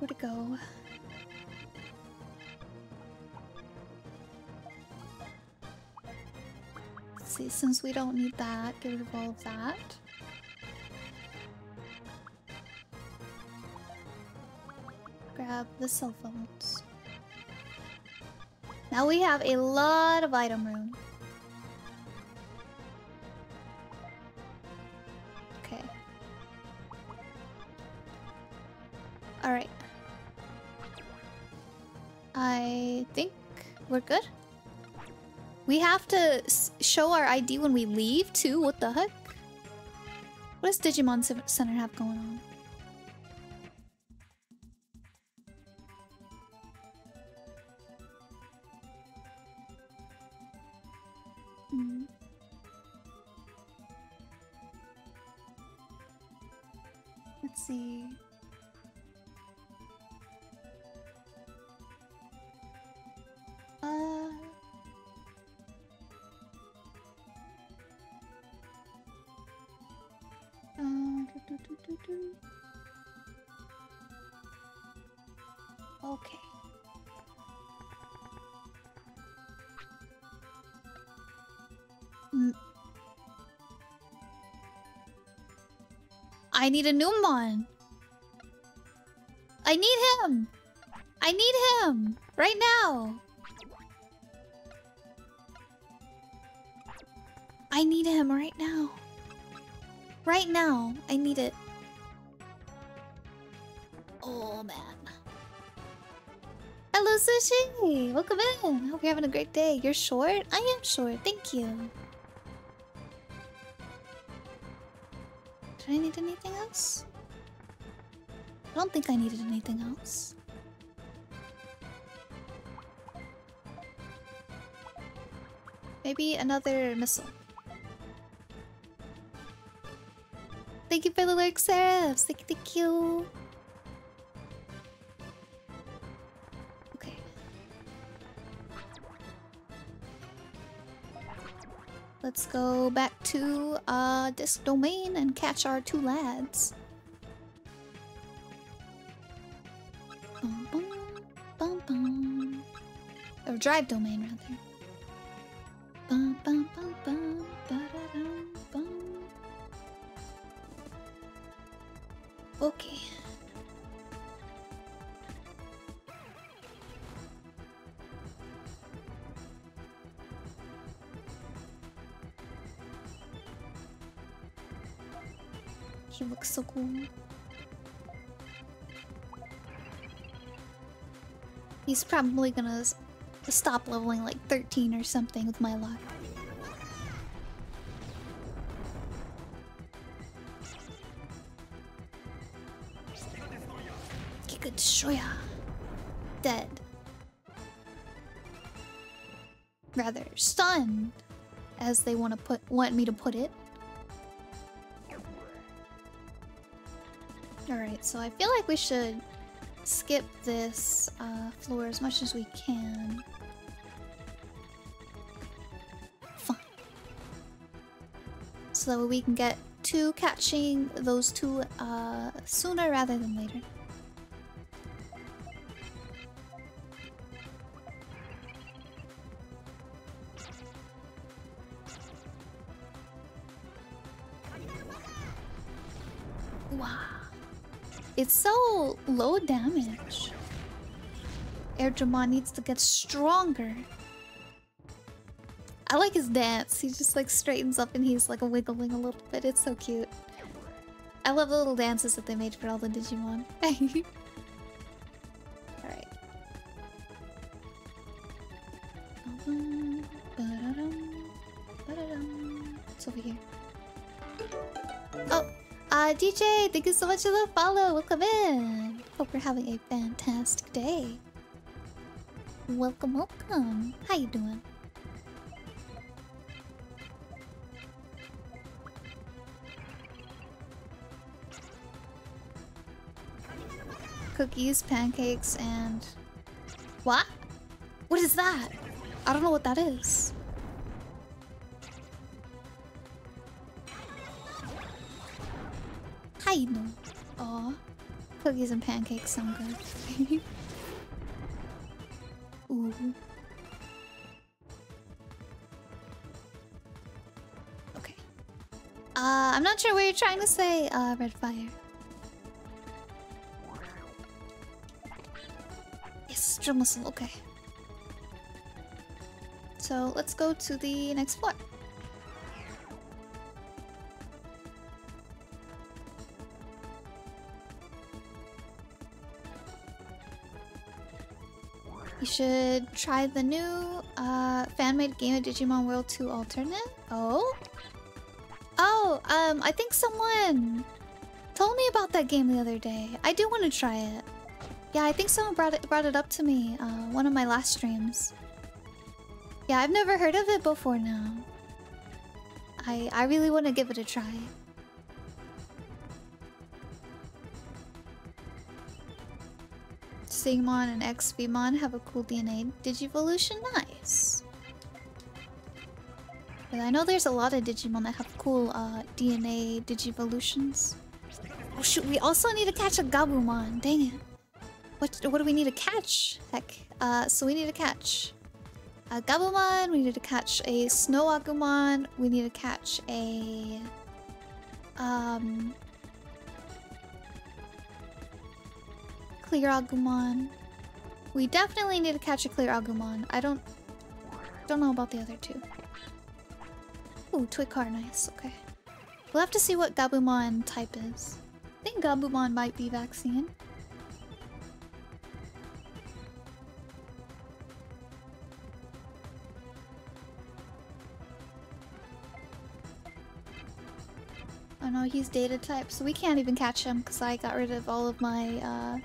where'd it go? See, since we don't need that, get rid of all of that. Grab the cell phones. Now we have a lot of item room. Okay. Alright. I think we're good. We have to show our I D when we leave, too? What the heck? What does Digimon Center have going on? Hmm. Let's see... Uh... Uh, do, do, do, do. Okay. Mm. I need a new mon. I need him. I need him right now. I need him right now. Right now, I need it. Oh, man. Hello, Sushi! Welcome in! Hope you're having a great day. You're short? I am short, thank you. Did I need anything else? I don't think I needed anything else. Maybe another missile. Thank you for the work, Sarah. Thank you, thank you. Okay. Let's go back to uh, Disk Domain and catch our two lads. Bum, bum, bum, bum. Or Drive Domain, rather. Bum, bum, bum, bum, ba-da-dum, bum. Okay. He looks so cool. He's probably gonna stop leveling like thirteen or something with my luck. Shoya. Dead. Rather stunned, as they want to put want me to put it. Alright, so I feel like we should skip this uh, floor as much as we can. Fine. So that we can get to catching those two uh, sooner rather than later. It's so low damage. Erdramon needs to get stronger. I like his dance. He just like straightens up and he's like wiggling a little bit. It's so cute. I love the little dances that they made for all the Digimon. Alright. It's over here. Oh! Uh, D J, thank you so much for the follow! Welcome in! Hope you're having a fantastic day. Welcome, welcome! How you doing? Cookies, pancakes, and... What? What is that? I don't know what that is. I know. Aw. Cookies and pancakes sound good. Ooh. Okay. Uh, I'm not sure what you're trying to say, uh, Red Fire. Yes, drum whistle, okay. So, let's go to the next floor. You should try the new uh, fan-made game of Digimon World two Alternate. Oh? Oh, um, I think someone told me about that game the other day. I do want to try it. Yeah, I think someone brought it brought it up to me, uh, one of my last streams. Yeah, I've never heard of it before now. I I really want to give it a try. Sigmon and X Vmon have a cool D N A Digivolution, nice. But I know there's a lot of Digimon that have cool uh, D N A Digivolutions. Oh shoot, we also need to catch a Gabumon, dang it. What, what do we need to catch? Heck, uh, so we need to catch a Gabumon, we need to catch a Snow Agumon, we need to catch a... Um... Clear Agumon. We definitely need to catch a Clear Agumon. I don't... Don't know about the other two. Ooh, Twicar, nice, okay. We'll have to see what Gabumon type is. I think Gabumon might be vaccine. Oh no, he's data type, so we can't even catch him because I got rid of all of my uh,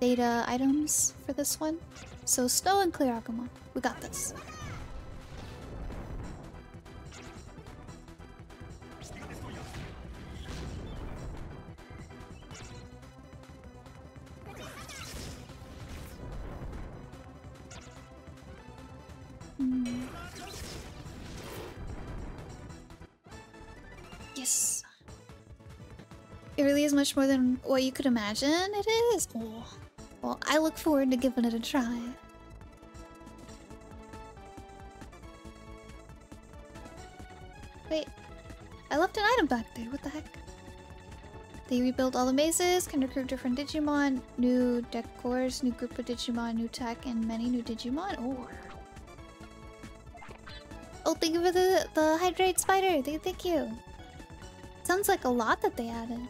data items for this one. So Snow and Clear Agumon, we got this. Mm. Yes. It really is much more than what you could imagine it is. Oh. Well, I look forward to giving it a try. Wait, I left an item back there, what the heck? They rebuild all the mazes, can recruit different Digimon, new decors, new group of Digimon, new tech, and many new Digimon. Oh, oh thank you for the, the Hydrate Spider, thank, thank you. Sounds like a lot that they added.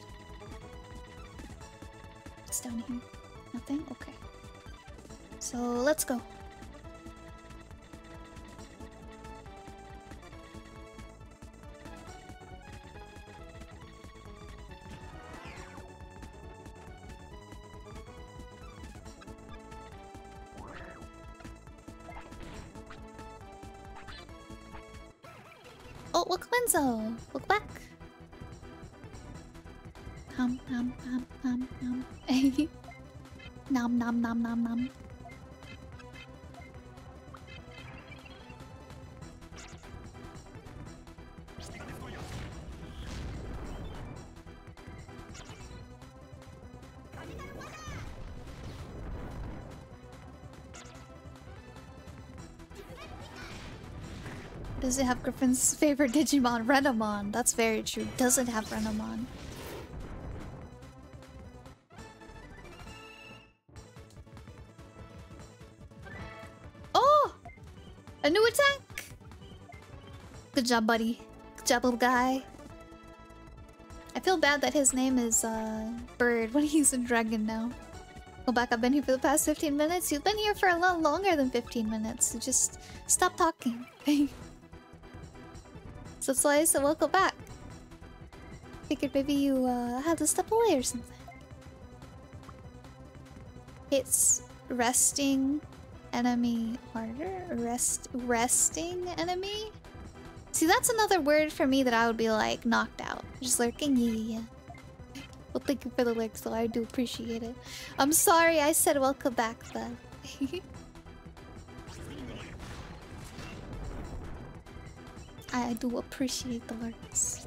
Down here. Nothing? Okay. So let's go. Oh, welcome Enzo! Look back! Um, um, um, um, um. Nom, nom, nom, nom, nom. Does it have Griffin's favorite Digimon, Renamon? That's very true. Does it have Renamon? A new attack! Good job, buddy. Good job, little guy. I feel bad that his name is, uh, Bird when he's a dragon now. Go back, I've been here for the past fifteen minutes. You've been here for a lot longer than fifteen minutes. So just stop talking. So Slice, so welcome back. Figured maybe you, uh, had to step away or something. It's resting enemy harder? Rest... resting enemy? See, that's another word for me that I would be like, knocked out. Just lurking, yeah, yeah. Well, thank you for the lurk, though. I do appreciate it. I'm sorry I said welcome back, then. I do appreciate the lurks.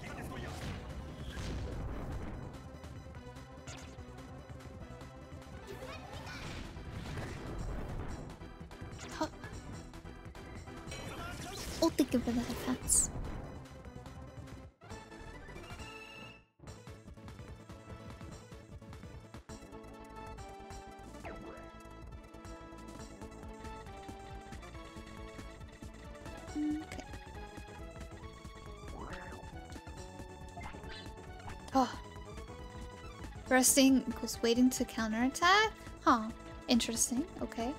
Oh, thank you for the headphones. Okay. Oh. Resting equals waiting to counterattack? Huh. Interesting. Okay.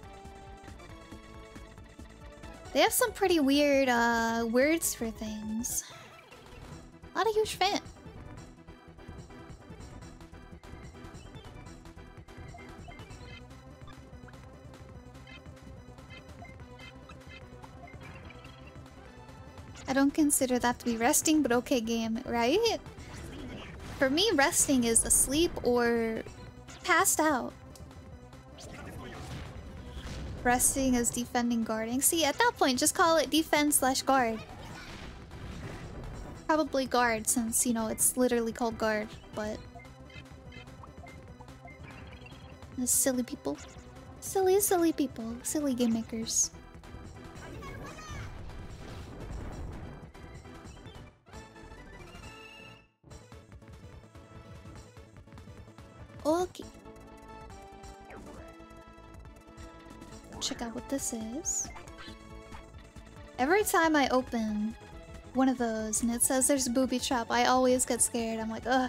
They have some pretty weird, uh, words for things. Not a huge fan. I don't consider that to be resting, but okay game, right? For me, resting is asleep or passed out. Resting is defending, guarding. See, at that point, just call it defense slash guard. Probably guard, since, you know, it's literally called guard, but... The silly people. Silly, silly people. Silly game makers. Okay. Check out what this is. Every time I open one of those and it says there's a booby trap, I always get scared. I'm like, ugh.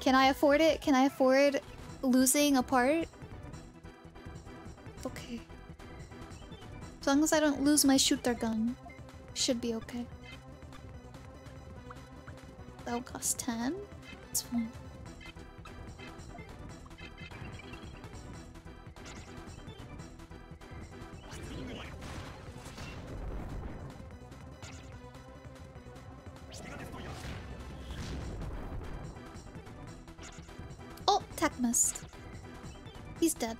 Can I afford it? Can I afford losing a part? Okay. As long as I don't lose my shooter gun, should be okay. That'll cost ten. It's fine. Missed. He's dead.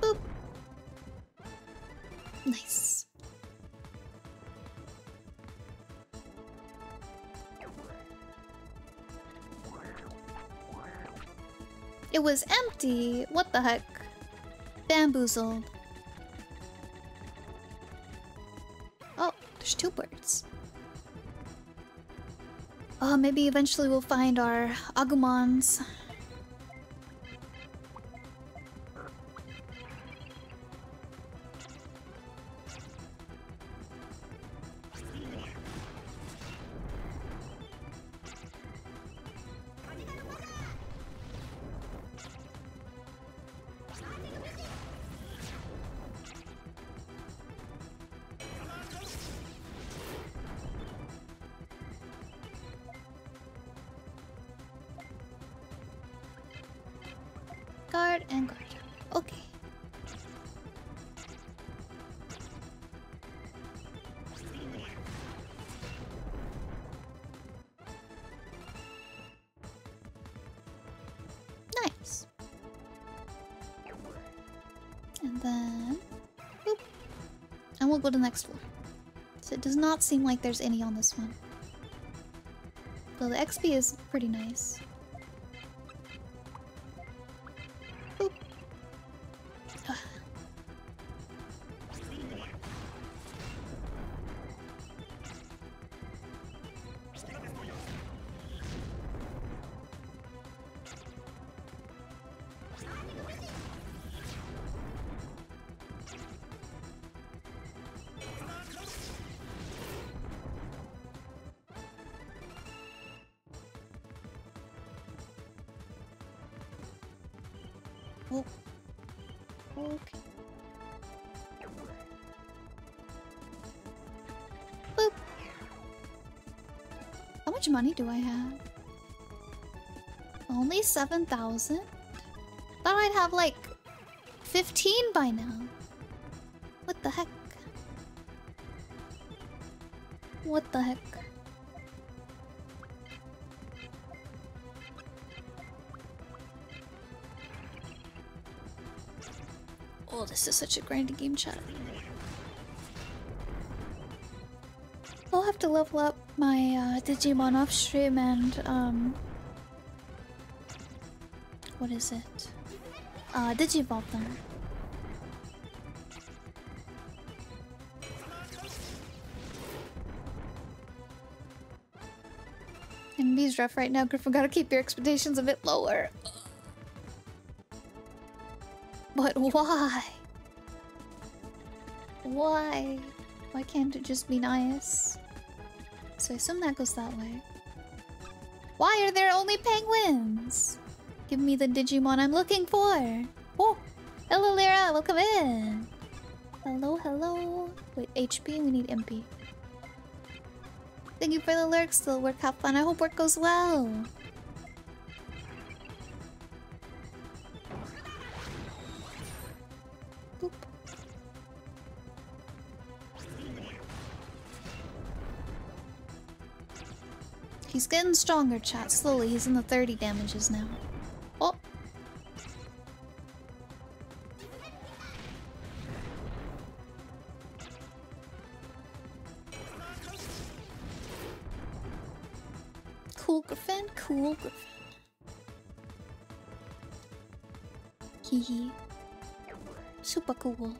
Boop. Nice. It was empty. What the heck? Bamboozled. Oh, there's two birds. Oh, maybe eventually we'll find our Agumons. And guard. Okay. Nice. And then... Boop. And we'll go to the next floor. So it does not seem like there's any on this one. Though the X P is pretty nice. Oh. Okay. Boop. How much money do I have? Only seven thousand? Thought I'd have like fifteen by now. What the heck? What the heck? Oh, this is such a grindy game, chat. I'll have to level up my uh, Digimon off stream and um... what is it? Uh, Digivolve them. M B's rough right now, Griffin. Gotta keep your expectations a bit lower. But why? Why? Why can't it just be nice? So I assume that goes that way. Why are there only penguins? Give me the Digimon I'm looking for! Oh! Hello, Lyra! Welcome in! Hello, hello! Wait, H P? We need M P. Thank you for the lurk, still work, have fun. I hope work goes well. Boop. He's getting stronger, chat. Slowly, he's in the thirty damages now. Oh! Cool Griffin, cool Griffin. Hee hee. Super cool.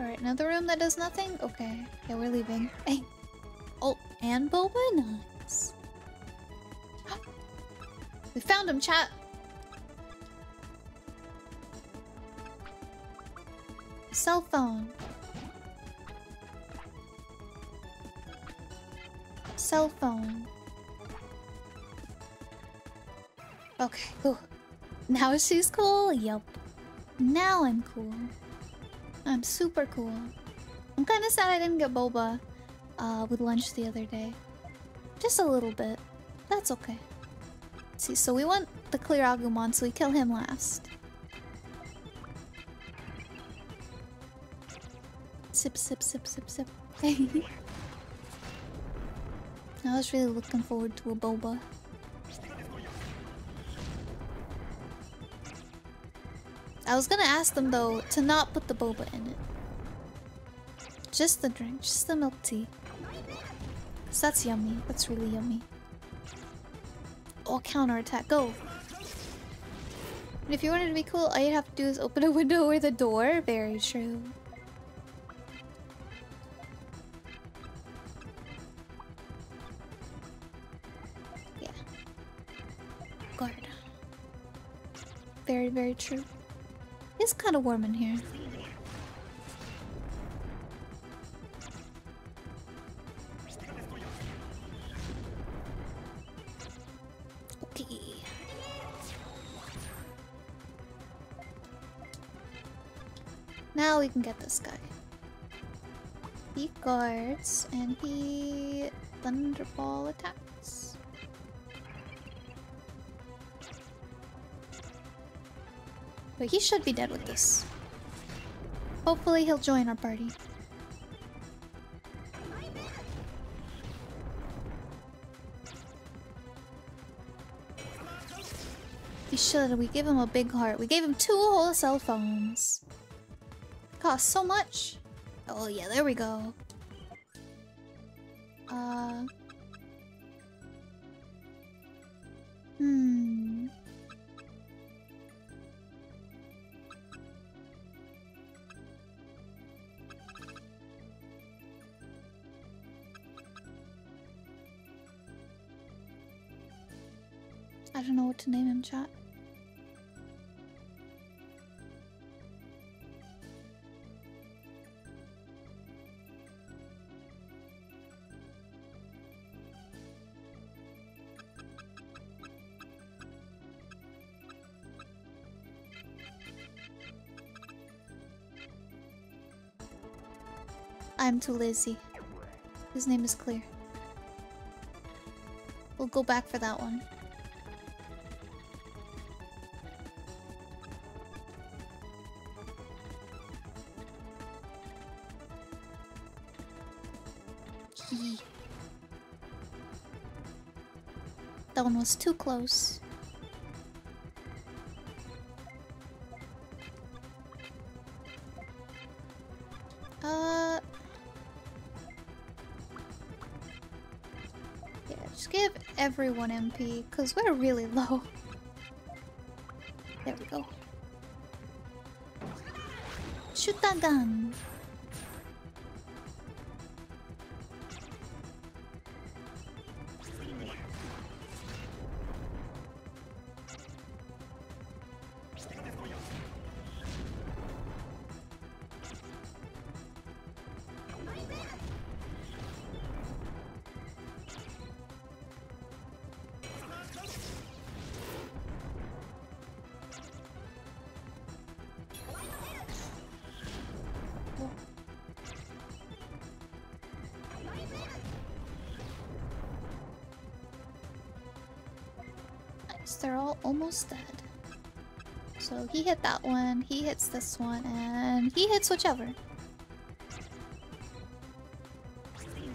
Alright, another room that does nothing? Okay. Yeah, we're leaving. Hey! Oh, and boba? Nice. We found him, chat! Cell phone. Cell phone. Okay, cool. Now she's cool? Yup. Now I'm cool. I'm super cool. I'm kinda sad I didn't get boba uh, with lunch the other day. Just a little bit. That's okay. See, so we want the clear Agumon, so we kill him last. Sip, sip, sip, sip, sip. I was really looking forward to a boba. I was gonna ask them, though, to not put the boba in it. Just the drink, just the milk tea. Cause that's yummy, that's really yummy. Oh, counterattack, go! And if you wanted to be cool, all you'd have to do is open a window or the door. Very true. Yeah. Guard. Very, very true. It's kind of warm in here. Now we can get this guy. He guards and he thunderball attacks. But he should be dead with this. Hopefully he'll join our party. He should. We gave him a big heart. We gave him two whole cell phones. Cost so much. Oh yeah, there we go. Uh. Hmm. I don't know what to name him, chat. I'm too lazy. His name is clear. We'll go back for that one. Yee. That one was too close. Uh, yeah, just give everyone M P, because we're really low. There we go. Shoot that gun! They're all almost dead. So he hit that one, he hits this one, and he hits whichever.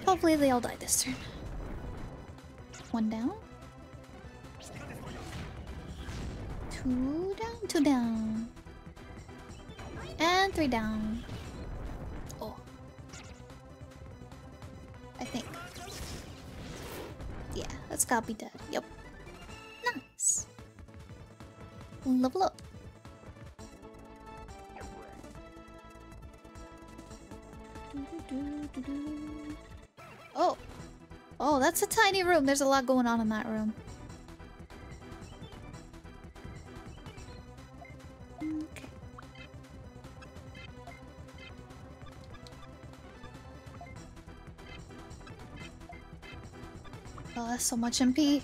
Hopefully they all die this turn. One down. Two down, two down. And three down. Oh. I think. Yeah, that's gotta be dead. Yep. Level up. Oh. Oh, that's a tiny room. There's a lot going on in that room. Okay. Oh, that's so much M P.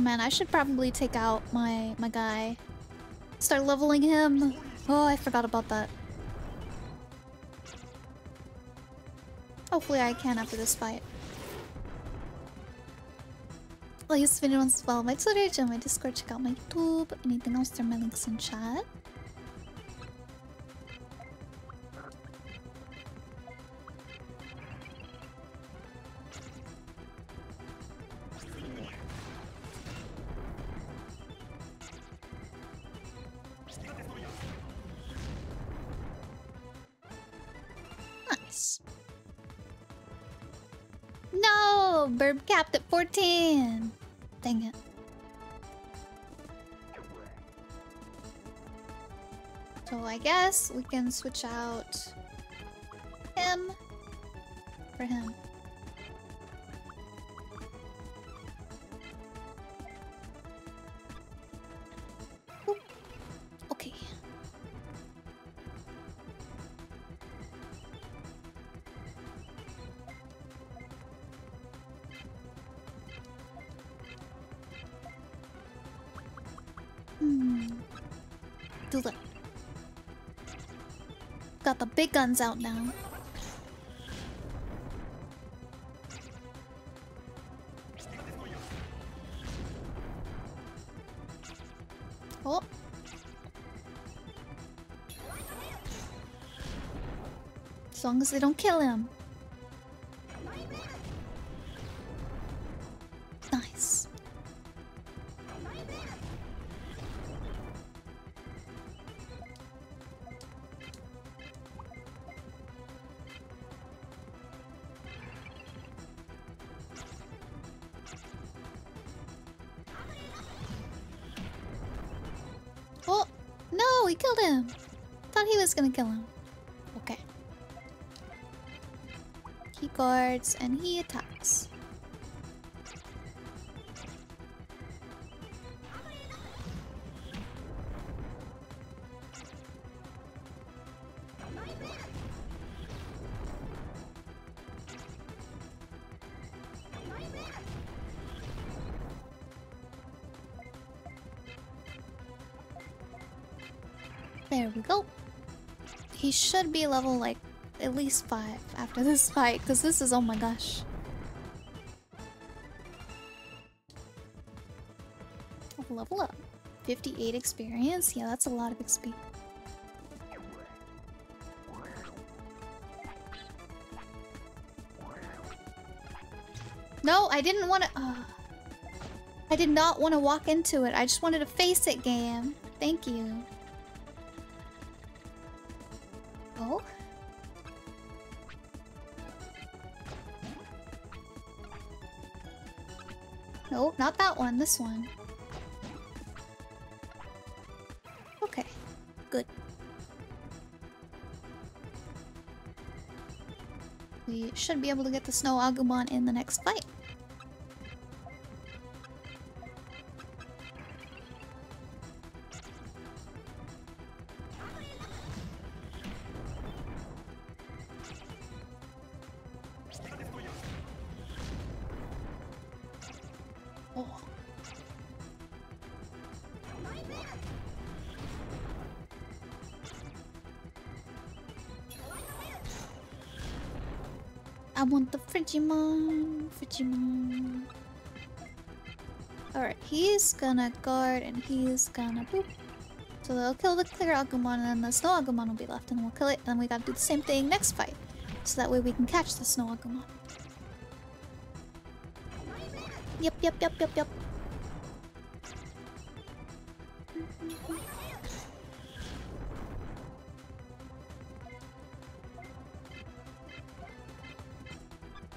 Man, I should probably take out my my guy. Start leveling him. Oh, I forgot about that. Hopefully I can after this fight. Like this video and follow my Twitter, join my Discord, check out my YouTube. Anything else, there are my links in chat. Capped at fourteen. Dang it. So I guess we can switch out him for him. Ooh. Okay. Got the big guns out now. Oh. As long as they don't kill him. Nice. Him. Thought he was gonna kill him. Okay. He guards and he attacks. There we go. He should be level like at least five after this fight, because this is, oh my gosh. Level up. fifty-eight experience? Yeah, that's a lot of X P. No, I didn't want to... Uh, I did not want to walk into it. I just wanted to face it, game. Thank you. Oh? No, not that one. This one. Okay. Good. We should be able to get the Snow Agumon in the next fight. I want the Frigimon, Frigimon. Alright, he's gonna guard and he's gonna boop. So they'll kill the Clear Agumon and then the Snow Agumon will be left and we'll kill it. And then we gotta do the same thing next fight. So that way we can catch the Snow Agumon. Yep, yep, yep, yep, yep.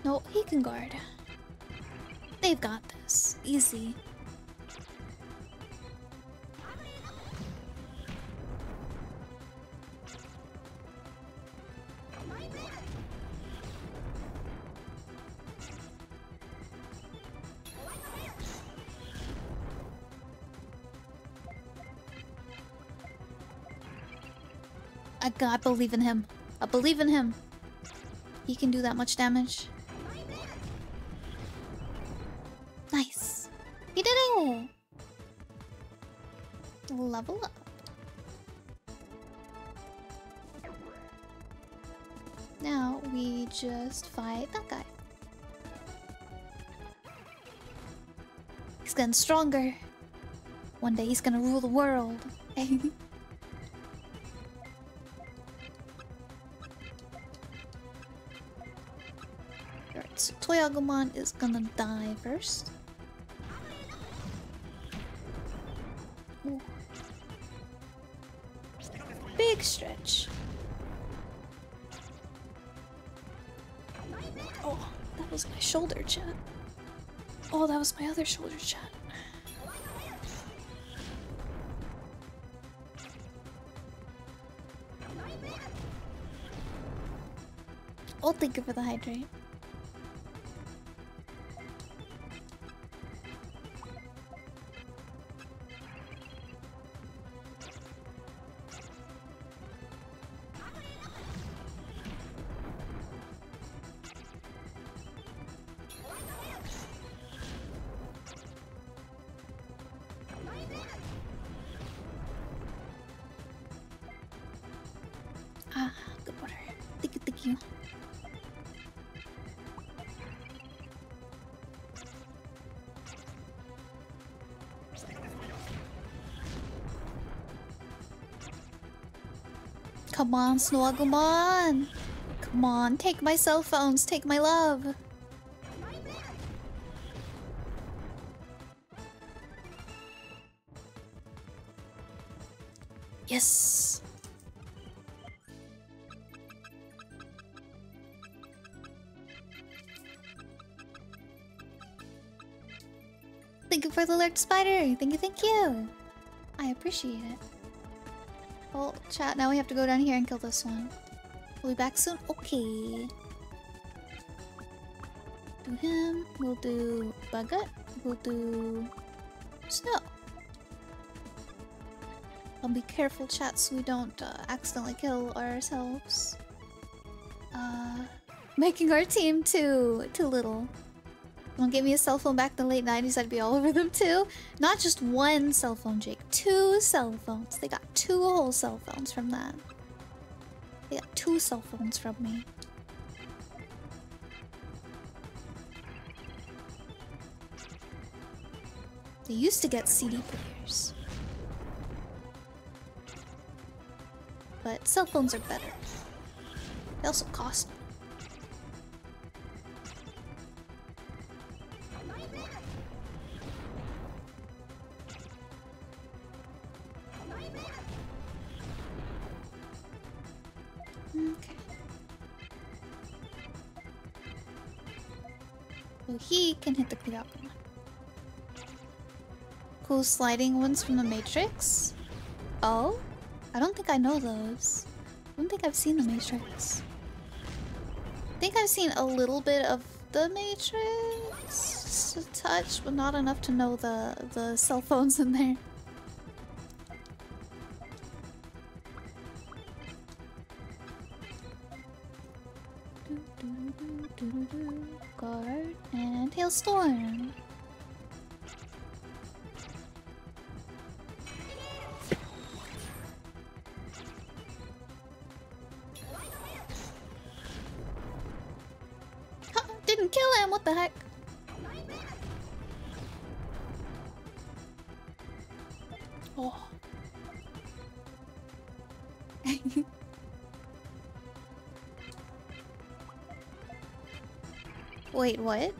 No, he can guard. They've got this. Easy. I God, believe in him. I believe in him. He can do that much damage. Nice. You did it! Level up. Now we just fight that guy. He's getting stronger. One day he's gonna rule the world. Alright, so Toy Agumon is gonna die first. Ooh. Big stretch. Oh, that was my shoulder chat. Oh, that was my other shoulder chat. Oh, thank you for the hydrate. Come on, Snow Agumon! Come on, take my cell phones, take my love! Yes! Thank you for the alert, Spider! Thank you, thank you! I appreciate it. Well, chat, now we have to go down here and kill this one. We'll be back soon? Okay. Do him. We'll do Bugut. We'll do Snow. I'll be careful, chat, so we don't uh, accidentally kill ourselves. Uh, making our team too, too little. Don't give me a cell phone back in the late nineties, I'd be all over them too. Not just one cell phone, Jake. Two cell phones. They got two whole cell phones from that. They got two cell phones from me. They used to get C D players. But cell phones are better. They also cost more. He can hit the cleanup. Cool sliding ones from the Matrix. Oh? I don't think I know those. I don't think I've seen the Matrix. I think I've seen a little bit of the Matrix. A touch, but not enough to know the, the cell phones in there. Storm. Huh, didn't kill him, what the heck? Oh. Wait, what?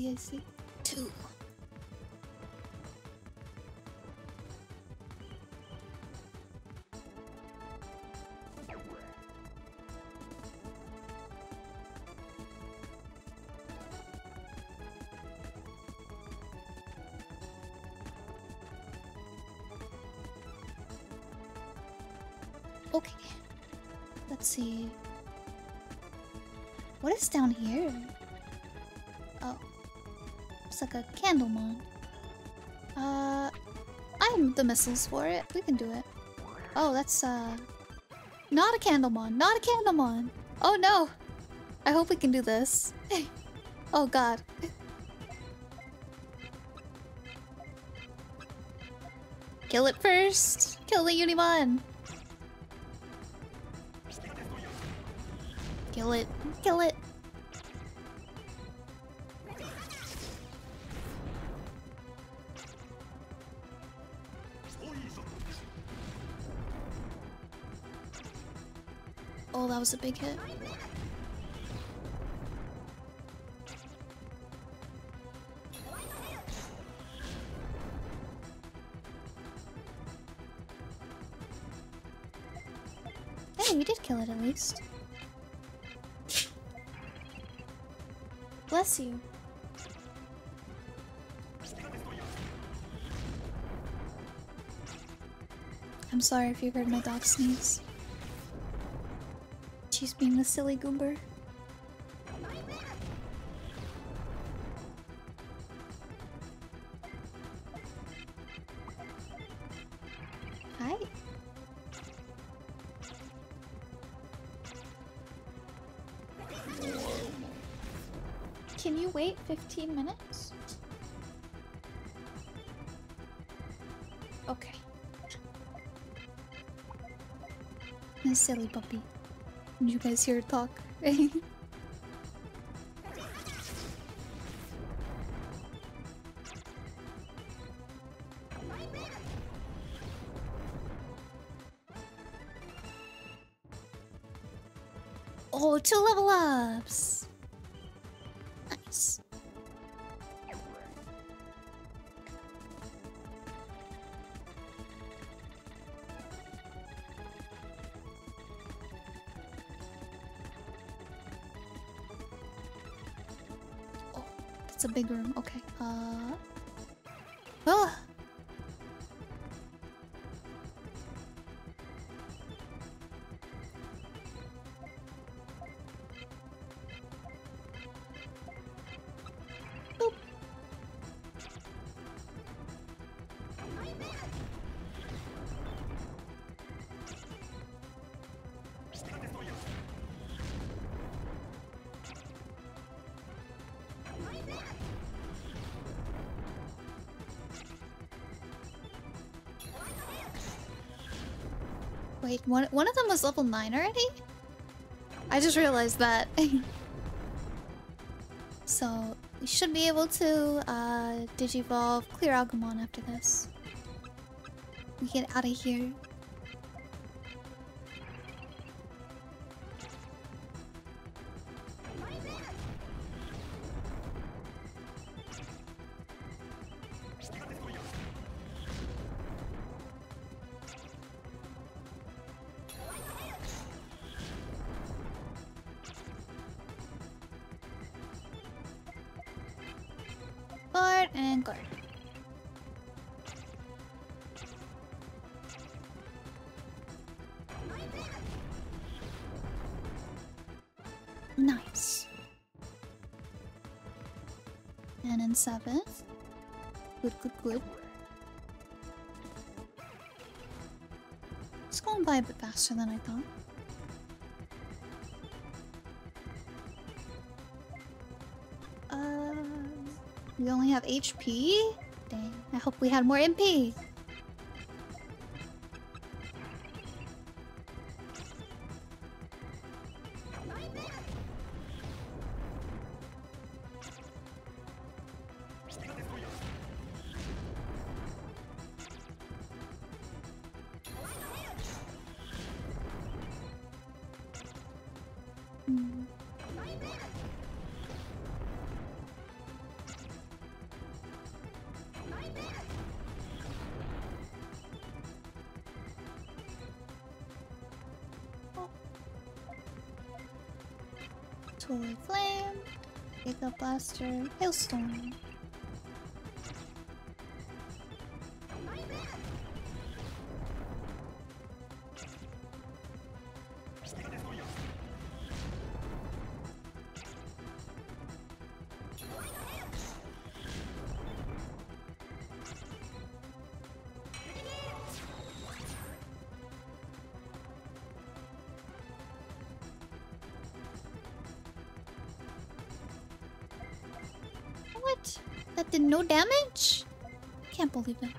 I see. Two. Okay. Let's see. What is down here? Like a Candlemon. Uh, I'm the missiles for it. We can do it. Oh, that's uh, not a Candlemon. Not a Candlemon. Oh no! I hope we can do this. Oh god. Kill it first. Kill the Unimon. Kill it. Kill it. That was a big hit. Hey, we did kill it at least. Bless you. I'm sorry if you heard my dog sneeze. She's being the silly goober. Hi. Can you wait fifteen minutes? Okay. My silly puppy. Did you guys hear her talk? Oh, two level ups! Nice. Big room. Okay. Uh. Oh. Wait, one, one of them was level nine already? I just realized that. So, we should be able to uh, Digivolve, clear Agumon after this. We get out of here. And guard. Nice. And in seventh. Good, good, good. It's going by a bit faster than I thought. We only have H P? Dang, I hope we had more M P! Holy Flame, Giga Blaster, Hailstorm. That did no damage? Can't believe it.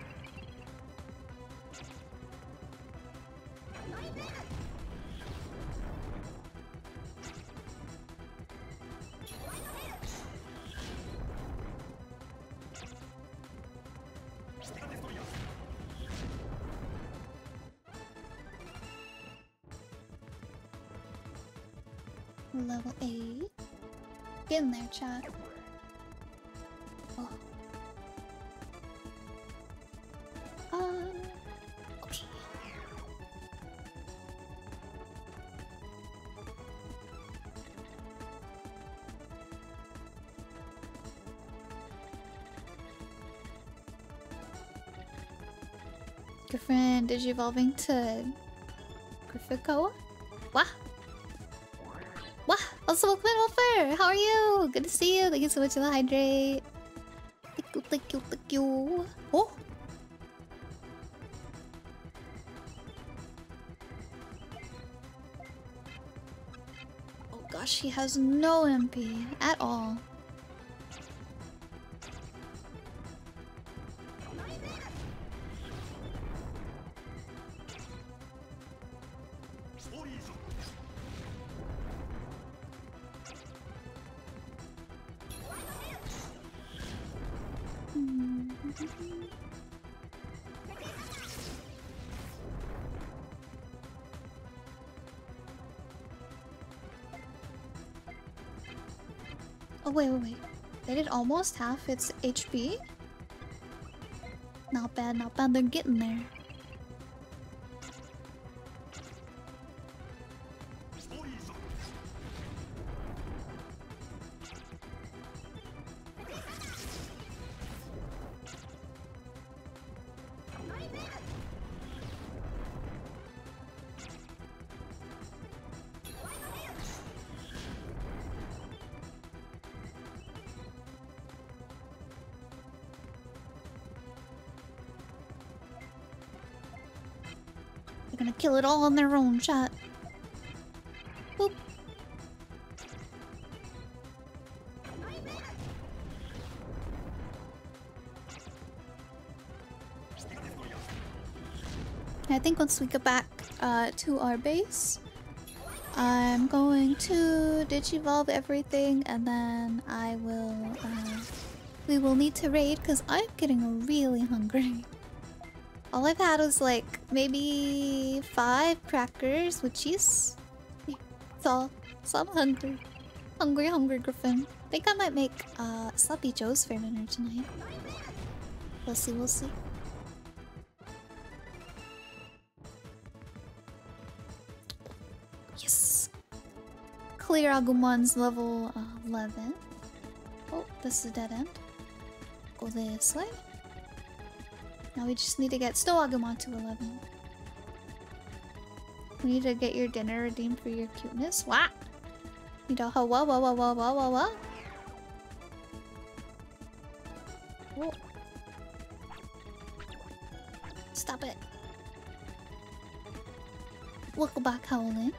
Level eight. Get in there, chat. Griffin digivolving to Griffico. Wah! Wah! Also, welcome Wolfer! How are you? Good to see you! Thank you so much for the hydrate! Thank you, thank you, thank you! Oh! Oh gosh, he has no M P at all. Oh wait, wait, wait. They did almost half its H P? Not bad, not bad. They're getting there. Gonna kill it all on their own shot. Boop. I think once we go back uh, to our base. I'm going to digivolve everything, and then I will, uh, we will need to raid because I'm getting really hungry. All I've had was like maybe five crackers with cheese. Yeah, that's all. So I'm hungry. Hungry, hungry Griffin. I think I might make uh, sloppy joes for dinner tonight. We'll see, we'll see. Yes! Clear Agumon's level uh, eleven. Oh, this is a dead end. Go this way. Now we just need to get Snow Agumon to eleven. We need to get your dinner redeemed for your cuteness. Wah! You know how wah wah wah wah wah wah wah. Whoa. Stop it. Welcome back, Howling.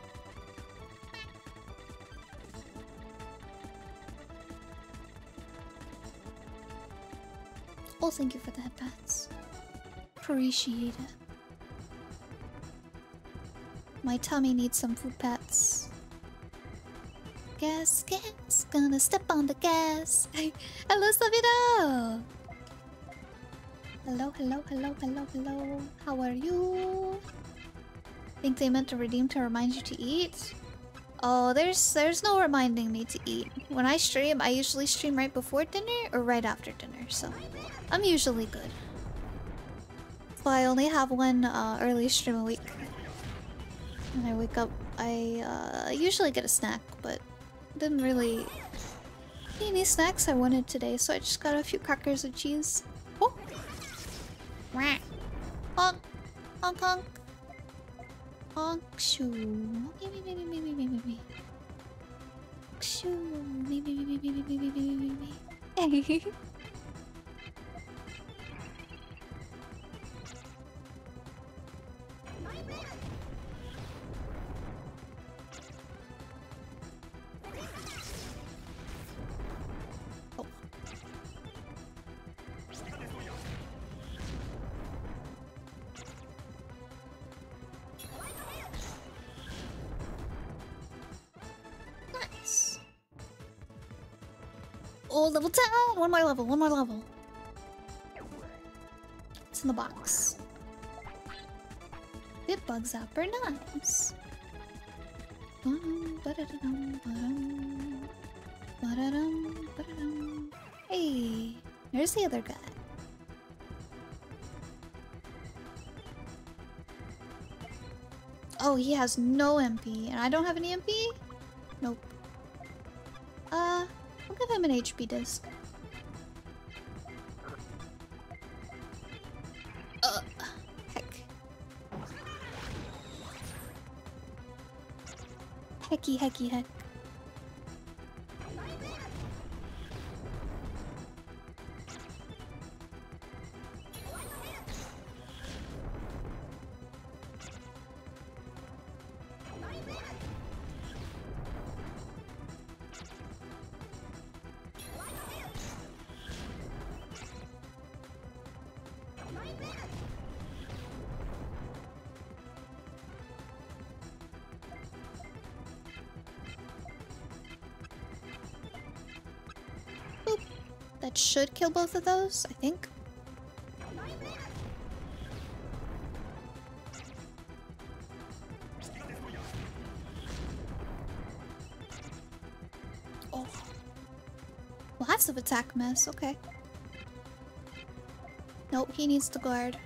Oh, thank you for the headbands. Appreciate it. My tummy needs some food pets. Gas, gas, gonna step on the gas. Hello, Sabino! Hello, hello, hello, hello, hello. How are you? I think they meant to redeem to remind you to eat. Oh, there's there's no reminding me to eat. When I stream, I usually stream right before dinner or right after dinner, so I'm usually good. Well, I only have one uh, early stream a week. When I wake up, I uh, usually get a snack, but didn't really eat any snacks I wanted today, so I just got a few crackers with cheese. Oh! Honk! Honk honk! Honk shoo! Me me me me me me me me me! Shoo! Me me me me me me me me me me! Level ten! One more level, one more level. It's in the box. It bugs out for nice. Hey, there's the other guy. Oh, he has no M P, and I don't have any M P? Nope. Uh... I'll give him an H P disc. Uh, heck. Hecky, hecky, heck. Should kill both of those, I think. Oh. Lots of attack miss, okay. Nope, he needs to guard.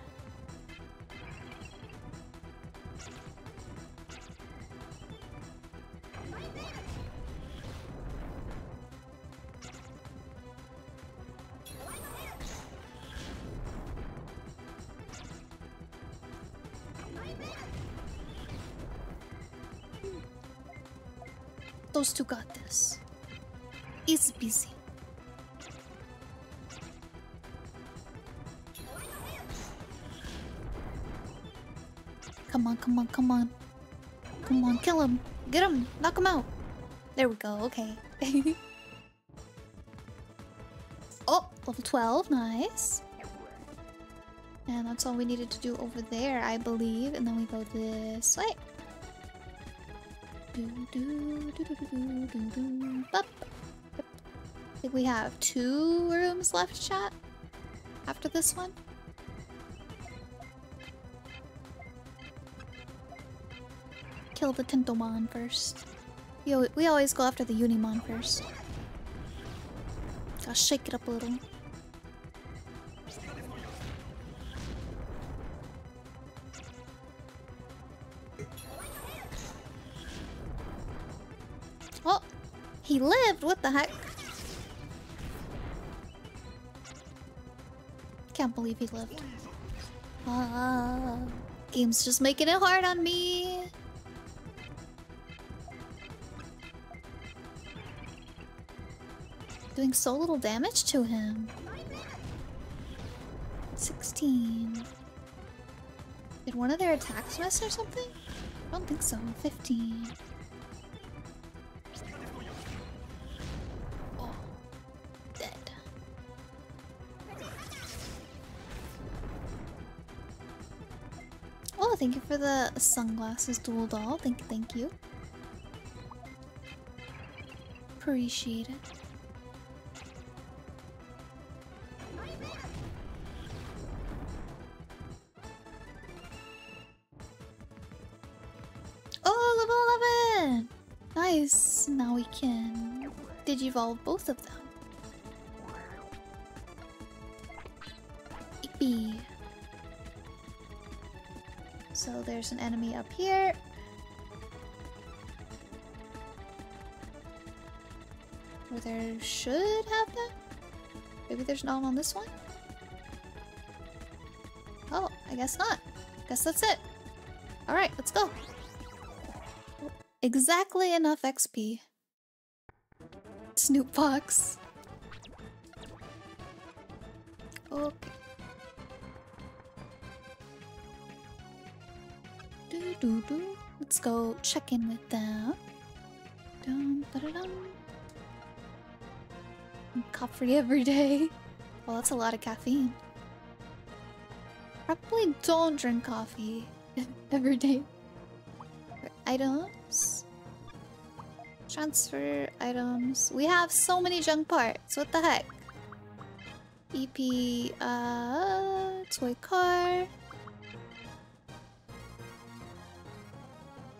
Who got this? It's busy. Come on, come on, come on. Come on, kill him. Get him. Knock him out. There we go. Okay. Oh, level twelve. Nice. And that's all we needed to do over there, I believe. And then we go this way. Do, do, do, do, do, do, do. Up. Up. I think we have two rooms left, chat. After this one. Kill the Tentomon first. Yo, we always go after the Unimon first. Gotta shake it up a little. Oh! He lived! What the heck? Can't believe he lived. Ah, game's just making it hard on me! Doing so little damage to him. sixteen. Did one of their attacks miss or something? I don't think so. fifteen. Oh. Dead. Oh, thank you for the sunglasses, dual doll. Thank you, thank you. Appreciate it. Now we can digivolve both of them. Yippee. So there's an enemy up here. Or there should have been. Maybe there's not on this one. Oh, I guess not. Guess that's it. Alright, let's go. Exactly enough X P. Snoop box. Okay. Doo doo doo. Let's go check in with them. Dum ba da dum. I'm coffee every day. Well, that's a lot of caffeine. Probably don't drink coffee every day. Items. Transfer items. We have so many junk parts. What the heck? E P, uh, toy car.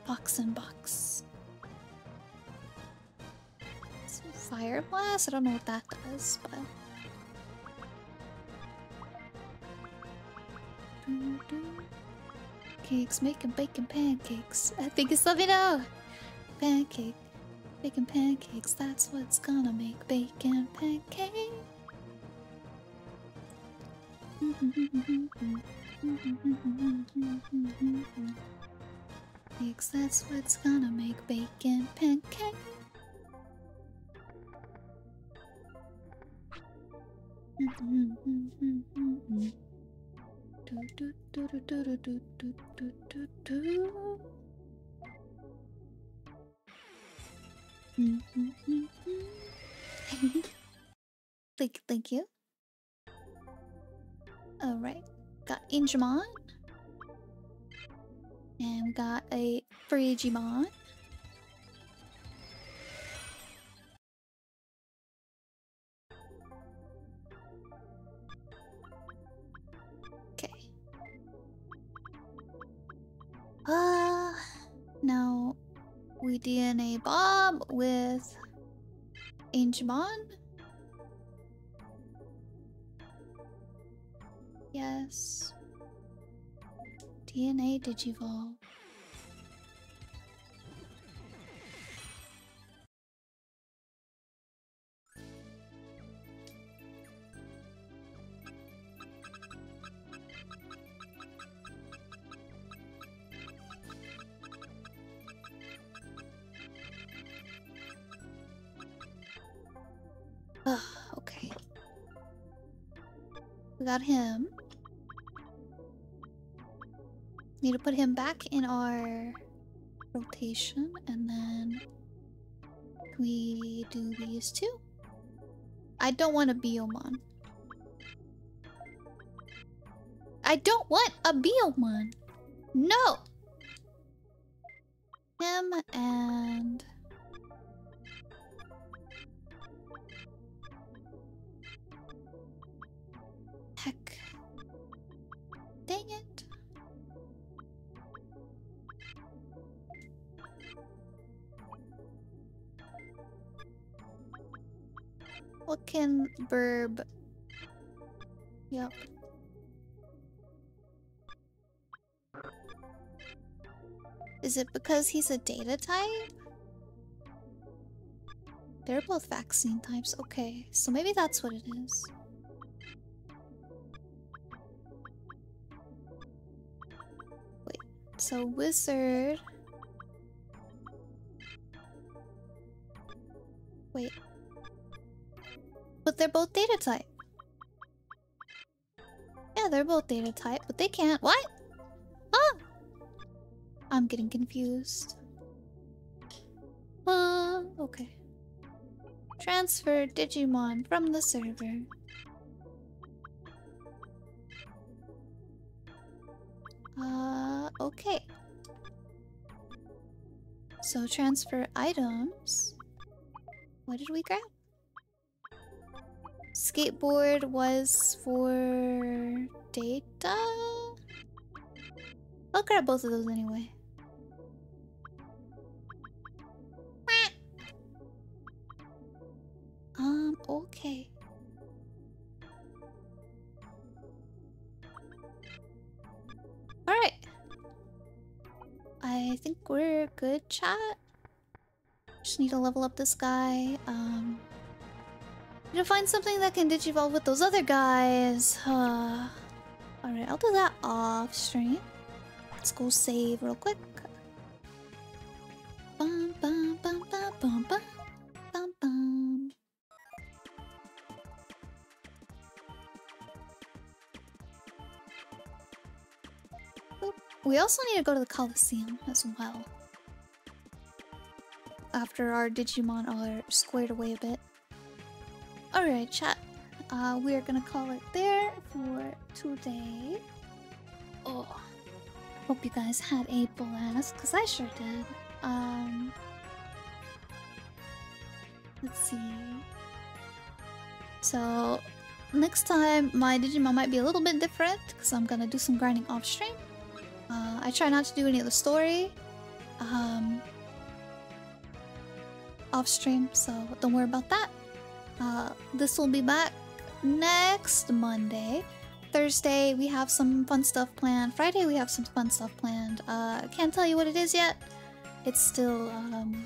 Box and box. Some fire blast? I don't know what that does, but. Doo-doo. Cakes, making bacon pancakes. I think it's let me know. Pancake, bacon pancakes. That's what's gonna make bacon pancake. Cakes, that's what's gonna make bacon pancake. Do, do, do, do, do, do, do, do, do, do. Mm, mm, mm, mm. Thank you, thank you. Alright, got Ingemon. And we got a Frigimon. Uh, now we D N A Bob with Angemon. Yes. D N A Digivolve. Okay. We got him. Need to put him back in our rotation, and then we do these two. I don't want a Beomon. I don't want a Beomon. No. Him and... Heck. Dang it. What can burb? Yep. Is it because he's a data type? They're both vaccine types. Okay, so maybe that's what it is. Wait, so wizard... Wait. But they're both data type. Yeah, they're both data type, but they can't. What? Huh? I'm getting confused. Uh, okay. Transfer Digimon from the server. Uh, okay. So transfer items. What did we grab? Skateboard was for data? I'll grab both of those anyway. Um, okay. Alright. I think we're good, chat. Just need to level up this guy. Um... I'm gonna find something that can digivolve with those other guys. Uh, Alright, I'll do that off stream. Let's go save real quick. Bum, bum, bum, bum, bum, bum, bum, bum. Oop. We also need to go to the Coliseum as well. After our Digimon are squared away a bit. Alright, chat. Uh, we are gonna call it there for today. Oh, hope you guys had a blast, cause I sure did. Um, let's see. So next time my Digimon might be a little bit different, cause I'm gonna do some grinding off stream. Uh, I try not to do any of the story. Um, off stream, so don't worry about that. Uh, this will be back next Monday. Thursday, we have some fun stuff planned. Friday, we have some fun stuff planned. Uh, can't tell you what it is yet. It's still um,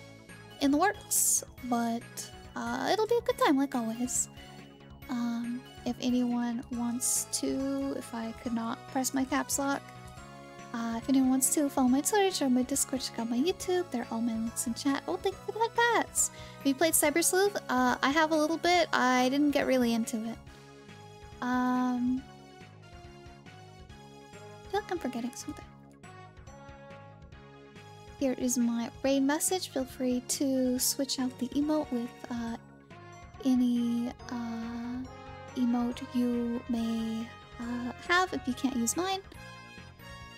in the works, but uh, it'll be a good time, like always. Um, if anyone wants to, if I could not press my caps lock, uh, if anyone wants to, follow my Twitter, share my Discord, check out my YouTube. They're all my links in chat. Oh, thank you for that, Pats. We played Cyber Sleuth. Uh, I have a little bit. I didn't get really into it. Um, I feel like I'm forgetting something. Here is my raid message. Feel free to switch out the emote with uh, any uh, emote you may uh, have if you can't use mine.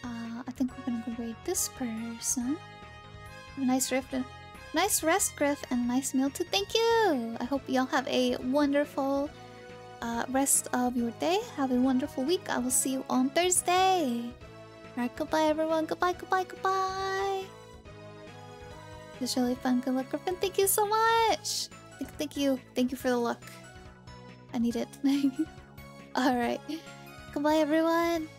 Uh, I think we're gonna go raid this person. Have a nice rift, and nice rest, Griff, and a nice meal too. Thank you! I hope y'all have a wonderful uh, rest of your day. Have a wonderful week. I will see you on Thursday. Alright, goodbye everyone. Goodbye, goodbye, goodbye. This is really fun. Good luck, Griffin. Thank you so much. Thank, thank you. Thank you for the luck. I need it. Alright. Goodbye everyone.